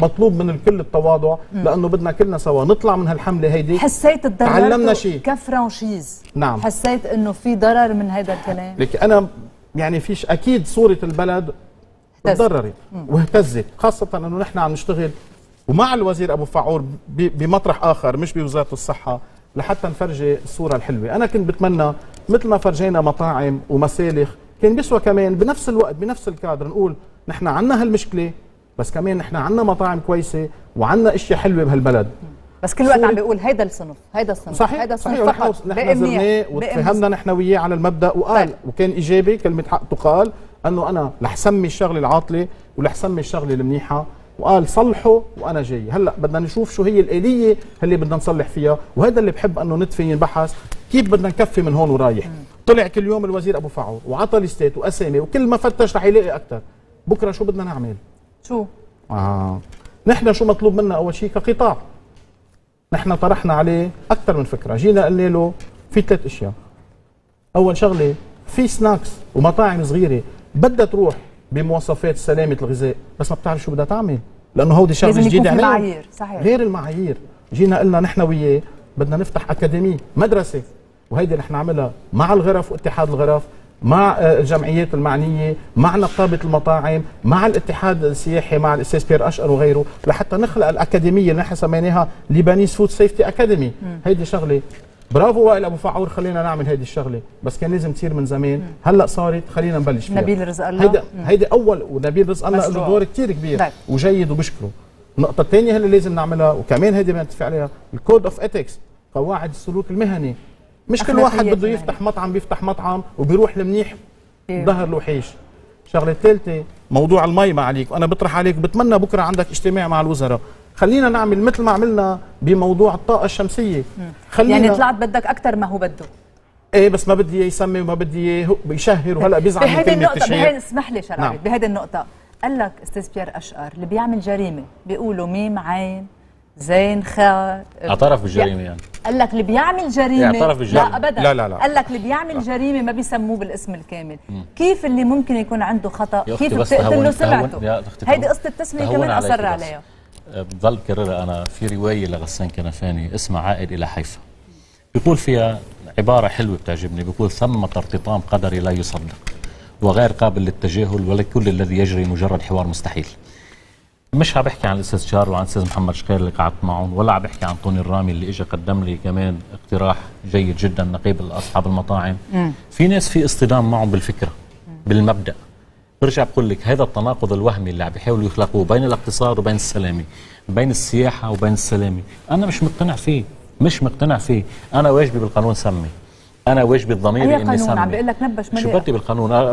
مطلوب من الكل التواضع لأنه بدنا كلنا سوا نطلع من هالحملة هيدي. حسيت تعلمنا شيء كفرانشيز؟ نعم حسيت إنه في ضرر من هذا الكلام؟ لك أنا يعني فيش أكيد صورة البلد تضررت واهتزت، خاصة إنه نحن عم نشتغل ومع الوزير أبو فاعور بمطرح آخر مش بوزارة الصحة لحتى نفرجي الصورة الحلوة. أنا كنت بتمنى مثل ما فرجينا مطاعم ومسالخ كان بيسوى كمان بنفس الوقت بنفس الكادر نقول نحن عنا هالمشكلة، بس كمان نحن عنا مطاعم كويسة وعنا أشياء حلوة بهالبلد. بس كل وقت عم بيقول هيدا الصنف هيدا الصنف صحيح هيدا الصنف صحيح فقط. نحن زرناه وتفهمنا نحن وياه على المبدأ وقال طيب. وكان إيجابي، كلمة حق تقال أنه أنا رح سمي الشغلة العاطلة ورح سمي الشغلة المنيحة، وقال صلحوا وانا جاي. هلا بدنا نشوف شو هي الاليه اللي بدنا نصلح فيها، وهذا اللي بحب انه ندفي ينبحث كيف بدنا نكفي من هون ورايح. طلع كل يوم الوزير ابو فاعور وعطى ليستات واسامي، وكل ما فتش رح يلاقي اكثر. بكره شو بدنا نعمل؟ شو؟ نحن شو مطلوب منا اول شيء كقطاع؟ نحن طرحنا عليه اكثر من فكره، جينا قلنا له في ثلاث اشياء. اول شغله في سناكس ومطاعم صغيره بدها تروح بمواصفات سلامه الغذاء، بس ما بتعرف شو بدها تعمل لانه هودي شغله جديده عليهم غير المعايير. جينا قلنا نحن وياه بدنا نفتح اكاديميه مدرسه، وهيدي نحن عاملها مع الغرف واتحاد الغرف، مع الجمعيات المعنيه، مع نقابه المطاعم، مع الاتحاد السياحي، مع الاستاذ بيار الأشقر وغيره، لحتى نخلق الاكاديميه اللي نحن سميناها ليبانيز فود سيفتي اكاديمي. هيدي شغله برافو وائل أبو فاعور، خلينا نعمل هيدي الشغله، بس كان لازم تصير من زمان، هلا صارت خلينا نبلش فيها. نبيل رزق الله هيدي اول، ونبيل رزق الله له دور كثير كبير داك. وجيد وبشكره. النقطه الثانيه اللي لازم نعملها وكمان هيدي بنتفق عليها، الكود اوف ايثكس، قواعد السلوك المهني. مش كل واحد بده يفتح مطعم بيفتح مطعم وبيروح المنيح ظهر له حيش. الشغله الثالثه موضوع المي، ما عليك وانا بطرح عليك، بتمنى بكره عندك اجتماع مع الوزراء، خلينا نعمل مثل ما عملنا بموضوع الطاقه الشمسيه. خلينا يعني طلعت بدك اكثر ما هو بده. ايه بس ما بدي يسمي وما بدي يشهر، وهلا بيزعل من كلمه التشهير. بهيدي النقطه اسمح لي شرعي، نعم. بهيدي النقطه قال لك استاذ بيار الأشقر اللي بيعمل جريمه بيقولوا ميم عين زين خير، اعترف بالجريمه يعني. قال لك اللي بيعمل جريمه لا ابدا، لا قال لك اللي بيعمل جريمه ما بيسموه بالاسم الكامل. كيف اللي ممكن يكون عنده خطا كيف بتقتل له سمعته؟ هيدي قصه التسميه كمان اصر عليها. بضل بكررها انا، في روايه لغسان كنفاني اسمها عائد الى حيفا، بيقول فيها عباره حلوه بتعجبني، بيقول ثمة ارتطام قدري لا يصدق وغير قابل للتجاهل، ولكل الذي يجري مجرد حوار مستحيل. مش عم بحكي عن الاستاذ شارل وعن الاستاذ محمد شقير اللي قعدت معهم، ولا عم بحكي عن طوني الرامي اللي اجى قدم لي كمان اقتراح جيد جدا، نقيب اصحاب المطاعم. في ناس في اصطدام معهم بالفكره بالمبدا. برجع بقول لك هذا التناقض الوهمي اللي عم بيحاولوا يخلقوه بين الاقتصاد وبين السلامه، بين السياحه وبين السلامه، انا مش مقتنع فيه، مش مقتنع فيه. انا واجبي بالقانون سمي، انا واجبي الضمير اني سمي. عم بقول لك نبش مليئة. شو بدي بالقانون؟ انا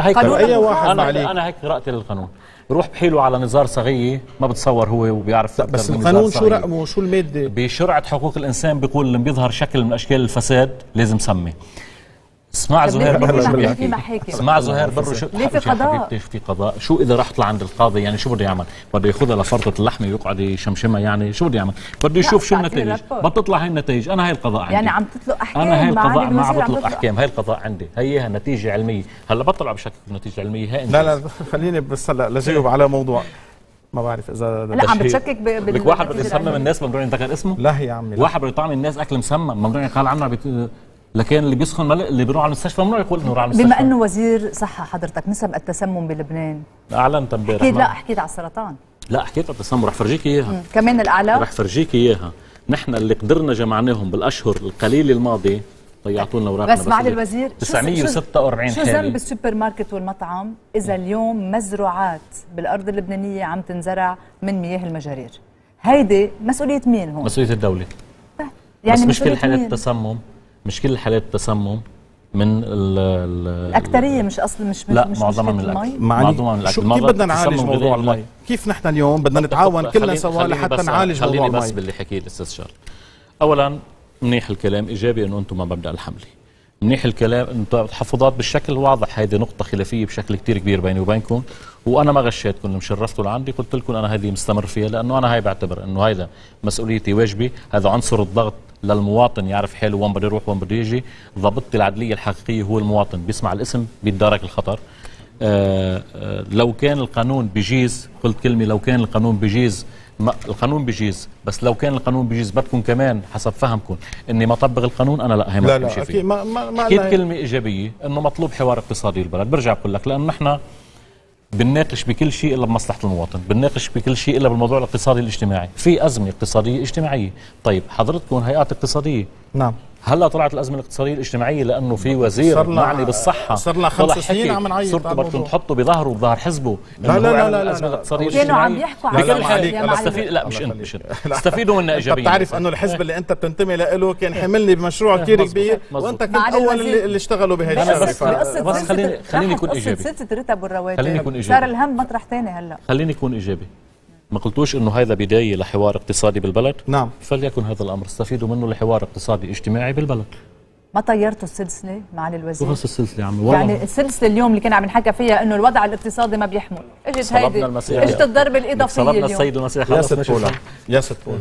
هيك اي واحد عليك، انا هيك قراءتي للقانون. بروح بحيله على نزار صغير ما بتصور هو وبيعرف. لا بس القانون شو رقمه وشو الماده؟ بشرعه حقوق الانسان بيقول اللي بيظهر شكل من اشكال الفساد لازم سمي. اسمع زهير برو شو بيحكي، اسمع زهير برو شو ليه في قضاء؟ في قضاء، شو اذا راح طلع عند القاضي؟ يعني شو بده يعمل؟ بده ياخذها لفرطه اللحمه ويقعد يشمشمها؟ يعني شو بده يعمل؟ بده يشوف شو النتائج، بتطلع هي النتائج. انا هي القضاء عندي، يعني عم تطلق احكام، انا هي القضاء ما عم بطلق احكام، هي القضاء عندي، هيها نتيجه علميه. هلا بطلع بشكل نتيجه علميه هي. لا خليني بس هلا لجاوب على موضوع ما بعرف اذا لا عم بتشكك لك. واحد بده يسمم الناس ممنوع ينذكر اسمه؟ لا يا عمي، واحد بده يطعم الناس اكل مسمم ممنوع يقال عنه، لكن اللي بيسخن اللي بيروح على المستشفى ممنوع يقول انه راح على المستشفى. بما انه وزير صحه حضرتك نسب التسمم بلبنان اعلنت امبارح. اكيد لا حكيت على السرطان، لا حكيت على التسمم، رح فرجيك اياها كمان الاعلام، رح فرجيك اياها. نحن اللي قدرنا جمعناهم بالاشهر القليله الماضيه، ضيعتوا لنا اوراقنا. بس معالي الوزير 946 حالة. شو ذنب السوبر ماركت والمطعم اذا اليوم مزروعات بالارض اللبنانيه عم تنزرع من مياه المجارير؟ هيدي مسؤوليه مين هون؟ مسؤوليه الدوله. يعني بس مش كل حالات التسمم، مش كل حالات التسمم من الأكثرية مش أصل مش معظمها من المي. معظمها من الأكل. كيف بدنا نعالج موضوع المي؟ كيف نحن اليوم بدنا نتعاون كلنا سوا لحتى نعالج موضوع المي؟ خليني بس باللي حكيه الأستاذ شارل. أولاً منيح الكلام، إيجابي إنه أنتم مع مبدأ الحملة. منيح الكلام أنتم تحفظات بالشكل واضح، هيدي نقطة خلافية بشكل كتير كبير بيني وبينكم، وأنا ما غشيتكم، مشرفتوا لعندي، قلت لكم أنا هذه مستمر فيها، لأنه أنا هاي بعتبر إنه هيدا مسؤوليتي واجبي، هذا عنصر الضغط للمواطن يعرف حاله وين بده يروح وين بده يجي. ضابطة العدلية الحقيقية هو المواطن، بيسمع الاسم بيتدارك الخطر. لو كان القانون بيجيز، قلت كلمة لو كان القانون بيجيز، القانون بيجيز، بس لو كان القانون بيجيز بدكم كمان حسب فهمكم اني ما طبق القانون، انا لا هي ما بمشي فيه. ما حكيت كلمة ايجابية انه مطلوب حوار اقتصادي للبلد، برجع بقول لك لانه نحن بنناقش بكل شيء الا بمصلحه المواطن، بنناقش بكل شيء الا بالموضوع الاقتصادي الاجتماعي، في ازمه اقتصاديه اجتماعيه. طيب حضرتكم هيئات اقتصاديه، نعم، هلا طلعت الازمه الاقتصاديه الاجتماعيه لانه في وزير معني بالصحه صرنا 5 سنين عم نعيط، صرتوا بدكم تحطوا بظهره وبظهر حزبه. لا الازمه الاقتصاديه كانوا عم يحكوا عن استفيد. لا مش انت، مش انت، استفيدوا منا ايجابيا. بتعرف انه الحزب اللي انت بتنتمي له كان حملني بمشروع كثير كبير، وانت كنت اول اللي اشتغلوا بهي الشغله. بس خليني اكون ايجابي، قصه رتب والرواتب صار الهم مطرح ثاني. هلا خليني اكون ايجابي، ما قلتوش انه هذا بدايه لحوار اقتصادي بالبلد، نعم، فليكن هذا الامر استفيدوا منه لحوار اقتصادي اجتماعي بالبلد. ما طيرتوا السلسله معالي الوزير؟ شو السلسله يا عمي؟ يعني السلسله اليوم اللي كنا عم نحكى فيها انه الوضع الاقتصادي ما بيحمل، اجت هيدي، اجت الضربه الاضافيه اليوم. السيد المسيح خلص بولا يا ست بولا،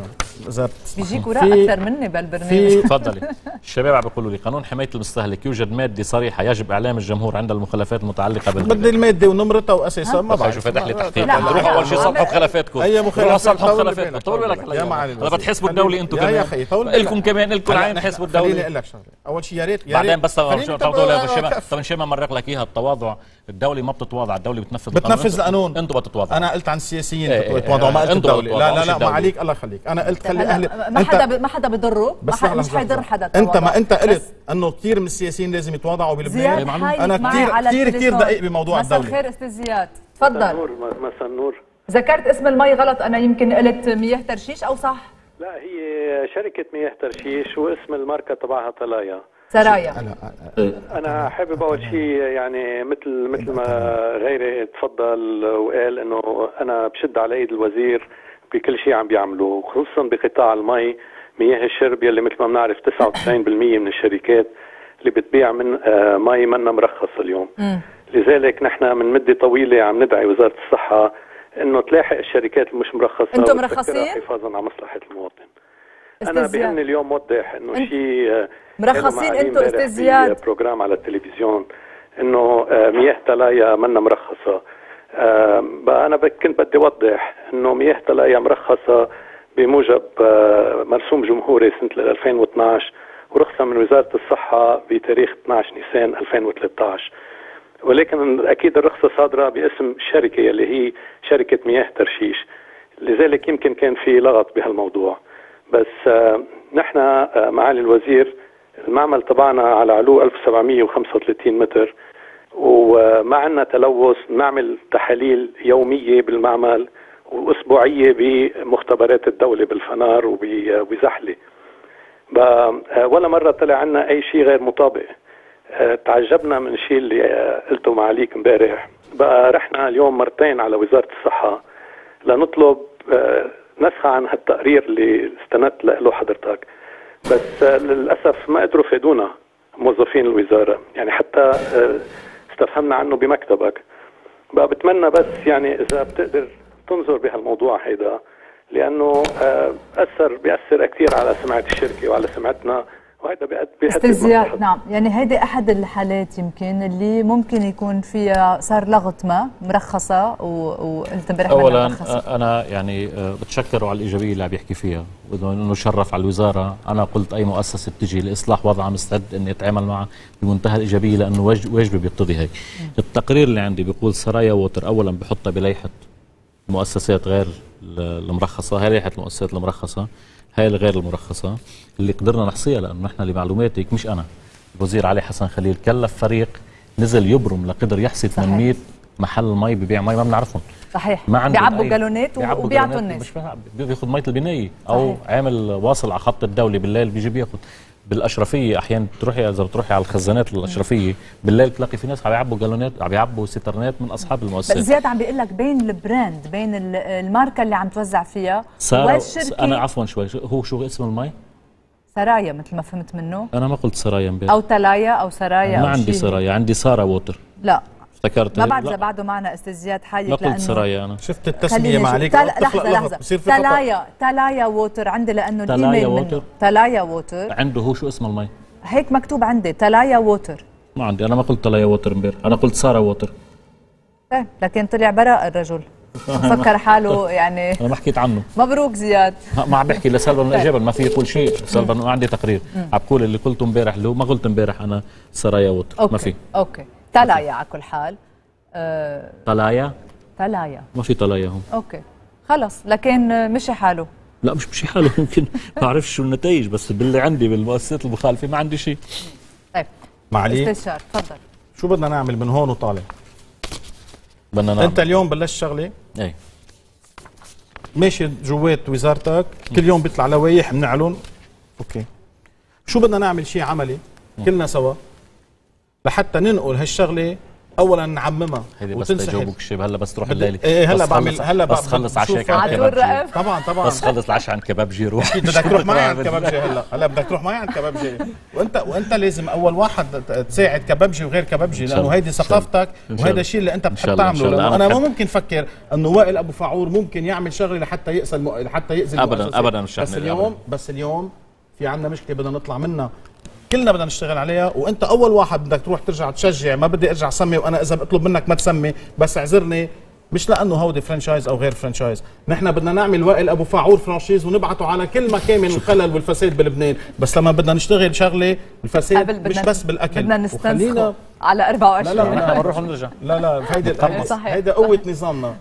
اذا بيجيكوا راي اكثر مني بالبرنامج تفضلي. الشباب عم بيقولوا لي قانون حمايه المستهلك يوجد ماده صريحه يجب اعلام الجمهور عند المخالفات المتعلقه بالقانون. بدي الماده ونمرتها واساسها ما بعرف شو فاتح لي تحقيق. روح اول شيء صفحوا خلافاتكم، روحوا صفحوا خلافاتكم، طول بالك يا معلم انا بتحسبوا الدوله انتم كمان، الكم كمان الكل عين تحسبوا الدوله. اول شيء يا ريت بعدين بس طب نشيما مرق لك اياها. التواضع، الدوله ما بتتواضع، الدوله بتنفذ القانون، انتم بتتواضعوا. انا قلت عن السياسيين بتتواضعوا، ما قلت الدوله. لا لا لا ما عليك الله يخليك، انا قلت خلي اهل ما حدا بضره، مش حيضر حدا. انت ما انت قلت انه كثير من السياسيين لازم يتواضعوا بلبنان. انا كثير كثير دقيق بموضوع الدوله. مساء الخير استاذ زياد، تفضل. مساء النور. ذكرت اسم المي غلط، انا يمكن قلت مياه ترشيش او صح؟ لا هي شركة مياه ترشيش واسم الماركة تبعها طلايا سرايا. أنا حابب أول شيء يعني مثل ما غيري تفضل وقال إنه أنا بشد على إيد الوزير بكل شيء عم بيعملوه، خصوصا بقطاع المي، مياه الشرب يلي مثل ما بنعرف 99% من الشركات اللي بتبيع من مي منا مرخص اليوم. لذلك نحن من مدة طويلة عم ندعي وزارة الصحة انه تلاحق الشركات اللي مش مرخصه. انتم مرخصين؟ حفاظا على مصلحه المواطن. انا بهمني اليوم وضح انه شيء مرخصين انتم استاذ زياد؟ بروجرام على التلفزيون انه مياه طلايا منا مرخصه. انا كنت بدي اوضح انه مياه طلايا مرخصه بموجب مرسوم جمهوري سنه 2012 ورخصه من وزاره الصحه بتاريخ 12 نيسان 2013. ولكن اكيد الرخصه صادره باسم الشركه اللي هي شركه مياه ترشيش، لذلك يمكن كان في لغط بهالموضوع. بس نحن معالي الوزير المعمل تبعنا على علو 1735 متر وما عندنا تلوث، نعمل تحاليل يوميه بالمعمل واسبوعيه بمختبرات الدوله بالفنار وبزحله، ولا مره طلع عنا اي شيء غير مطابق. تعجبنا من شيء اللي قلته معاليك امبارح، بقى رحنا اليوم مرتين على وزارة الصحة لنطلب نسخة عن هالتقرير اللي استندت له حضرتك، بس للأسف ما قدروا فادونا موظفين الوزارة، يعني حتى استفهمنا عنه بمكتبك. بقى بتمنى بس يعني إذا بتقدر تنظر بهالموضوع هيدا، لأنه بيأثر كثير على سمعة الشركة وعلى سمعتنا. استاذ زياد نعم، يعني هيدي احد الحالات يمكن اللي ممكن يكون فيها صار لغط ما مرخصه وقلت امبارح اولا مرخصة. انا يعني بتشكره على الايجابيه اللي عم يحكي فيها وانه شرف على الوزاره. انا قلت اي مؤسسه بتجي لاصلاح وضعها مستعد اني اتعامل معها بمنتهى الايجابيه لانه واجبي بيقتضي هيك. التقرير اللي عندي بيقول سرايا ووتر اولا بحطها بلائحه المؤسسات غير المرخصه، هي لائحه المؤسسات المرخصه، هاي الغير المرخصة اللي قدرنا نحصيها لأنه نحن لمعلوماتك مش أنا، الوزير علي حسن خليل كلف فريق نزل يبرم لقدر يحصي 800 محل مي ببيع مي ما بنعرفهم. صحيح، بيعبوا جالونات وبيعطوا الناس، مش بياخذ مية البناية أو عامل واصل على خط الدولة بالليل بيجي بياخذ. بالأشرفية أحيانا بتروحي، إذا بتروحي على الخزانات الأشرفية بالليل تلاقي في ناس عم يعبوا جالونات، عم يعبوا سترنات من أصحاب المؤسسات. بس زياد عم بيقول لك بين البراند، بين الماركة اللي عم توزع فيها والشركة. أنا عفوا شوي، هو شو اسم المي؟ سرايا مثل ما فهمت منه. أنا ما قلت سرايا امبارح، أو تلايا أو سرايا، ما عندي سرايا، عندي سارة ووتر. لا افتكرت، ما بعد اذا بعده معنا استاذ زياد حيك لانه قلت سرايا. انا شفت التسميه ما عليك، لحظه تلايا ووتر عندي لانه الايميل منه تلايا ووتر عنده. هو شو اسم المي؟ هيك مكتوب عندي تلايا ووتر، ما عندي، انا ما قلت تلايا ووتر امبارح، انا قلت ساره ووتر. ايه لكن طلع براء الرجل فكر حاله يعني. انا ما حكيت عنه. مبروك زياد. ما عم بحكي لسلبا من اجابا، ما في يقول شيء سلبا، ما عندي تقرير. عم بقول اللي قلته امبارح اللي هو ما قلت امبارح انا سرايا ووتر، ما في. اوكي طلايا على كل حال. طلايا؟ طلايا ما في طلايا هون. اوكي خلص، لكن مشي حاله. لا مش مشي حاله، يمكن ما بعرفش شو النتائج، بس باللي عندي بالمؤسسات المخالفه ما عندي شيء. طيب معلش استاذ شارل تفضل. شو بدنا نعمل من هون وطالع؟ بدنا نعمل، انت اليوم بلشت شغله؟ ايه ماشي جوات وزارتك، كل يوم بيطلع لوائح بنعلن. اوكي شو بدنا نعمل شيء عملي كلنا سوا لحتى ننقل هالشغله اولا نعممها وتنسحب. بس جاوبك الشباب هلا بس تروح الليله. ايه هلا بعمل هلا بس خلص عشاء عند كبابجي. طبعا طبعا بس خلص العشاء عند كبابجي. روح بدك تروح معي عند كبابجي هلا. هلا بدك تروح معي عند كبابجي. وانت لازم اول واحد تساعد كبابجي وغير كبابجي، لانه هيدي ثقافتك وهيدا الشيء اللي انت بتحب تعمله. لانه انا ما ممكن افكر انه وائل ابو فاعور ممكن يعمل شغله لحتى يأذي ابدا ابدا. مش بس اليوم في عندنا مشكله بدنا نطلع منها، كلنا بدنا نشتغل عليها، وانت اول واحد بدك تروح ترجع تشجع. ما بدي ارجع سمي، وانا اذا بطلب منك ما تسمي بس اعذرني، مش لانه هودي فرانشايز او غير فرانشايز. نحن بدنا نعمل وائل ابو فاعور فرانشايز ونبعته على كل مكان من الخلل والفساد بلبنان، بس لما بدنا نشتغل شغله الفساد مش بس بالاكل بدنا نستنسخه على 24. لا بنروح نرجع. لا هيدا قوه نظامنا.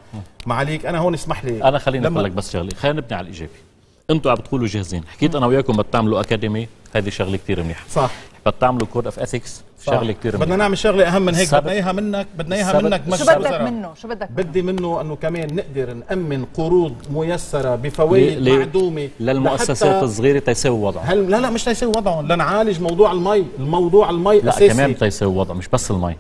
ما عليك، انا هون اسمح لي انا خليني اقول لك بس شغله، خلينا نبني على الايجابي. انتوا عم بتقولوا جاهزين، حكيت انا وياكم بتعملوا اكاديمي، هذه شغله كثير منيحه صح. بتعملوا كود اوف اثكس، شغله كثير منيحه. بدنا نعمل شغله اهم من هيك، بدنا اياها منك، شو بدك منه؟ بدي منه انه كمان نقدر نامن قروض ميسره بفوائد معدومه للمؤسسات الصغيره تيساوي وضعهم. لا مش تيساوي وضعهم، لنعالج موضوع المي. اساسي. لا كمان تيساوي وضعه، مش بس المي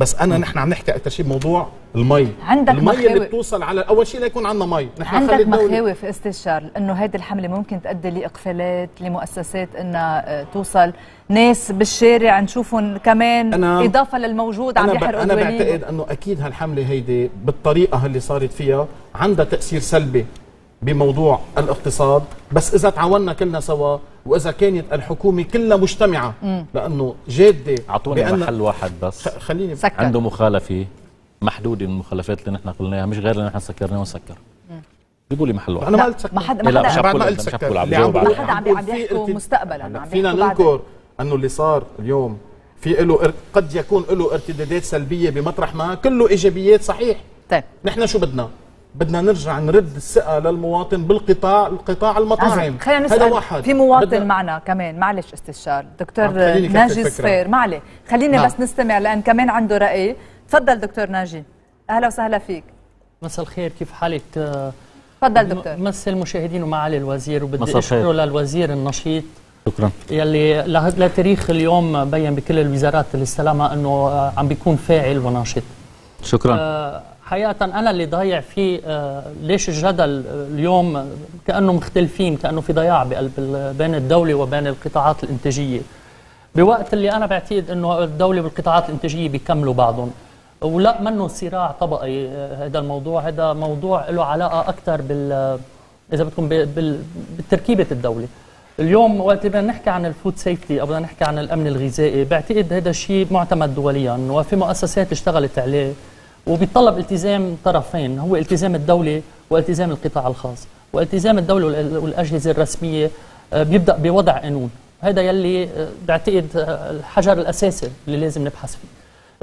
بس. نحن عم نحكي اكثر شيء بموضوع المي. عندك المي اللي بتوصل على اول شيء ليكون عندنا مي. نحن عندك مخاوف في استاذ شارل انه هيدي الحمله ممكن تؤدي لاقفالات لمؤسسات، انها توصل ناس بالشارع نشوفهم كمان اضافه للموجود عم يحرقوا. انا بعتقد انه اكيد هالحمله هيدي بالطريقه اللي صارت فيها عندها تاثير سلبي بموضوع الاقتصاد، بس اذا تعاوننا كلنا سوا واذا كانت الحكومه كلها مجتمعه لانه جاده. اعطوني محل واحد بس خليني سكر. عنده مخالفه محدوده من المخالفات اللي نحن قلناها، مش غير اللي نحن سكرناه ونسكر. جيبوا لي محل واحد. انا ما قلت سكر. ما حدا عم يحكوا مستقبلا. فينا ننكر انه اللي صار اليوم في له قد يكون له ارتدادات سلبيه بمطرح ما كله ايجابيات صحيح. طيب نحن شو بدنا؟ بدنا نرجع نرد الثقة للمواطن بالقطاع، القطاع المطاعم. خلينا نسأل في مواطن معنا كمان، معلش استشار دكتور ناجي صفير، معلي خليني بس نستمع لأن كمان عنده رأي. تفضل دكتور ناجي، أهلا وسهلا فيك. مساء الخير، كيف حالك؟ تفضل دكتور. مساء المشاهدين ومعالي الوزير، وبدي أشكره للوزير النشيط. شكرا. يلي لتاريخ اليوم بين بكل الوزارات السلامة أنه عم بيكون فاعل وناشط. شكرا. حقيقة أنا اللي ضايع فيه ليش الجدل اليوم كأنه مختلفين، كأنه في ضياع بقلب بين الدولة وبين القطاعات الإنتاجية، بوقت اللي أنا بعتقد أنه الدولة والقطاعات الإنتاجية بيكملوا بعضهم. ولا منه صراع طبقي هذا الموضوع، هذا موضوع له علاقة أكثر إذا بدكم بالتركيبة الدولة. اليوم وقت بدنا نحكي عن الفود سيفتي أو بدنا نحكي عن الأمن الغذائي، بعتقد هذا الشيء معتمد دوليا وفي مؤسسات اشتغلت عليه، وبيتطلب التزام طرفين، هو التزام الدولة والتزام القطاع الخاص. والتزام الدولة والأجهزة الرسمية بيبدأ بوضع قانون، هذا يلي بعتقد الحجر الأساسي اللي لازم نبحث فيه.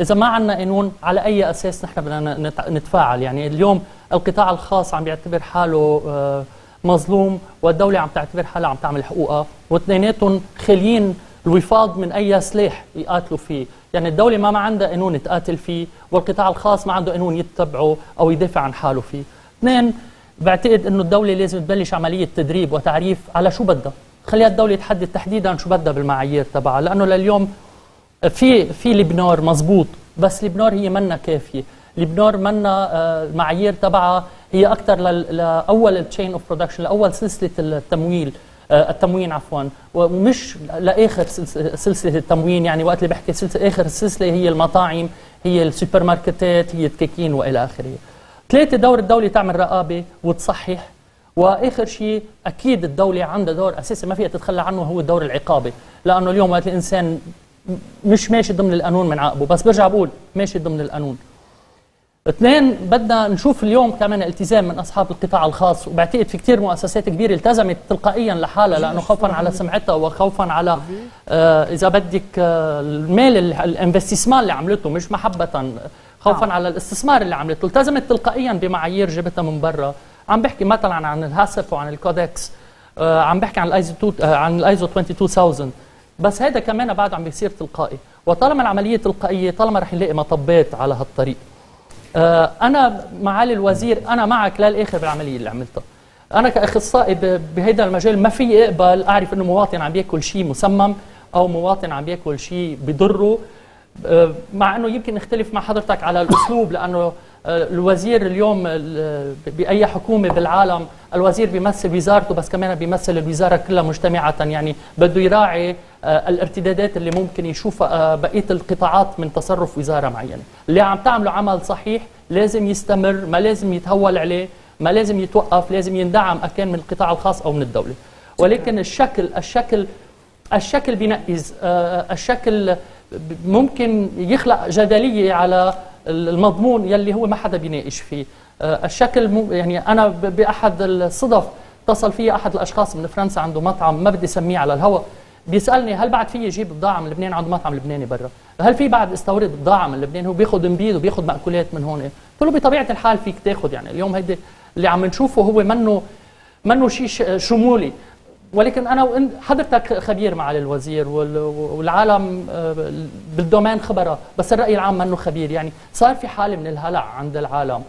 إذا ما عندنا قانون على أي أساس نحن بدنا نتفاعل؟ يعني اليوم القطاع الخاص عم بيعتبر حاله مظلوم والدولة عم تعتبر حالها عم تعمل حقوقها، واثنيناتهم خاليين الوفاض من أي سلاح يقاتلوا فيه. يعني الدولة ما عندها قانون تقاتل فيه، والقطاع الخاص ما عنده قانون يتبعه أو يدافع عن حاله فيه. اثنين، بعتقد أنه الدولة لازم تبلش عملية تدريب وتعريف على شو بدها، خليها الدولة تحدد تحديدا شو بدها بالمعايير تبعها، لأنه لليوم في لبنار مزبوط، بس لبنار هي منا كافية. لبنار منا المعايير تبعها هي أكثر لأول التشين اوف برودكشن، لأول سلسلة التموين عفوا، ومش لاخر سلسله التموين. يعني وقت اللي بحكي سلسله اخر السلسله هي المطاعم، هي السوبر ماركتات، هي الكيكين والى اخره. ثلاثه، دور الدوله تعمل رقابه وتصحح، واخر شيء اكيد الدوله عندها دور اساسي ما فيها تتخلى عنه، هو الدور العقابي، لانه اليوم وقت الانسان مش ماشي ضمن القانون بنعاقبه، بس برجع بقول ماشي ضمن القانون. اثنين، بدنا نشوف اليوم كمان التزام من اصحاب القطاع الخاص، وبعتقد في كثير مؤسسات كبيره التزمت تلقائيا لحالها لانه خوفا على سمعتها وخوفا على اذا بدك المال الانفستيسمون اللي عملته، مش محبه، خوفا على الاستثمار اللي عملته، التزمت تلقائيا بمعايير جبتها من برا. عم بحكي مثلا عن الهاسف وعن الكودكس، عم بحكي عن الايزو 22000، بس هذا كمان بعد عم بيصير تلقائي، وطالما العمليه تلقائيه طالما رح نلاقي مطبات على هالطريق. أنا معالي الوزير أنا معك للآخر بالعملية اللي عملتها. أنا كأخصائي بهذا المجال ما في أقبل أعرف إنه مواطن عم بياكل شيء مسمم أو مواطن عم بياكل شيء بضره، مع انه يمكن نختلف مع حضرتك على الاسلوب، لانه الوزير اليوم باي حكومه بالعالم الوزير بيمثل وزارته، بس كمان بيمثل الوزاره كلها مجتمعه، يعني بده يراعي الارتدادات اللي ممكن يشوفها بقيه القطاعات من تصرف وزاره معينه. اللي عم تعمله عمل صحيح لازم يستمر، ما لازم يتهول عليه، ما لازم يتوقف، لازم يندعم اكان من القطاع الخاص او من الدوله. ولكن الشكل بينقز، الشكل ممكن يخلق جدليه على المضمون يلي هو ما حدا بيناقش فيه. الشكل يعني انا باحد الصدف اتصل في احد الاشخاص من فرنسا عنده مطعم، ما بدي اسميه على الهواء، بيسالني هل بعد في اجيب بضاعه من لبنان، عنده مطعم لبناني برا، هل في بعد استورد بضاعه من لبنان؟ هو بياخذ نبيذ وبياخذ ماكولات من هون. قلت له بطبيعه الحال فيك تاخذ، يعني اليوم هيدي اللي عم نشوفه هو منه شيء شمولي، ولكن انا حضرتك خبير معالي الوزير والعالم بالدومين خبره، بس الراي العام منه خبير. يعني صار في حاله من الهلع عند العالم،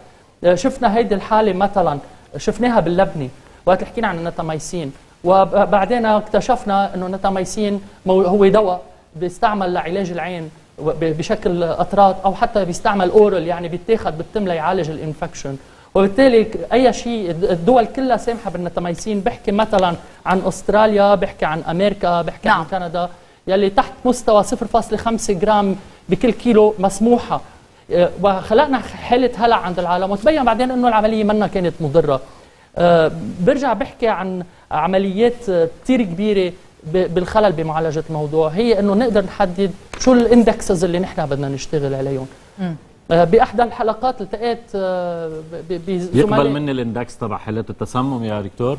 شفنا هيدي الحاله مثلا شفناها باللبني وقت حكينا عن النتاميسين، وبعدين اكتشفنا انه النتاميسين هو دواء بيستعمل لعلاج العين بشكل قطرات، او حتى بيستعمل اورال، يعني بيتاخذ بالتم ليعالج الانفكشن، وبالتالي اي شيء الدول كلها سامحه بالنتاميسين. بحكي مثلا عن استراليا، بحكي عن امريكا، بحكي عن كندا يلي تحت مستوى 0.5 جرام بكل كيلو مسموحه، وخلقنا حاله هلع عند العالم، وتبين بعدين انه العمليه منا كانت مضره. برجع بحكي عن عمليات كثير كبيره بالخلل بمعالجه الموضوع، هي انه نقدر نحدد شو الاندكسز اللي نحن بدنا نشتغل عليهم. باحدى الحلقات التقيت يقبل مني الاندكس تبع حالات التسمم يا دكتور،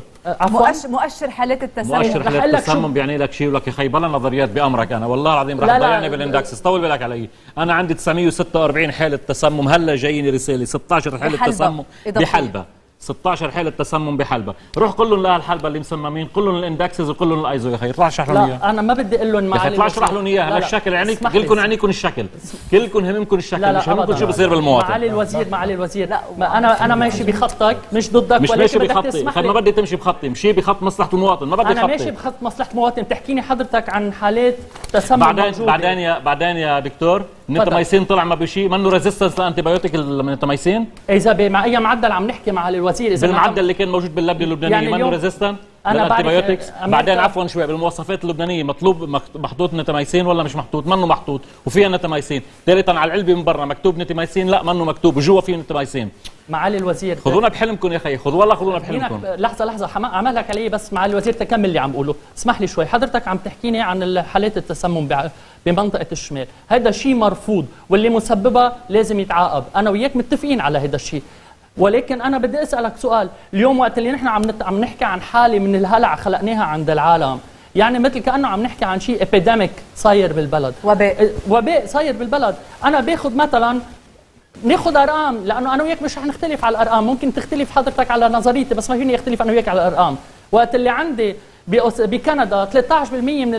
مؤشر حالات التسمم، مؤشر حالات التسمم بيعني لك شيء، ولك يا خي بلا نظريات بامرك، انا والله العظيم رح تضيعني بالاندكس، طول بالك علي. انا عندي 946 حاله تسمم، هلا جايني رساله 16 حاله تسمم بحلبة، 16 حاله تسمم بحلبة، روح قول لهم لهالحلبة اللي مسممين، قول لهم الاندكسز وقول لهم الايزو يا خي، اطلع اشرح لهم اياه. لا انا ما بدي اقول لهم معلش، اطلع اشرح لهم اياه. انا الشكل عينيكم، كلكم عينيكم الشكل، كلكم هممكم الشكل، لا مش همكم شو بصير بالمواطن. معالي الوزير، معالي الوزير، لا انا ماشي بخطك، مش ضدك، مش ماشي بخطي، ما بدي تمشي بخطي، مشي بخط مصلحه المواطن، ما بدي خطي. انا ماشي بخط مصلحه المواطن. بتحكيني حضرتك عن حالات تسمم موجوده، بعدين يا دكتور النتاميسين طلع ما بشيء، منه ريزيستنس لانتيبيوتيك النتاميسين، اذا مع اي معدل عم نحكي مع الوزير، اذا بالمعدل اللي كان موجود باللبني اللبناني منه ريزيستنس للانتيبيوتيكس. بعدين عفوا شوي، بالمواصفات اللبنانيه مطلوب محطوط نتاميسين ولا مش محطوط؟ منه محطوط وفيها نتاميسين. ثالثا على العلبه من برا مكتوب نتاميسين، لا منه مكتوب وجوا فيه نتاميسين. معالي الوزير خذونا بحلمكم يا خي، خذ والله خذونا بحلمكم. لحظه عملك علي، بس معالي الوزير تكمل اللي عم بقوله، اسمح لي شوي. حضرتك عم تحكيني عن حالات التسمم بمنطقه الشمال، هذا شيء مرفوض واللي مسببها لازم يتعاقب، انا وياك متفقين على هذا الشيء. ولكن انا بدي اسالك سؤال، اليوم وقت اللي نحن عم نحكي عن حاله من الهلع خلقناها عند العالم، يعني مثل كانه عم نحكي عن شيء ابيديميك صاير بالبلد، وباء صاير بالبلد. انا باخذ مثلا، ناخذ ارقام، لانه انا وياك مش رح نختلف على الارقام، ممكن تختلف حضرتك على نظريتي بس ما فيني اختلف انا وياك على الارقام. وقت اللي عندي بكندا 13% من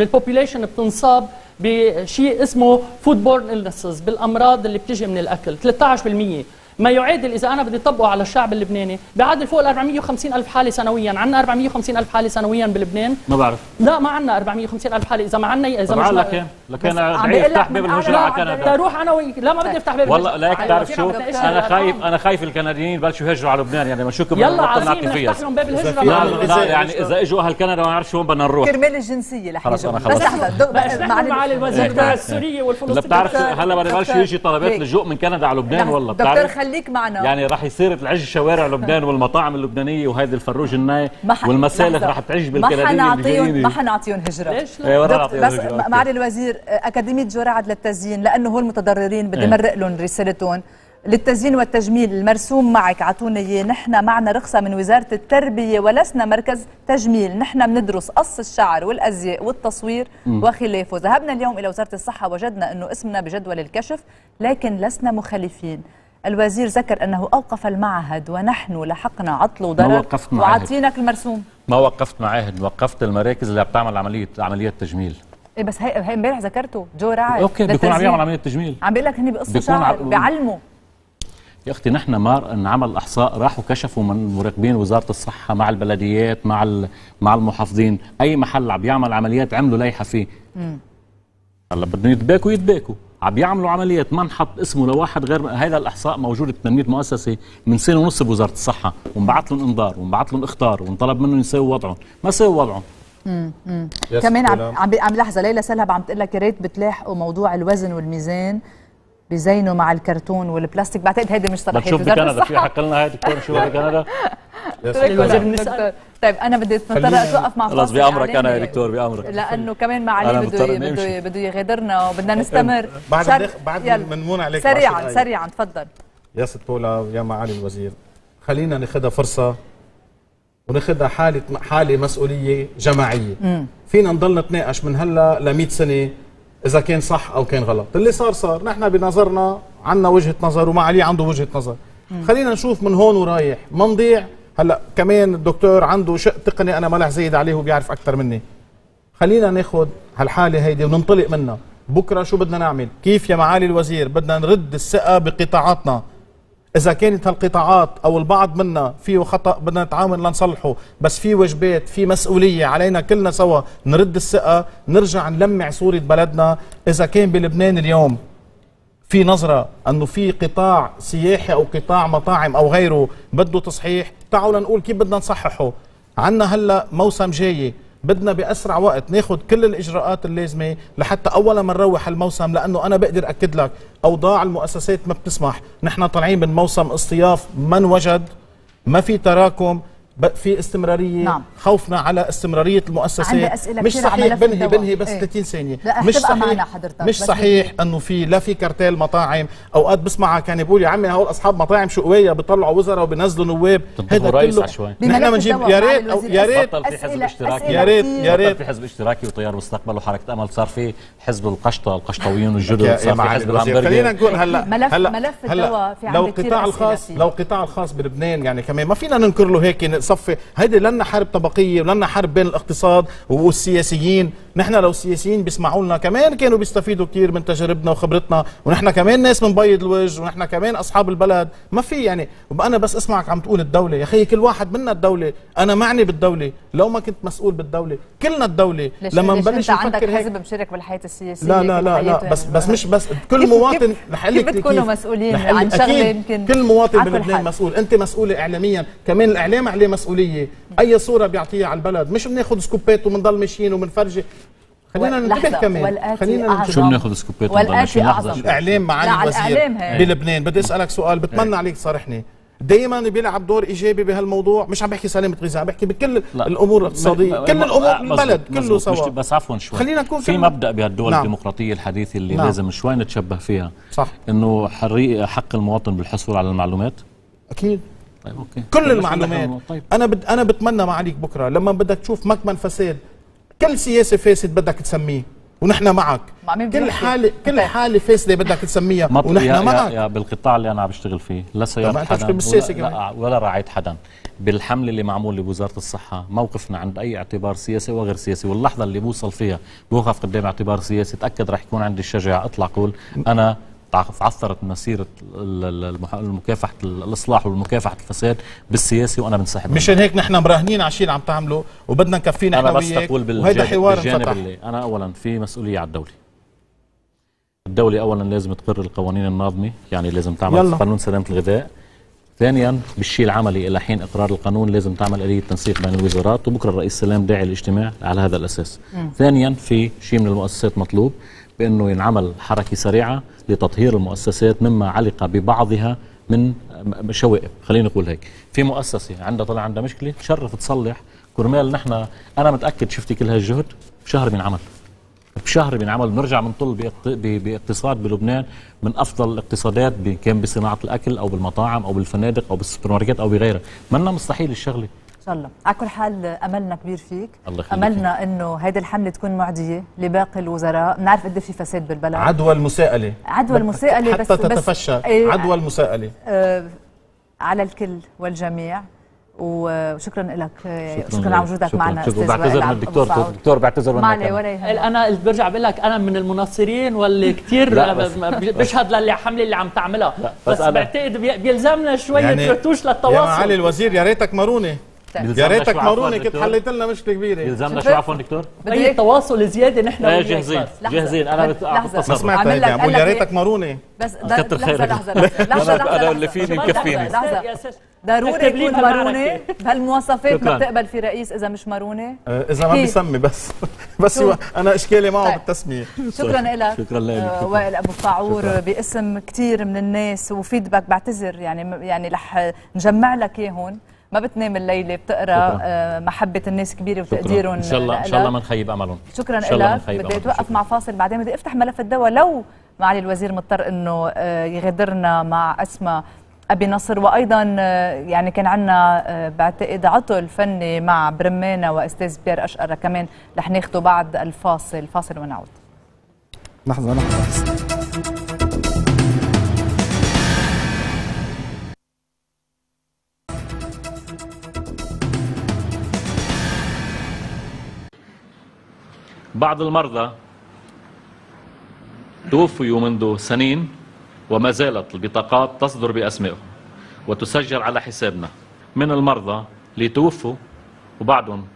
البوبيوليشن بتنصاب بشيء اسمه فود بورن إلنسز، بالامراض اللي بتجي من الاكل، 13%، ما يعادل اذا انا بدي طبقه على الشعب اللبناني بيعادل فوق ال 450,000 حاله سنويا. عندنا 450,000 حاله سنويا بلبنان؟ ما بعرف، لا ما عندنا 450,000 حاله، اذا ما عندنا، اذا ما لكن افتح باب المجرى على كندا، روح انا وياك، لا ما بدي افتح باب والله، لا بتعرف شو انا خايف الكنديين يبلشوا يهجروا على لبنان، يعني بشوفكم بنعطي فيها، يلا باب الهجره. لا يعني اذا اجوا اهل كندا ما نعرف شو بدنا نروح كرمال الجنسيه، رح يجوا بس لحظه معالي الوزير تبع السوريه والفلسطينيه. بتعرف هلا بدنا نبلش يجي طلبات لجوء من كندا على لبنان، والله دكتور خليك معنا، يعني راح يصير تعج شوارع لبنان والمطاعم اللبنانيه، وهيدي الفروج الناي والمسالخ راح تعج بالكنديين، ما حنعطيهم هجره. ليش لا؟ بس معالي الوزير، اكاديميه جرعد للتزيين، لانه هول المتضررين بدي مرق لهم رسالتهم للتزيين والتجميل، المرسوم معك عطونا اياه، نحن معنا رخصه من وزاره التربيه ولسنا مركز تجميل، نحن بندرس قص الشعر والازياء والتصوير وخلافه. ذهبنا اليوم الى وزاره الصحه وجدنا انه اسمنا بجدول الكشف، لكن لسنا مخالفين. الوزير ذكر أنه أوقف المعهد ونحن لحقنا عطل وضرر، وعطيناك المرسوم. ما وقفت معاهد، وقفت المراكز اللي بتعمل عملية تجميل. إيه بس هي امبارح ذكرته جو رعد، أوكي بيكون عم يعمل عملية تجميل، عم بيقول لك هني بقصوا شعر بيعلموا. يا أختي نحن ما انعمل إحصاء، راحوا كشفوا من مراقبين وزارة الصحة مع البلديات مع المحافظين، أي محل عم بيعمل عمليات عملوا لائحة فيه. هلا بدهم يتباكوا عم بيعملوا عمليه منحط اسمه لواحد غير هذا الاحصاء موجود 800 مؤسسه من سنه ونص بوزاره الصحه، ومبعث لهم انذار ومبعث لهم اخطار ونطلب منهم يساووا وضعهم، ما ساووا وضعهم. كمان عم لحظه ليلى سلهب عم تقول لك يا ريت بتلاحقوا موضوع الوزن والميزان بزينه مع الكرتون والبلاستيك، بعتقد هيدي مش صلاحية وزارة الصحة. في حكى لنا هيدي الكرتون شو بكندا؟ طيب أنا بدي أتوقف مع فاصل، خلص بأمرك أنا يا دكتور بأمرك، لأنه كمان مع علي بده يغادرنا وبدنا نستمر بعد منمون عليك. سريعا تفضل يا ست بولا يا معالي الوزير، خلينا ناخذها فرصة وناخذها حالة مسؤولية جماعية. فينا نضل نتناقش من هلا ل 100 سنة إذا كان صح أو كان غلط، اللي صار صار، نحن بنظرنا عنا وجهة نظر وما عليه عنده وجهة نظر. خلينا نشوف من هون ورايح، ما نضيع. هلا كمان الدكتور عنده شق تقني أنا مالح زايد عليه وبيعرف أكثر مني. خلينا ناخذ هالحالة هيدي وننطلق منها، بكرة شو بدنا نعمل؟ كيف يا معالي الوزير بدنا نرد الثقة بقطاعاتنا؟ إذا كانت هالقطاعات أو البعض منا فيه خطأ بدنا نتعاون لنصلحه، بس في واجبات، في مسؤولية علينا كلنا سوا نرد الثقة، نرجع نلمع صورة بلدنا. إذا كان بلبنان اليوم في نظرة أنه في قطاع سياحي أو قطاع مطاعم أو غيره بده تصحيح، تعالوا لنقول كيف بدنا نصححه. عنا هلا موسم جاي، بدنا بأسرع وقت ناخذ كل الإجراءات اللازمة لحتى أولا ما نروح الموسم، لأنه أنا بقدر أكد لك أوضاع المؤسسات ما بتسمح. نحن طالعين من موسم اصطياف من وجد، ما في تراكم، في استمرارية. نعم. خوفنا على استمرارية المؤسسات. مش صحيح، بنهي بس 30 ثانية. مش صحيح أنه في لا في كارتيل مطاعم. أوقات بسمعها كان يقول يا عمي هول أصحاب مطاعم شقوية بيطلعوا وزراء وبينزلوا نواب، هذا كله نحن بنجيب. يا ريت يا ريت بطل في حزب اشتراكي، يا ريت في حزب اشتراكي وتيار مستقبل وحركة أمل، صار في حزب القشطاويين والجدد، صار في حزب الهمبرجر. خلينا نقول ملف الدواء في عندك كثير. لو قطاع الخاص بلبنان يعني كمان ما فينا ننكر له هيك صفي، هيدي لنا حرب طبقيه ولنا حرب بين الاقتصاد والسياسيين. نحن لو السياسيين بيسمعوا لنا كمان كانوا بيستفيدوا كثير من تجربنا وخبرتنا، ونحن كمان ناس من بيض الوجه، ونحن كمان اصحاب البلد. ما في يعني انا بس اسمعك عم تقول الدوله، يا اخي كل واحد منا الدوله، انا معني بالدوله، لو ما كنت مسؤول بالدوله كلنا الدوله. لما نبلش نفكر عندك حزب مشارك بالحياه السياسيه، لا لا لا, لا يعني بس كل مواطن لحالك بتكونوا مسؤولين عن شغله. يمكن كل مواطن بلبنان مسؤول، انت مسؤوله اعلاميا، كمان الاعلام عليه مسؤوليه، اي صوره بيعطيها على البلد، مش بناخذ سكوبات وبنضل ماشيين وبنفرجي. خلينا ننتبه كمان، خلينا شو بناخذ سكوبات وبنضل ماشيين. الاعلام معالي الوزير بلبنان، بدي اسالك سؤال، بتمنى عليك تصارحني، دايما بيلعب دور ايجابي بهالموضوع، مش عم بحكي سلامه غذاء، عم بحكي بكل الامور الاقتصاديه، كل الامور البلد كله سوا. بس عفوا شوي، خلينا نكون في مبدا بهالدول الديمقراطيه الحديثه اللي لازم شوي نتشبه فيها، صح، انه حق المواطن بالحصول على المعلومات. اكيد. طيب أوكي. كل المعلومات. طيب. أنا بتمنى معليك بكرة لما بدك تشوف مكمن فساد، كل سياسة فاسد بدك تسميه ونحن معك، كل حالة فاسدة بدك تسميها ونحن معك. بالقطاع اللي أنا عم بشتغل فيه لا سيارة حدا ولا راعية حدا، بالحمل اللي معمول بوزارة الصحة موقفنا عند أي اعتبار سياسي وغير سياسي، واللحظة اللي بوصل فيها بوقف قدام اعتبار سياسي تأكد رح يكون عندي الشجاعة أطلع قول أنا عثرت مسيرة المكافحة الإصلاح والمكافحة الفساد بالسياسي وأنا بنسحب. مشان هيك نحن مراهنين على شيء اللي عم تعمله وبدنا نكفينا احنا وياك. أنا بس تقول بالجانب اللي أنا أولا في مسؤولية على الدولة. الدولة أولا لازم تقر القوانين الناظمة، يعني لازم تعمل قانون سلامة الغذاء. ثانيا بالشيء العملي إلى حين إقرار القانون لازم تعمل آلية تنسيق بين الوزارات، وبكرة الرئيس سلام داعي الاجتماع على هذا الأساس. ثانيا في شيء من المؤسسات مطلوب بأنه ينعمل حركة سريعة لتطهير المؤسسات مما علق ببعضها من شوائب، خلينا نقول هيك. في مؤسسة طلع عندها مشكلة، تشرف تصلح كرمال نحن، أنا متأكد شفتي كل هالجهد بشهر بنعمل بنرجع بنطل باقتصاد بلبنان من أفضل الاقتصادات، كان بصناعة الأكل أو بالمطاعم أو بالفنادق أو بالسوبر ماركت أو بغيرها، منا مستحيل الشغلة. إن شاء الله. على كل حال أملنا كبير فيك، أملنا أنه هيدي الحملة تكون معدية لباقي الوزراء. بنعرف قد في فساد بالبلد، عدوى المساءلة حتى بس تتفشى، عدوى المساءلة على الكل والجميع. وشكرا لك، شكرا على وجودك معنا استاذ وائل. بعتذر من الدكتور بعتذر منك انا برجع بقول لك انا من المناصرين واللي كثير بشهد للحمله اللي عم تعملها، بس بعتقد بيلزمنا شويه رتوش للتواصل. يا معالي الوزير يا ريتك مرونه يا ريتك مروني كنت حليت لنا مشكله كبيره. يلزمنا شو عفوا دكتور؟ اي تواصل زياده نحن وياك. جاهزين جاهزين انا بتصل سمعتها يعني. يا ريتك مروني بس كتر خيرك. لحظه انا اللي فيني مكفيني. ضروري يكون مرونه بهالمواصفات. ما بتقبل في رئيس اذا مش مرونه، اذا ما بيسمي بس انا اشكالي معه بالتسميه. شكرا لك. شكرا لك وائل ابو فاعور باسم كثير من الناس وفيدباك. بعتذر يعني رح نجمع لك اياه هون. ما بتنام الليله بتقرا محبه الناس كبيره وتقديرهم. ان شاء الله ان شاء الله ما نخيب املهم. شكرا لك. بدي اتوقف مع فاصل، بعدين بدي افتح ملف الدواء لو معالي الوزير مضطر انه يغادرنا مع اسماء أبي نصر. وأيضا يعني كان عندنا بعتقد عطل فني مع برمانة وأستاذ بيار أشقر كمان رح ناخده بعد الفاصل. فاصل ونعود. لحظة. بعض المرضى توفوا منذ سنين وما زالت البطاقات تصدر بأسمائهم وتسجل على حسابنا. من المرضى اللي توفوا وبعضهم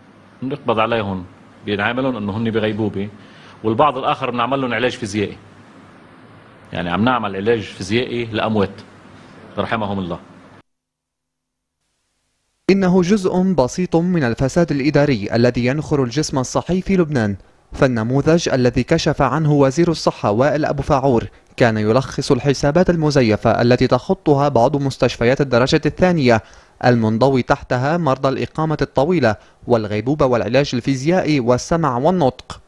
نقبض عليهم بنعاملهم انه هن بغيبوبه، والبعض الاخر بنعمل لهم علاج فيزيائي. يعني عم نعمل علاج فيزيائي لاموات رحمهم الله. انه جزء بسيط من الفساد الاداري الذي ينخر الجسم الصحي في لبنان. فالنموذج الذي كشف عنه وزير الصحة وائل أبو فاعور كان يلخص الحسابات المزيفة التي تخطها بعض مستشفيات الدرجة الثانية المنضوي تحتها مرضى الإقامة الطويلة والغيبوبة والعلاج الفيزيائي والسمع والنطق.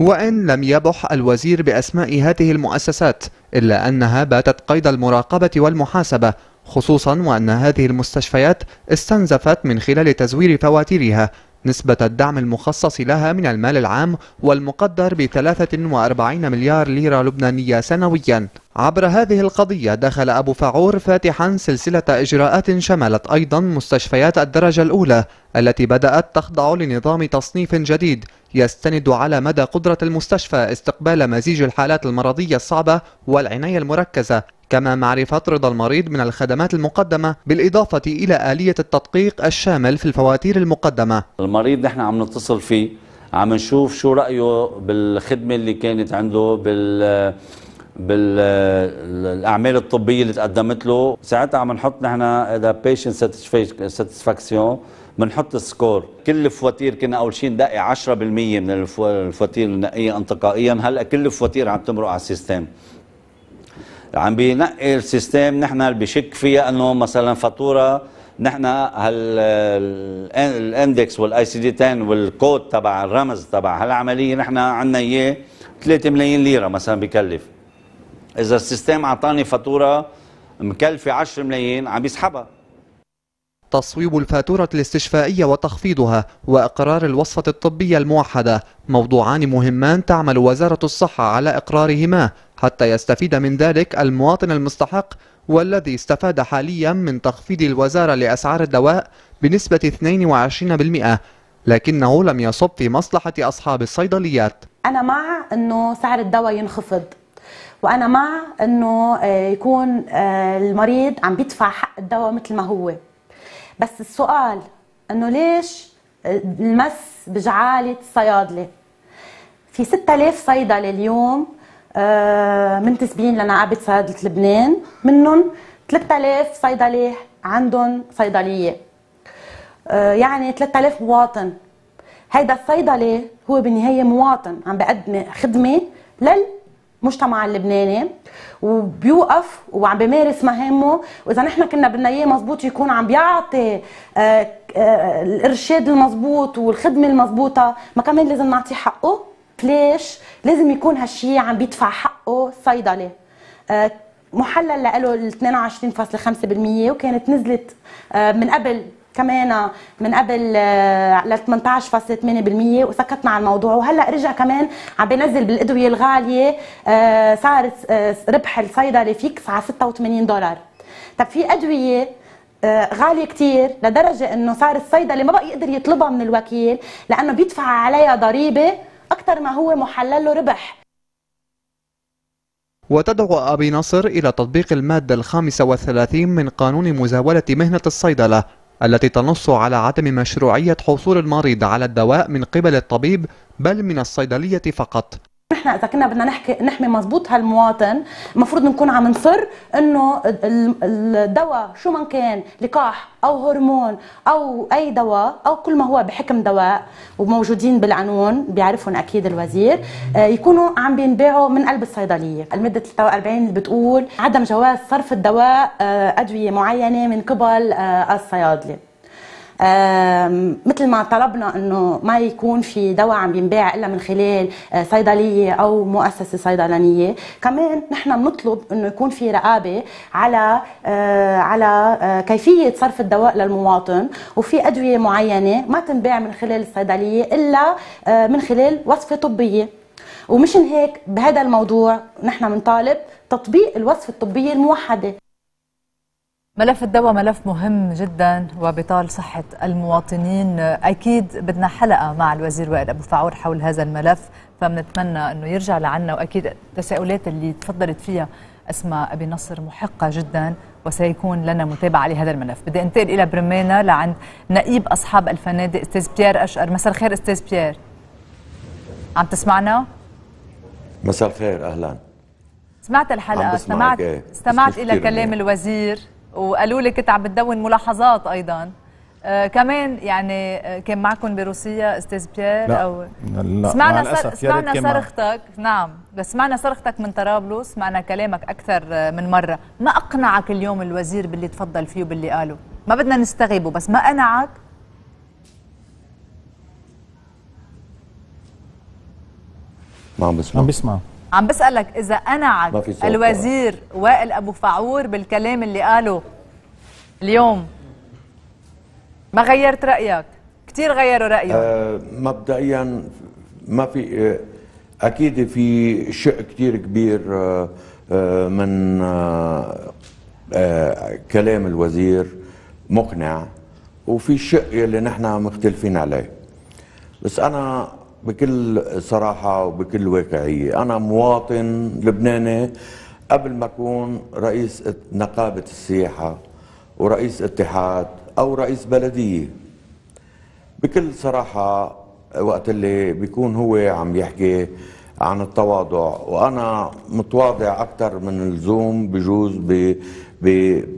وإن لم يبح الوزير بأسماء هذه المؤسسات إلا أنها باتت قيد المراقبة والمحاسبة، خصوصا وأن هذه المستشفيات استنزفت من خلال تزوير فواتيرها نسبة الدعم المخصص لها من المال العام والمقدر ب 43 مليار ليرة لبنانية سنويا. عبر هذه القضية دخل أبو فاعور فاتحا سلسلة إجراءات شملت أيضا مستشفيات الدرجة الأولى التي بدأت تخضع لنظام تصنيف جديد يستند على مدى قدرة المستشفى استقبال مزيج الحالات المرضية الصعبة والعناية المركزة، كما معرفة رضا المريض من الخدمات المقدمة، بالإضافة إلى آلية التدقيق الشامل في الفواتير المقدمة. المريض نحن عم نتصل فيه، عم نشوف شو رأيه بالخدمة اللي كانت عنده بالأعمال الطبية اللي تقدمت له. ساعتها عم نحط نحن إذا patient satisfaction بنحط السكور. كل الفواتير كنا أول شيء نلاقي 10% من الفواتير نلاقيها انتقائيا. هلا كل الفواتير عم تمرق على السيستم، عم بينقي السيستم نحن اللي بشك فيها انه مثلا فاتوره نحن الاندكس والاي سي دي 10 والكود تبع الرمز تبع هالعمليه نحن عندنا اياه 3 ملايين ليره مثلا بكلف. اذا السيستم اعطاني فاتوره مكلفه 10 ملايين عم يسحبها. تصويب الفاتورة الاستشفائية وتخفيضها وإقرار الوصفة الطبية الموحدة موضوعان مهمان تعمل وزارة الصحة على إقرارهما حتى يستفيد من ذلك المواطن المستحق، والذي استفاد حاليا من تخفيض الوزارة لأسعار الدواء بنسبة 22%، لكنه لم يصب في مصلحة أصحاب الصيدليات. أنا مع أنه سعر الدواء ينخفض، وأنا مع أنه يكون المريض عم بيدفع حق الدواء مثل ما هو، بس السؤال انه ليش المس بجعاله الصيادله؟ في 6000 صيدله اليوم منتسبين لنقابه صيادله لبنان، منهم 3000 صيدله عندهم صيدليه، يعني 3000 مواطن. هيدا الصيدلي هو بالنهايه مواطن عم بقدم خدمه للمجتمع اللبناني وبيوقف وعم بيمارس مهامه، واذا نحن كنا بدنا اياه مضبوط يكون عم بيعطي الارشاد المضبوط والخدمه المضبوطه، ما كمان لازم نعطيه حقه؟ ليش لازم يكون هالشيء عم بيدفع حقه الصيدلي؟ محلل له ال 22.5% وكانت نزلت من قبل كمان من قبل ل 18.8% وسكتنا عن الموضوع، وهلا رجع كمان عم بينزل بالادويه الغاليه سعر ربح الصيدلي فيكس على $86. طب في ادويه غاليه كثير لدرجه انه سعر الصيدلي ما بقى يقدر يطلبها من الوكيل لانه بيدفع عليها ضريبه اكثر ما هو محلل له ربح. وتدعو أبي نصر إلى تطبيق المادة 35 من قانون مزاولة مهنة الصيدلة التي تنص على عدم مشروعية حصول المريض على الدواء من قبل الطبيب بل من الصيدلية فقط. نحن إذا كنا بدنا نحمي مضبوط هالمواطن المفروض نكون عم نصر إنه الدواء شو ما كان لقاح أو هرمون أو أي دواء أو كل ما هو بحكم دواء وموجودين بالقانون بيعرفهم أكيد الوزير يكونوا عم بينباعوا من قلب الصيدلية. المدة 43 اللي بتقول عدم جواز صرف الدواء أدوية معينة من قبل الصيادلة. مثل ما طلبنا انه ما يكون في دواء عم ينباع الا من خلال صيدليه او مؤسسه صيدلانيه، كمان نحن بنطلب انه يكون في رقابه على كيفيه صرف الدواء للمواطن، وفي ادويه معينه ما تنباع من خلال الصيدليه الا من خلال وصفه طبيه. ومشان هيك بهذا الموضوع نحن بنطالب تطبيق الوصفه الطبيه الموحده. ملف الدواء ملف مهم جدا وبطال صحة المواطنين، أكيد بدنا حلقة مع الوزير وائل أبو فاعور حول هذا الملف، فبنتمنى أنه يرجع لعنا، وأكيد التساؤلات اللي تفضلت فيها أسماء أبي نصر محقة جدا وسيكون لنا متابعة لهذا الملف. بدي أنتقل إلى برمينا لعند نقيب أصحاب الفنادق أستاذ بيار أشقر. مساء الخير أستاذ بيار، عم تسمعنا؟ مساء الخير، أهلا. سمعت الحلقة، استمعت إلى كلام الوزير وقالوا لي كنت عم بتدون ملاحظات ايضا، كمان يعني كان معكم بروسيا استاذ بيير؟ لا أو لا، سمعنا صرختك. نعم بس سمعنا صرختك من طرابلس، سمعنا كلامك اكثر من مره. ما اقنعك اليوم الوزير باللي تفضل فيه وباللي قاله؟ ما بدنا نستغيبه بس ما قنعك؟ ما عم بسمع. عم بسألك إذا قنعك الوزير وائل أبو فاعور بالكلام اللي قاله اليوم، ما غيرت رأيك؟ كتير غيروا رأيهم. مبدئيا ما في، أكيد في شيء كتير كبير من كلام الوزير مقنع، وفي شيء اللي نحن مختلفين عليه. بس أنا بكل صراحة وبكل واقعية، أنا مواطن لبناني قبل ما أكون رئيس نقابة السياحة ورئيس اتحاد أو رئيس بلدية. بكل صراحة وقت اللي بيكون هو عم يحكي عن التواضع، وأنا متواضع أكثر من اللزوم بجوز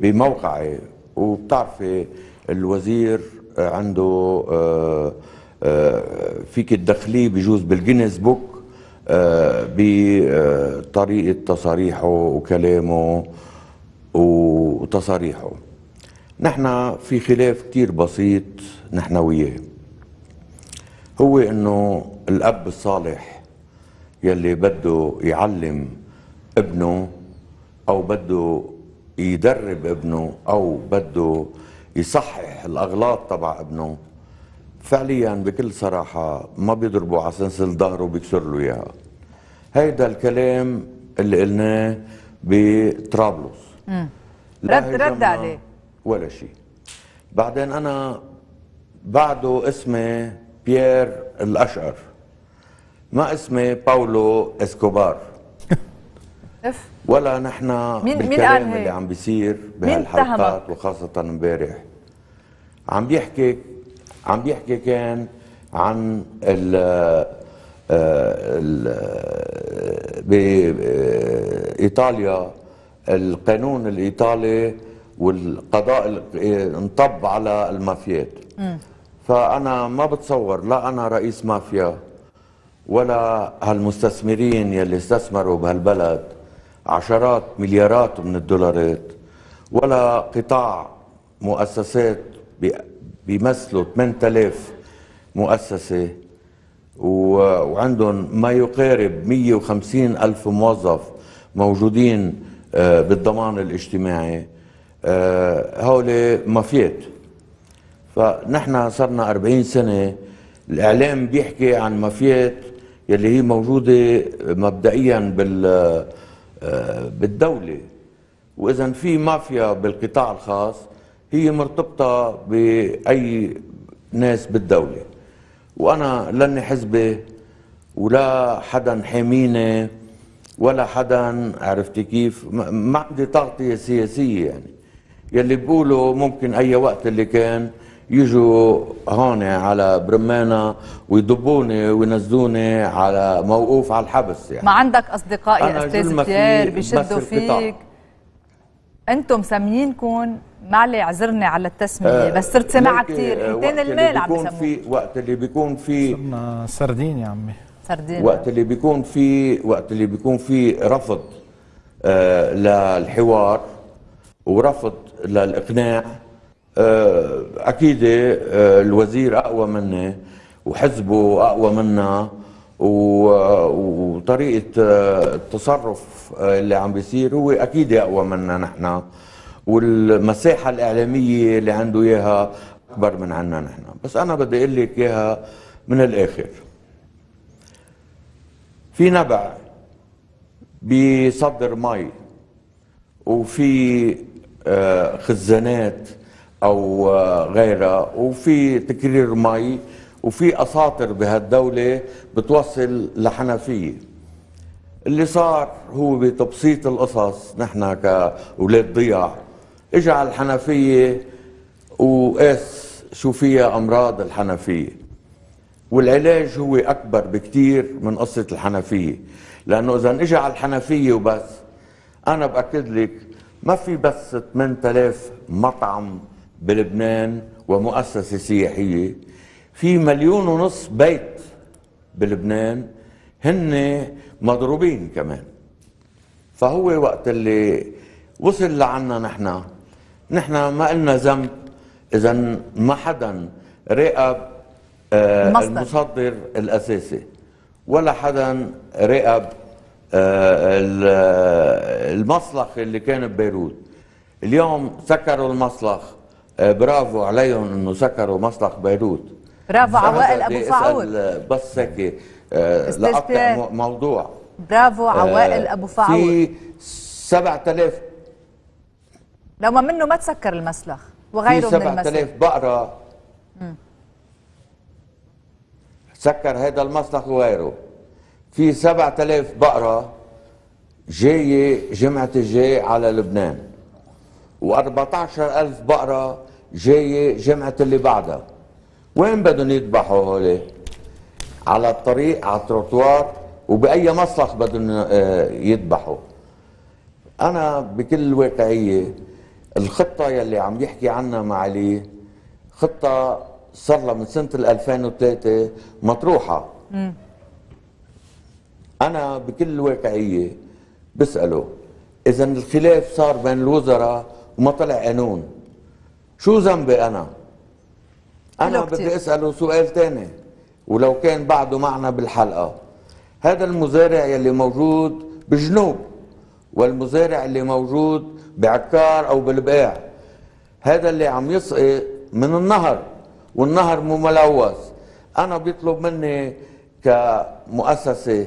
بموقعي، وبتعرفي الوزير عنده فيك تدخليه بجوز بالجينيز بوك بطريقه تصاريحه وكلامه وتصاريحه. نحن في خلاف كتير بسيط نحن وياه، هو انه الاب الصالح يلي بده يعلم ابنه او بده يدرب ابنه او بده يصحح الاغلاط تبع ابنه، فعليا بكل صراحة ما بيضربوا على سنسل ظهره وبيكسر له اياها. هيدا الكلام اللي قلناه بطرابلس رد عليه ولا شيء. بعدين انا بعده اسمي بيار الأشقر، ما اسمي باولو اسكوبار ولا نحن بالكلام اللي عم بيصير بهالحلقات وخاصة امبارح عم بيحكي كان عن بإيطاليا القانون الإيطالي والقضاء انطب على المافيات. فأنا ما بتصور لا أنا رئيس مافيا ولا هالمستثمرين يلي استثمروا بهالبلد عشرات مليارات من الدولارات، ولا قطاع مؤسسات بيمثلوا 8000 مؤسسة وعندهم ما يقارب 150,000 موظف موجودين بالضمان الاجتماعي، هؤلاء مافيات. فنحن صرنا 40 سنة الإعلام بيحكي عن مافيات يلي هي موجودة مبدئيا بالدولة، وإذا في مافيا بالقطاع الخاص هي مرتبطة بأي ناس بالدولة. وأنا لاني حزبي ولا حدا حاميني ولا حدا عرفتي كيف، ما عندي تغطيه سياسيه يعني. يلي بقولوا ممكن اي وقت اللي كان يجوا هون على برمانه ويضبوني وينزلوني على موقوف على الحبس يعني. ما عندك اصدقاء يا استاذ بيير بيشدوا فيك؟ انتم مسميينكم، معلي اعذرني على التسميه بس صرت سامعها كثير، انتين المال عم يسموه. وقت اللي بيكون في صرنا سردين يا عمي، سردين. وقت اللي بيكون في رفض للحوار ورفض للاقناع، اكيد الوزير اقوى مني وحزبه اقوى منا، وطريقه التصرف اللي عم بيصير هو اكيد اقوى منا نحن، والمساحه الاعلاميه اللي عنده اياها اكبر من عنا نحن. بس انا بدي اقول لك اياها من الاخر، في نبع بيصدر مي وفي خزانات او غيرها، وفي تكرير مي، وفي اساطر بهالدوله بتوصل لحنفيه. اللي صار هو بتبسيط القصص، نحن كاولاد ضياع اجى على الحنفيه وقاس شو فيها امراض الحنفيه، والعلاج هو اكبر بكتير من قصه الحنفيه، لانه اذا اجى على الحنفيه وبس، انا باكد لك ما في بس 8000 مطعم بلبنان ومؤسسه سياحيه، في 1.5 مليون بيت بلبنان هن مضروبين كمان. فهو وقت اللي وصل لعنا نحن ما إلنا ذنب، إذا ما حدا راقب المصدر الأساسي، ولا حدا راقب المصلخ اللي كان ببيروت. اليوم سكروا المصلخ، برافو عليهم إنه سكروا مصلخ بيروت، برافو على وائل أبو فاعور. بس هيك لأقطع موضوع، برافو على وائل أبو فاعور. في 7000 لو ما منه ما تسكر المسلخ وغيره من المسلخ، في 7000 بقرة سكر هذا المسلخ وغيره، في 7000 بقرة جاية جمعة الجاي على لبنان، و14000 بقرة جاية جمعة اللي بعدها. وين بدهم يذبحوا هولي؟ على الطريق، على التروتوار، وبأي مصلخ بدهم يذبحوا. أنا بكل واقعية الخطة يلي عم يحكي عنها معالي خطة صار لها من سنة 2003 مطروحة. أنا بكل واقعية بسأله، إذا الخلاف صار بين الوزراء وما طلع قانون، شو ذنبي أنا بدي أسأله سؤال تاني، ولو كان بعده معنا بالحلقة، هذا المزارع يلي موجود بجنوب والمزارع اللي موجود بعكار أو بالبقاع، هذا اللي عم يسقي من النهر والنهر مو ملوث، أنا بيطلب مني كمؤسسة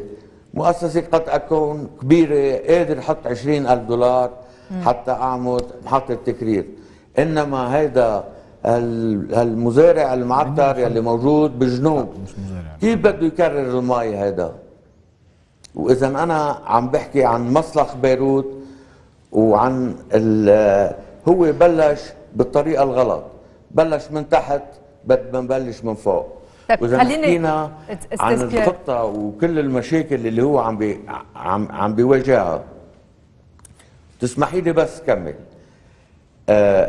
قد أكون كبيرة قادر أحط $20,000 حتى أعمل محطة تكرير، إنما هذا هالمزارع المعتر يلي موجود بالجنوب كيف بده يكرر المي هيدا؟ واذا انا عم بحكي عن مسلخ بيروت وعن هو بلش بالطريقه الغلط، بلش من تحت بدنا نبلش من فوق. واذا حكينا عن الخطه وكل المشاكل اللي هو عم بيواجهها، تسمحي لي بس كمل.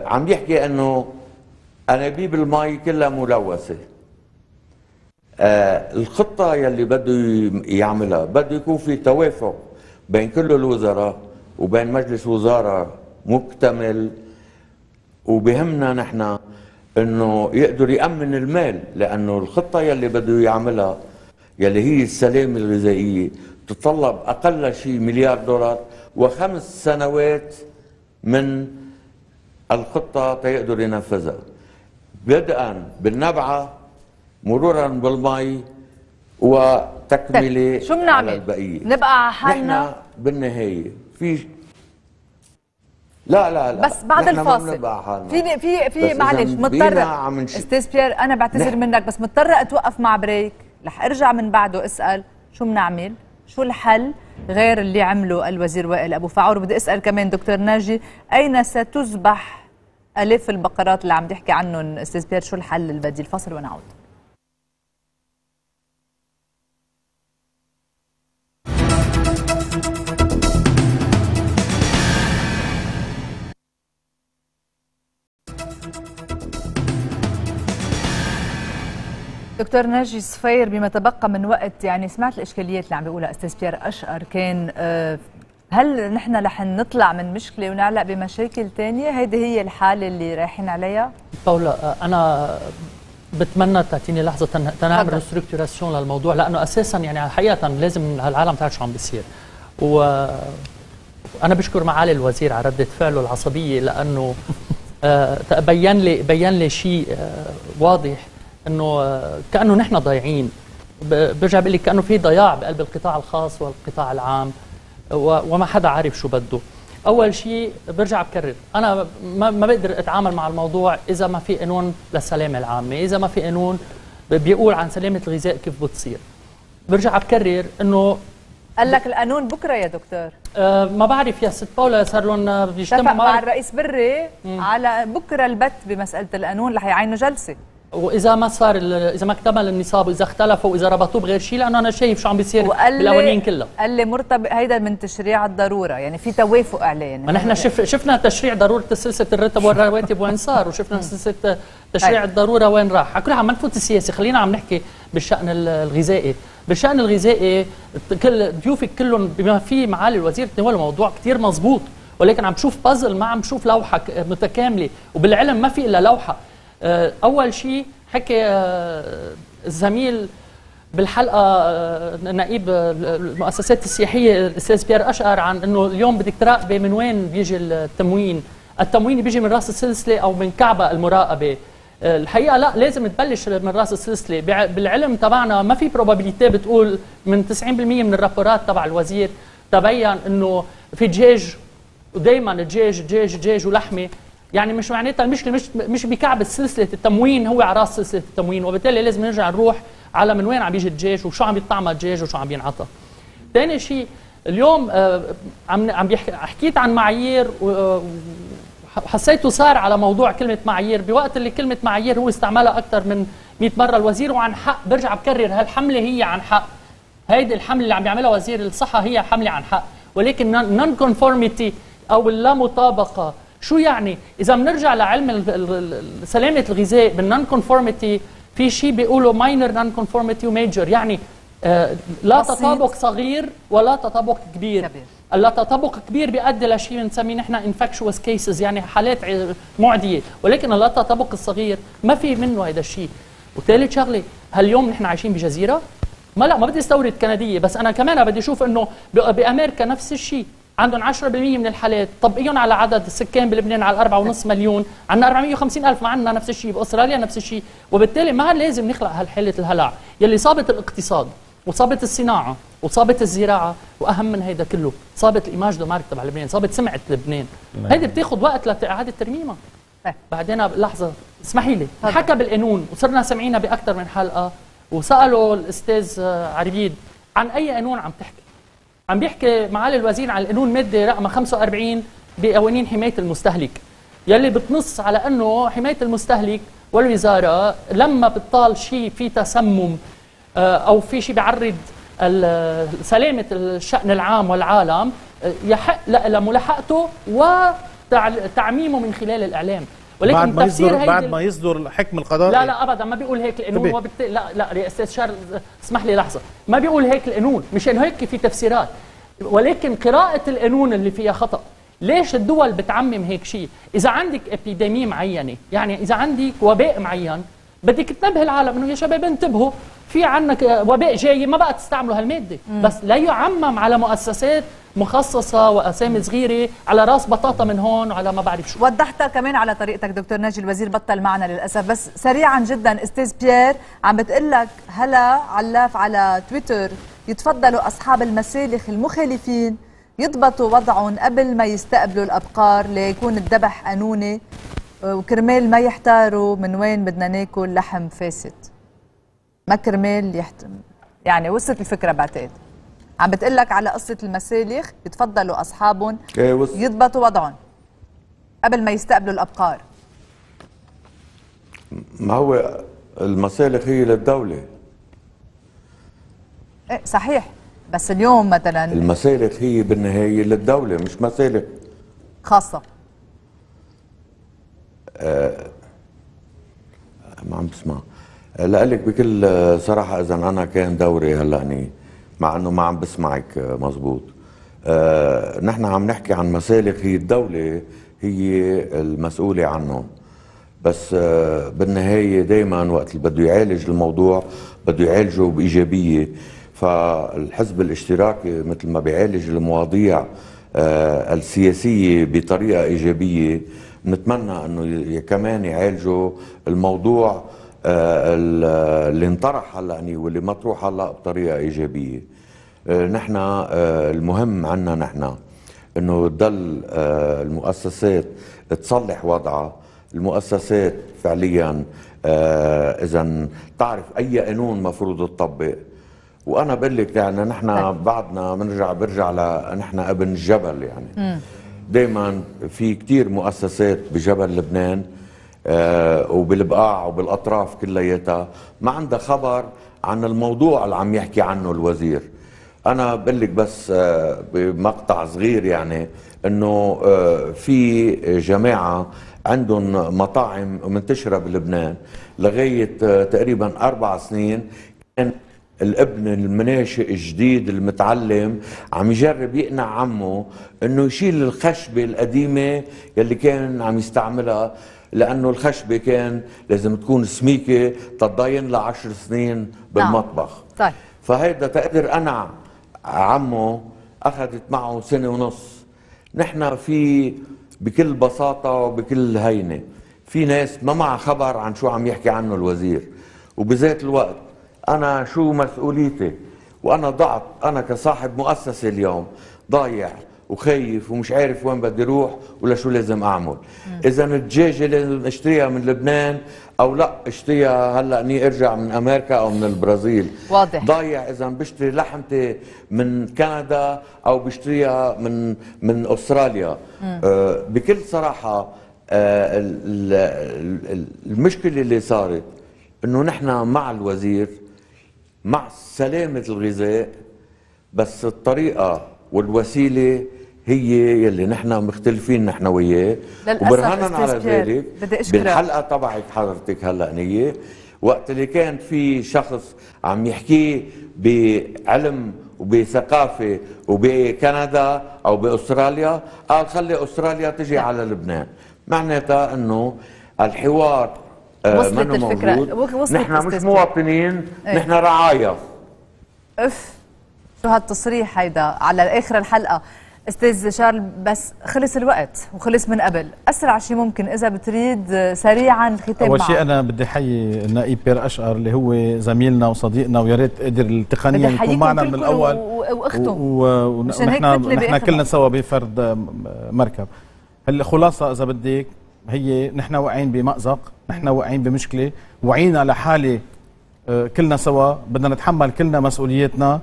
عم يحكي انه أنابيب المي كلها ملوثة. الخطة يلي بده يعملها بده يكون في توافق بين كل الوزراء وبين مجلس وزارة مكتمل، وبهمنا نحن انه يقدر يأمن المال، لأنه الخطة يلي بده يعملها يلي هي السلامة الغذائية تتطلب أقل شيء $1 مليار و5 سنوات من الخطة تيقدر ينفذها، بدءا بالنبعه مرورا بالمي وتكمله شو بنعمل؟ على البقيه نبقى حالنا؟ نحن بالنهايه في لا بس بعد الفاصل في معلش مضطره استاذ بيير، انا بعتذر منك بس مضطره اتوقف مع بريك، رح ارجع من بعده اسال شو بنعمل شو الحل غير اللي عمله الوزير وائل أبو فاعور؟ بدي أسأل كمان دكتور ناجي، أين ستذبح آلاف البقرات اللي عم تحكي عنهم أستاذ بيار؟ شو الحل البديل؟ فاصل ونعود. دكتور ناجي صفير، بما تبقى من وقت، يعني سمعت الاشكاليات اللي عم بيقولها استاذ بيار أشقر، كان هل نحن رح نطلع من مشكله ونعلق بمشاكل ثانيه؟ هيدي هي الحاله اللي رايحين عليها؟ باولا، انا بتمنى تعطيني لحظه تنعمل ريستركتوراسيون للموضوع، لانه اساسا يعني حقيقه لازم هالعالم تعرف شو عم بيصير. وانا بشكر معالي الوزير على رده فعله العصبيه، لانه بين لي شيء واضح، انه كانه نحن ضايعين. برجع بقول لك كانه في ضياع بقلب القطاع الخاص والقطاع العام، وما حدا عارف شو بده. اول شيء برجع بكرر، انا ما بقدر اتعامل مع الموضوع اذا ما في قانون للسلامه العامه، اذا ما في قانون بيقول عن سلامه الغذاء كيف بتصير. برجع بكرر انه قال لك القانون بكره يا دكتور. ما بعرف يا ست باولا، صار لهم بيجتمعوا مع الرئيس بري على بكره البت بمساله القانون، رح يعينوا جلسه. واذا ما صار، اذا ما اكتمل النصاب، واذا اختلفوا، واذا ربطوه بغير شيء، لانه انا شايف شو عم بيصير بالقوانين كلها. قال لي مرتبط هيدا من تشريع الضروره، يعني في توافق عليه. ما نحن شفنا تشريع ضروره سلسله الرتب والرواتب وين صار، وشفنا سلسله تشريع الضروره وين راح. على كل حال ما نفوت السياسه، خلينا عم نحكي بالشان الغذائي. بالشان الغذائي كل ضيوفك كلهم بما في معالي الوزير تناولوا موضوع كثير مضبوط، ولكن عم بشوف بازل، ما عم بشوف لوحه متكامله، وبالعلم ما في الا لوحه. أول شيء حكي الزميل بالحلقة نائب المؤسسات السياحية الأستاذ بيار أشقر عن أنه اليوم بدك تراقبي من وين بيجي التموين. التموين بيجي من رأس السلسلة أو من كعبة المراقبة. الحقيقة لا، لازم تبلش من رأس السلسلة. بالعلم تبعنا ما في بروبابيليتي بتقول من 90% من الرابورات تبع الوزير تبين أنه في دجاج، ودايما دجاج دجاج دجاج ولحمة. يعني مش معناتها المشكله مش بكعبه سلسله التموين، هو على راس سلسله التموين، وبالتالي لازم نرجع نروح على من وين عم بيجي الدجاج، وشو عم يطعمها الدجاج، وشو عم ينعطى. ثاني شيء اليوم حكيت عن معايير، وحسيته صار على موضوع كلمه معايير، بوقت اللي كلمه معايير هو استعملها اكثر من 100 مره الوزير، وعن حق. برجع بكرر، هالحمله هي عن حق، هيدي الحمله اللي عم يعملها وزير الصحه هي حمله عن حق، ولكن نون كونفورميتي او اللامطابقه شو يعني؟ إذا بنرجع لعلم سلامة الغذاء بالنون كونفورميتي، في شيء بيقولوا ماينر نون كونفورميتي وميجر، يعني لا تطابق صغير ولا تطابق كبير. اللا تطابق كبير بيؤدي لشيء بنسميه نحن انفكشوس كيسز، يعني حالات معدية، ولكن اللا تطابق الصغير ما في منه هذا الشيء. وثالث شغلة، هل اليوم نحن عايشين بجزيرة؟ ما بدي استورد كندية، بس أنا كمان بدي أشوف إنه بأمريكا نفس الشيء، عندهم 10% من الحالات، طبقيهم على عدد السكان بلبنان على 4.5 مليون، عندنا 450,000، ما عندنا نفس الشيء، باستراليا نفس الشيء، وبالتالي ما لازم نخلق هالحالة الهلع يلي صابت الاقتصاد، وصابت الصناعة، وصابت الزراعة، وأهم من هيدا كله، صابت الإيماج دو مارك تبع لبنان، صابت سمعة لبنان، هيدي بتاخذ وقت لإعادة ترميمها. بعدين لحظة اسمحي لي، حكى بالقانون وصرنا سامعينها بأكثر من حلقة، وسألوا الأستاذ عربيد عن أي قانون عم تحكي؟ عم بيحكي معالي الوزير عن القانون ماده رقم 45 بقوانين حمايه المستهلك، يلي بتنص على انه حمايه المستهلك والوزاره لما بتطال شيء في تسمم او في شيء بيعرض سلامه الشان العام والعالم يحق لملاحقته وتعميمه من خلال الاعلام. ولكن بعد ما يصدر حكم القضاء. لا ابدا، ما بيقول هيك القانون. لا يا استاذ شارل، اسمح لي لحظه، ما بيقول هيك القانون، مشان هيك في تفسيرات، ولكن قراءه القانون اللي فيها خطا. ليش الدول بتعمم هيك شيء؟ اذا عندك ابيديمي معينه، يعني اذا عندك وباء معين، بدك تنبه العالم انه يا شباب انتبهوا، في عندك وباء جاي، ما بقى تستعملوا هالماده، بس لا يعمم على مؤسسات مخصصة وأسامي صغيرة على راس بطاطا من هون وعلى ما بعرف شو. وضحتها كمان على طريقتك دكتور ناجي. الوزير بطل معنا للأسف، بس سريعا جدا استاذ بيار، عم بتقلك هلا علاف على تويتر، يتفضلوا أصحاب المسالخ المخالفين يضبطوا وضعهم قبل ما يستقبلوا الأبقار ليكون الذبح قانوني، وكرمال ما يحتاروا من وين بدنا ناكل لحم فاسد، ما كرمال يعني وصلت الفكرة بعتقد. عم بتقول لك على قصه المسالخ يتفضلوا اصحابهم يضبطوا وضعهم قبل ما يستقبلوا الابقار. ما هو المسالخ هي للدوله. ايه صحيح، بس اليوم مثلا المسالخ هي بالنهايه للدوله، مش مسالخ خاصه. ما عم بسمع. لقلك بكل صراحه اذا انا كان دوري هلأني، مع انه ما عم بسمعك مزبوط. نحن عم نحكي عن مسالخ هي الدوله هي المسؤوله عنهم، بس بالنهايه دائما وقت اللي بده يعالج الموضوع بده يعالجه بايجابيه. فالحزب الاشتراكي مثل ما بيعالج المواضيع السياسيه بطريقه ايجابيه، نتمنى انه كمان يعالجوا الموضوع اللي انطرح هلا واللي مطروح هلا بطريقه ايجابيه. نحن المهم عنا نحن انه تضل المؤسسات تصلح وضعها، المؤسسات فعليا اذا تعرف اي قانون مفروض تطبق. وانا بقول لك يعني نحن بعدنا برجع نحن ابن الجبل يعني دائما في كثير مؤسسات بجبل لبنان وبالبقاع وبالاطراف كلياتها ما عندها خبر عن الموضوع اللي عم يحكي عنه الوزير. انا بقول لك بس بمقطع صغير يعني انه في جماعه عندهم مطاعم منتشره بلبنان لغايه تقريبا 4 سنين، كان الابن المناشئ الجديد المتعلم عم يجرب يقنع عمه انه يشيل الخشبه القديمه يلي كان عم يستعملها، لانه الخشبه كان لازم تكون سميكه تضاين لها 10 سنين بالمطبخ. طيب فهيدا تقدر انا عمه اخذت معه 1.5 سنة. نحن في بكل بساطه وبكل هينه في ناس ما معها خبر عن شو عم يحكي عنه الوزير، وبذات الوقت انا شو مسؤوليتي؟ وانا ضعت، انا كصاحب مؤسسه اليوم ضايع وخايف ومش عارف وين بدي اروح ولا شو لازم اعمل. اذا الدجاجه لازم اشتريها من لبنان او لا اشتريها هلا اني ارجع من امريكا او من البرازيل؟ واضح ضايع. اذا بشتري لحمتي من كندا او بشتريها من استراليا. بكل صراحه المشكله اللي صارت انه نحن مع الوزير مع سلامه الغذاء، بس الطريقه والوسيله هي يلي نحن مختلفين نحن وياه. وبرهانا على ذلك بالحلقه تبعك حضرتك هلأنية وقت اللي كان في شخص عم يحكيه بعلم وبثقافه وبكندا او باستراليا قال خلي استراليا تجي على لبنان، معناتها انه الحوار منه موجود. نحن مش مواطنين، نحن رعايا. اف شو هالتصريح هيدا على اخر الحلقه. استاذ شارل بس خلص الوقت وخلص من قبل، اسرع شيء ممكن اذا بتريد سريعا الختام. اول شيء انا بدي احيي النائب بيار أشقر اللي هو زميلنا وصديقنا، ويا ريت قدر التقنيا يكون معنا من الاول واخته، ونحن كلنا سوا بفرد مركب. الخلاصه اذا بدك هي نحن واقعين بمأزق، نحن واقعين بمشكله، وعينا لحاله كلنا سوا، بدنا نتحمل كلنا مسؤوليتنا.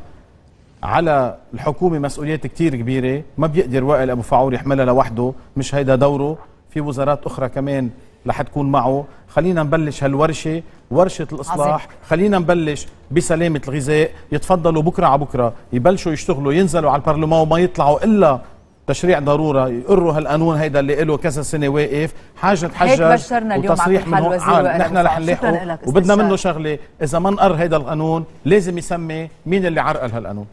على الحكومة مسؤوليات كتير كبيرة، ما بيقدر وائل أبو فاعور يحملها لوحده، مش هيدا دوره، في وزارات أخرى كمان رح تكون معه. خلينا نبلش هالورشة، ورشة الإصلاح عزيز. خلينا نبلش بسلامة الغذاء، يتفضلوا بكرة على بكرة يبلشوا يشتغلوا، ينزلوا على البرلمان وما يطلعوا إلا تشريع ضرورة، يقروا هالقانون هيدا اللي له كذا سنة واقف، حاجة حجاج وتصريح منه نحن رح نلاحقه، وبدنا منه شغلة، إذا ما نقر هيدا القانون لازم يسمي مين اللي عرقل هالقانون.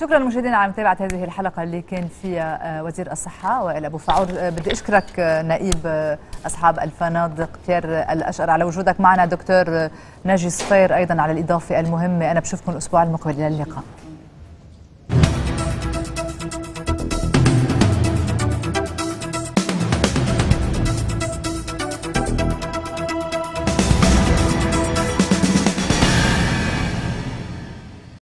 شكرا لمشاهدينا على متابعه هذه الحلقه اللي كان فيها وزير الصحه وائل ابو فاعور. بدي اشكرك نائب اصحاب الفنادق بيار الاشقر على وجودك معنا، دكتور ناجي صفير ايضا على الاضافه المهمه. انا بشوفكم الاسبوع المقبل، الى اللقاء.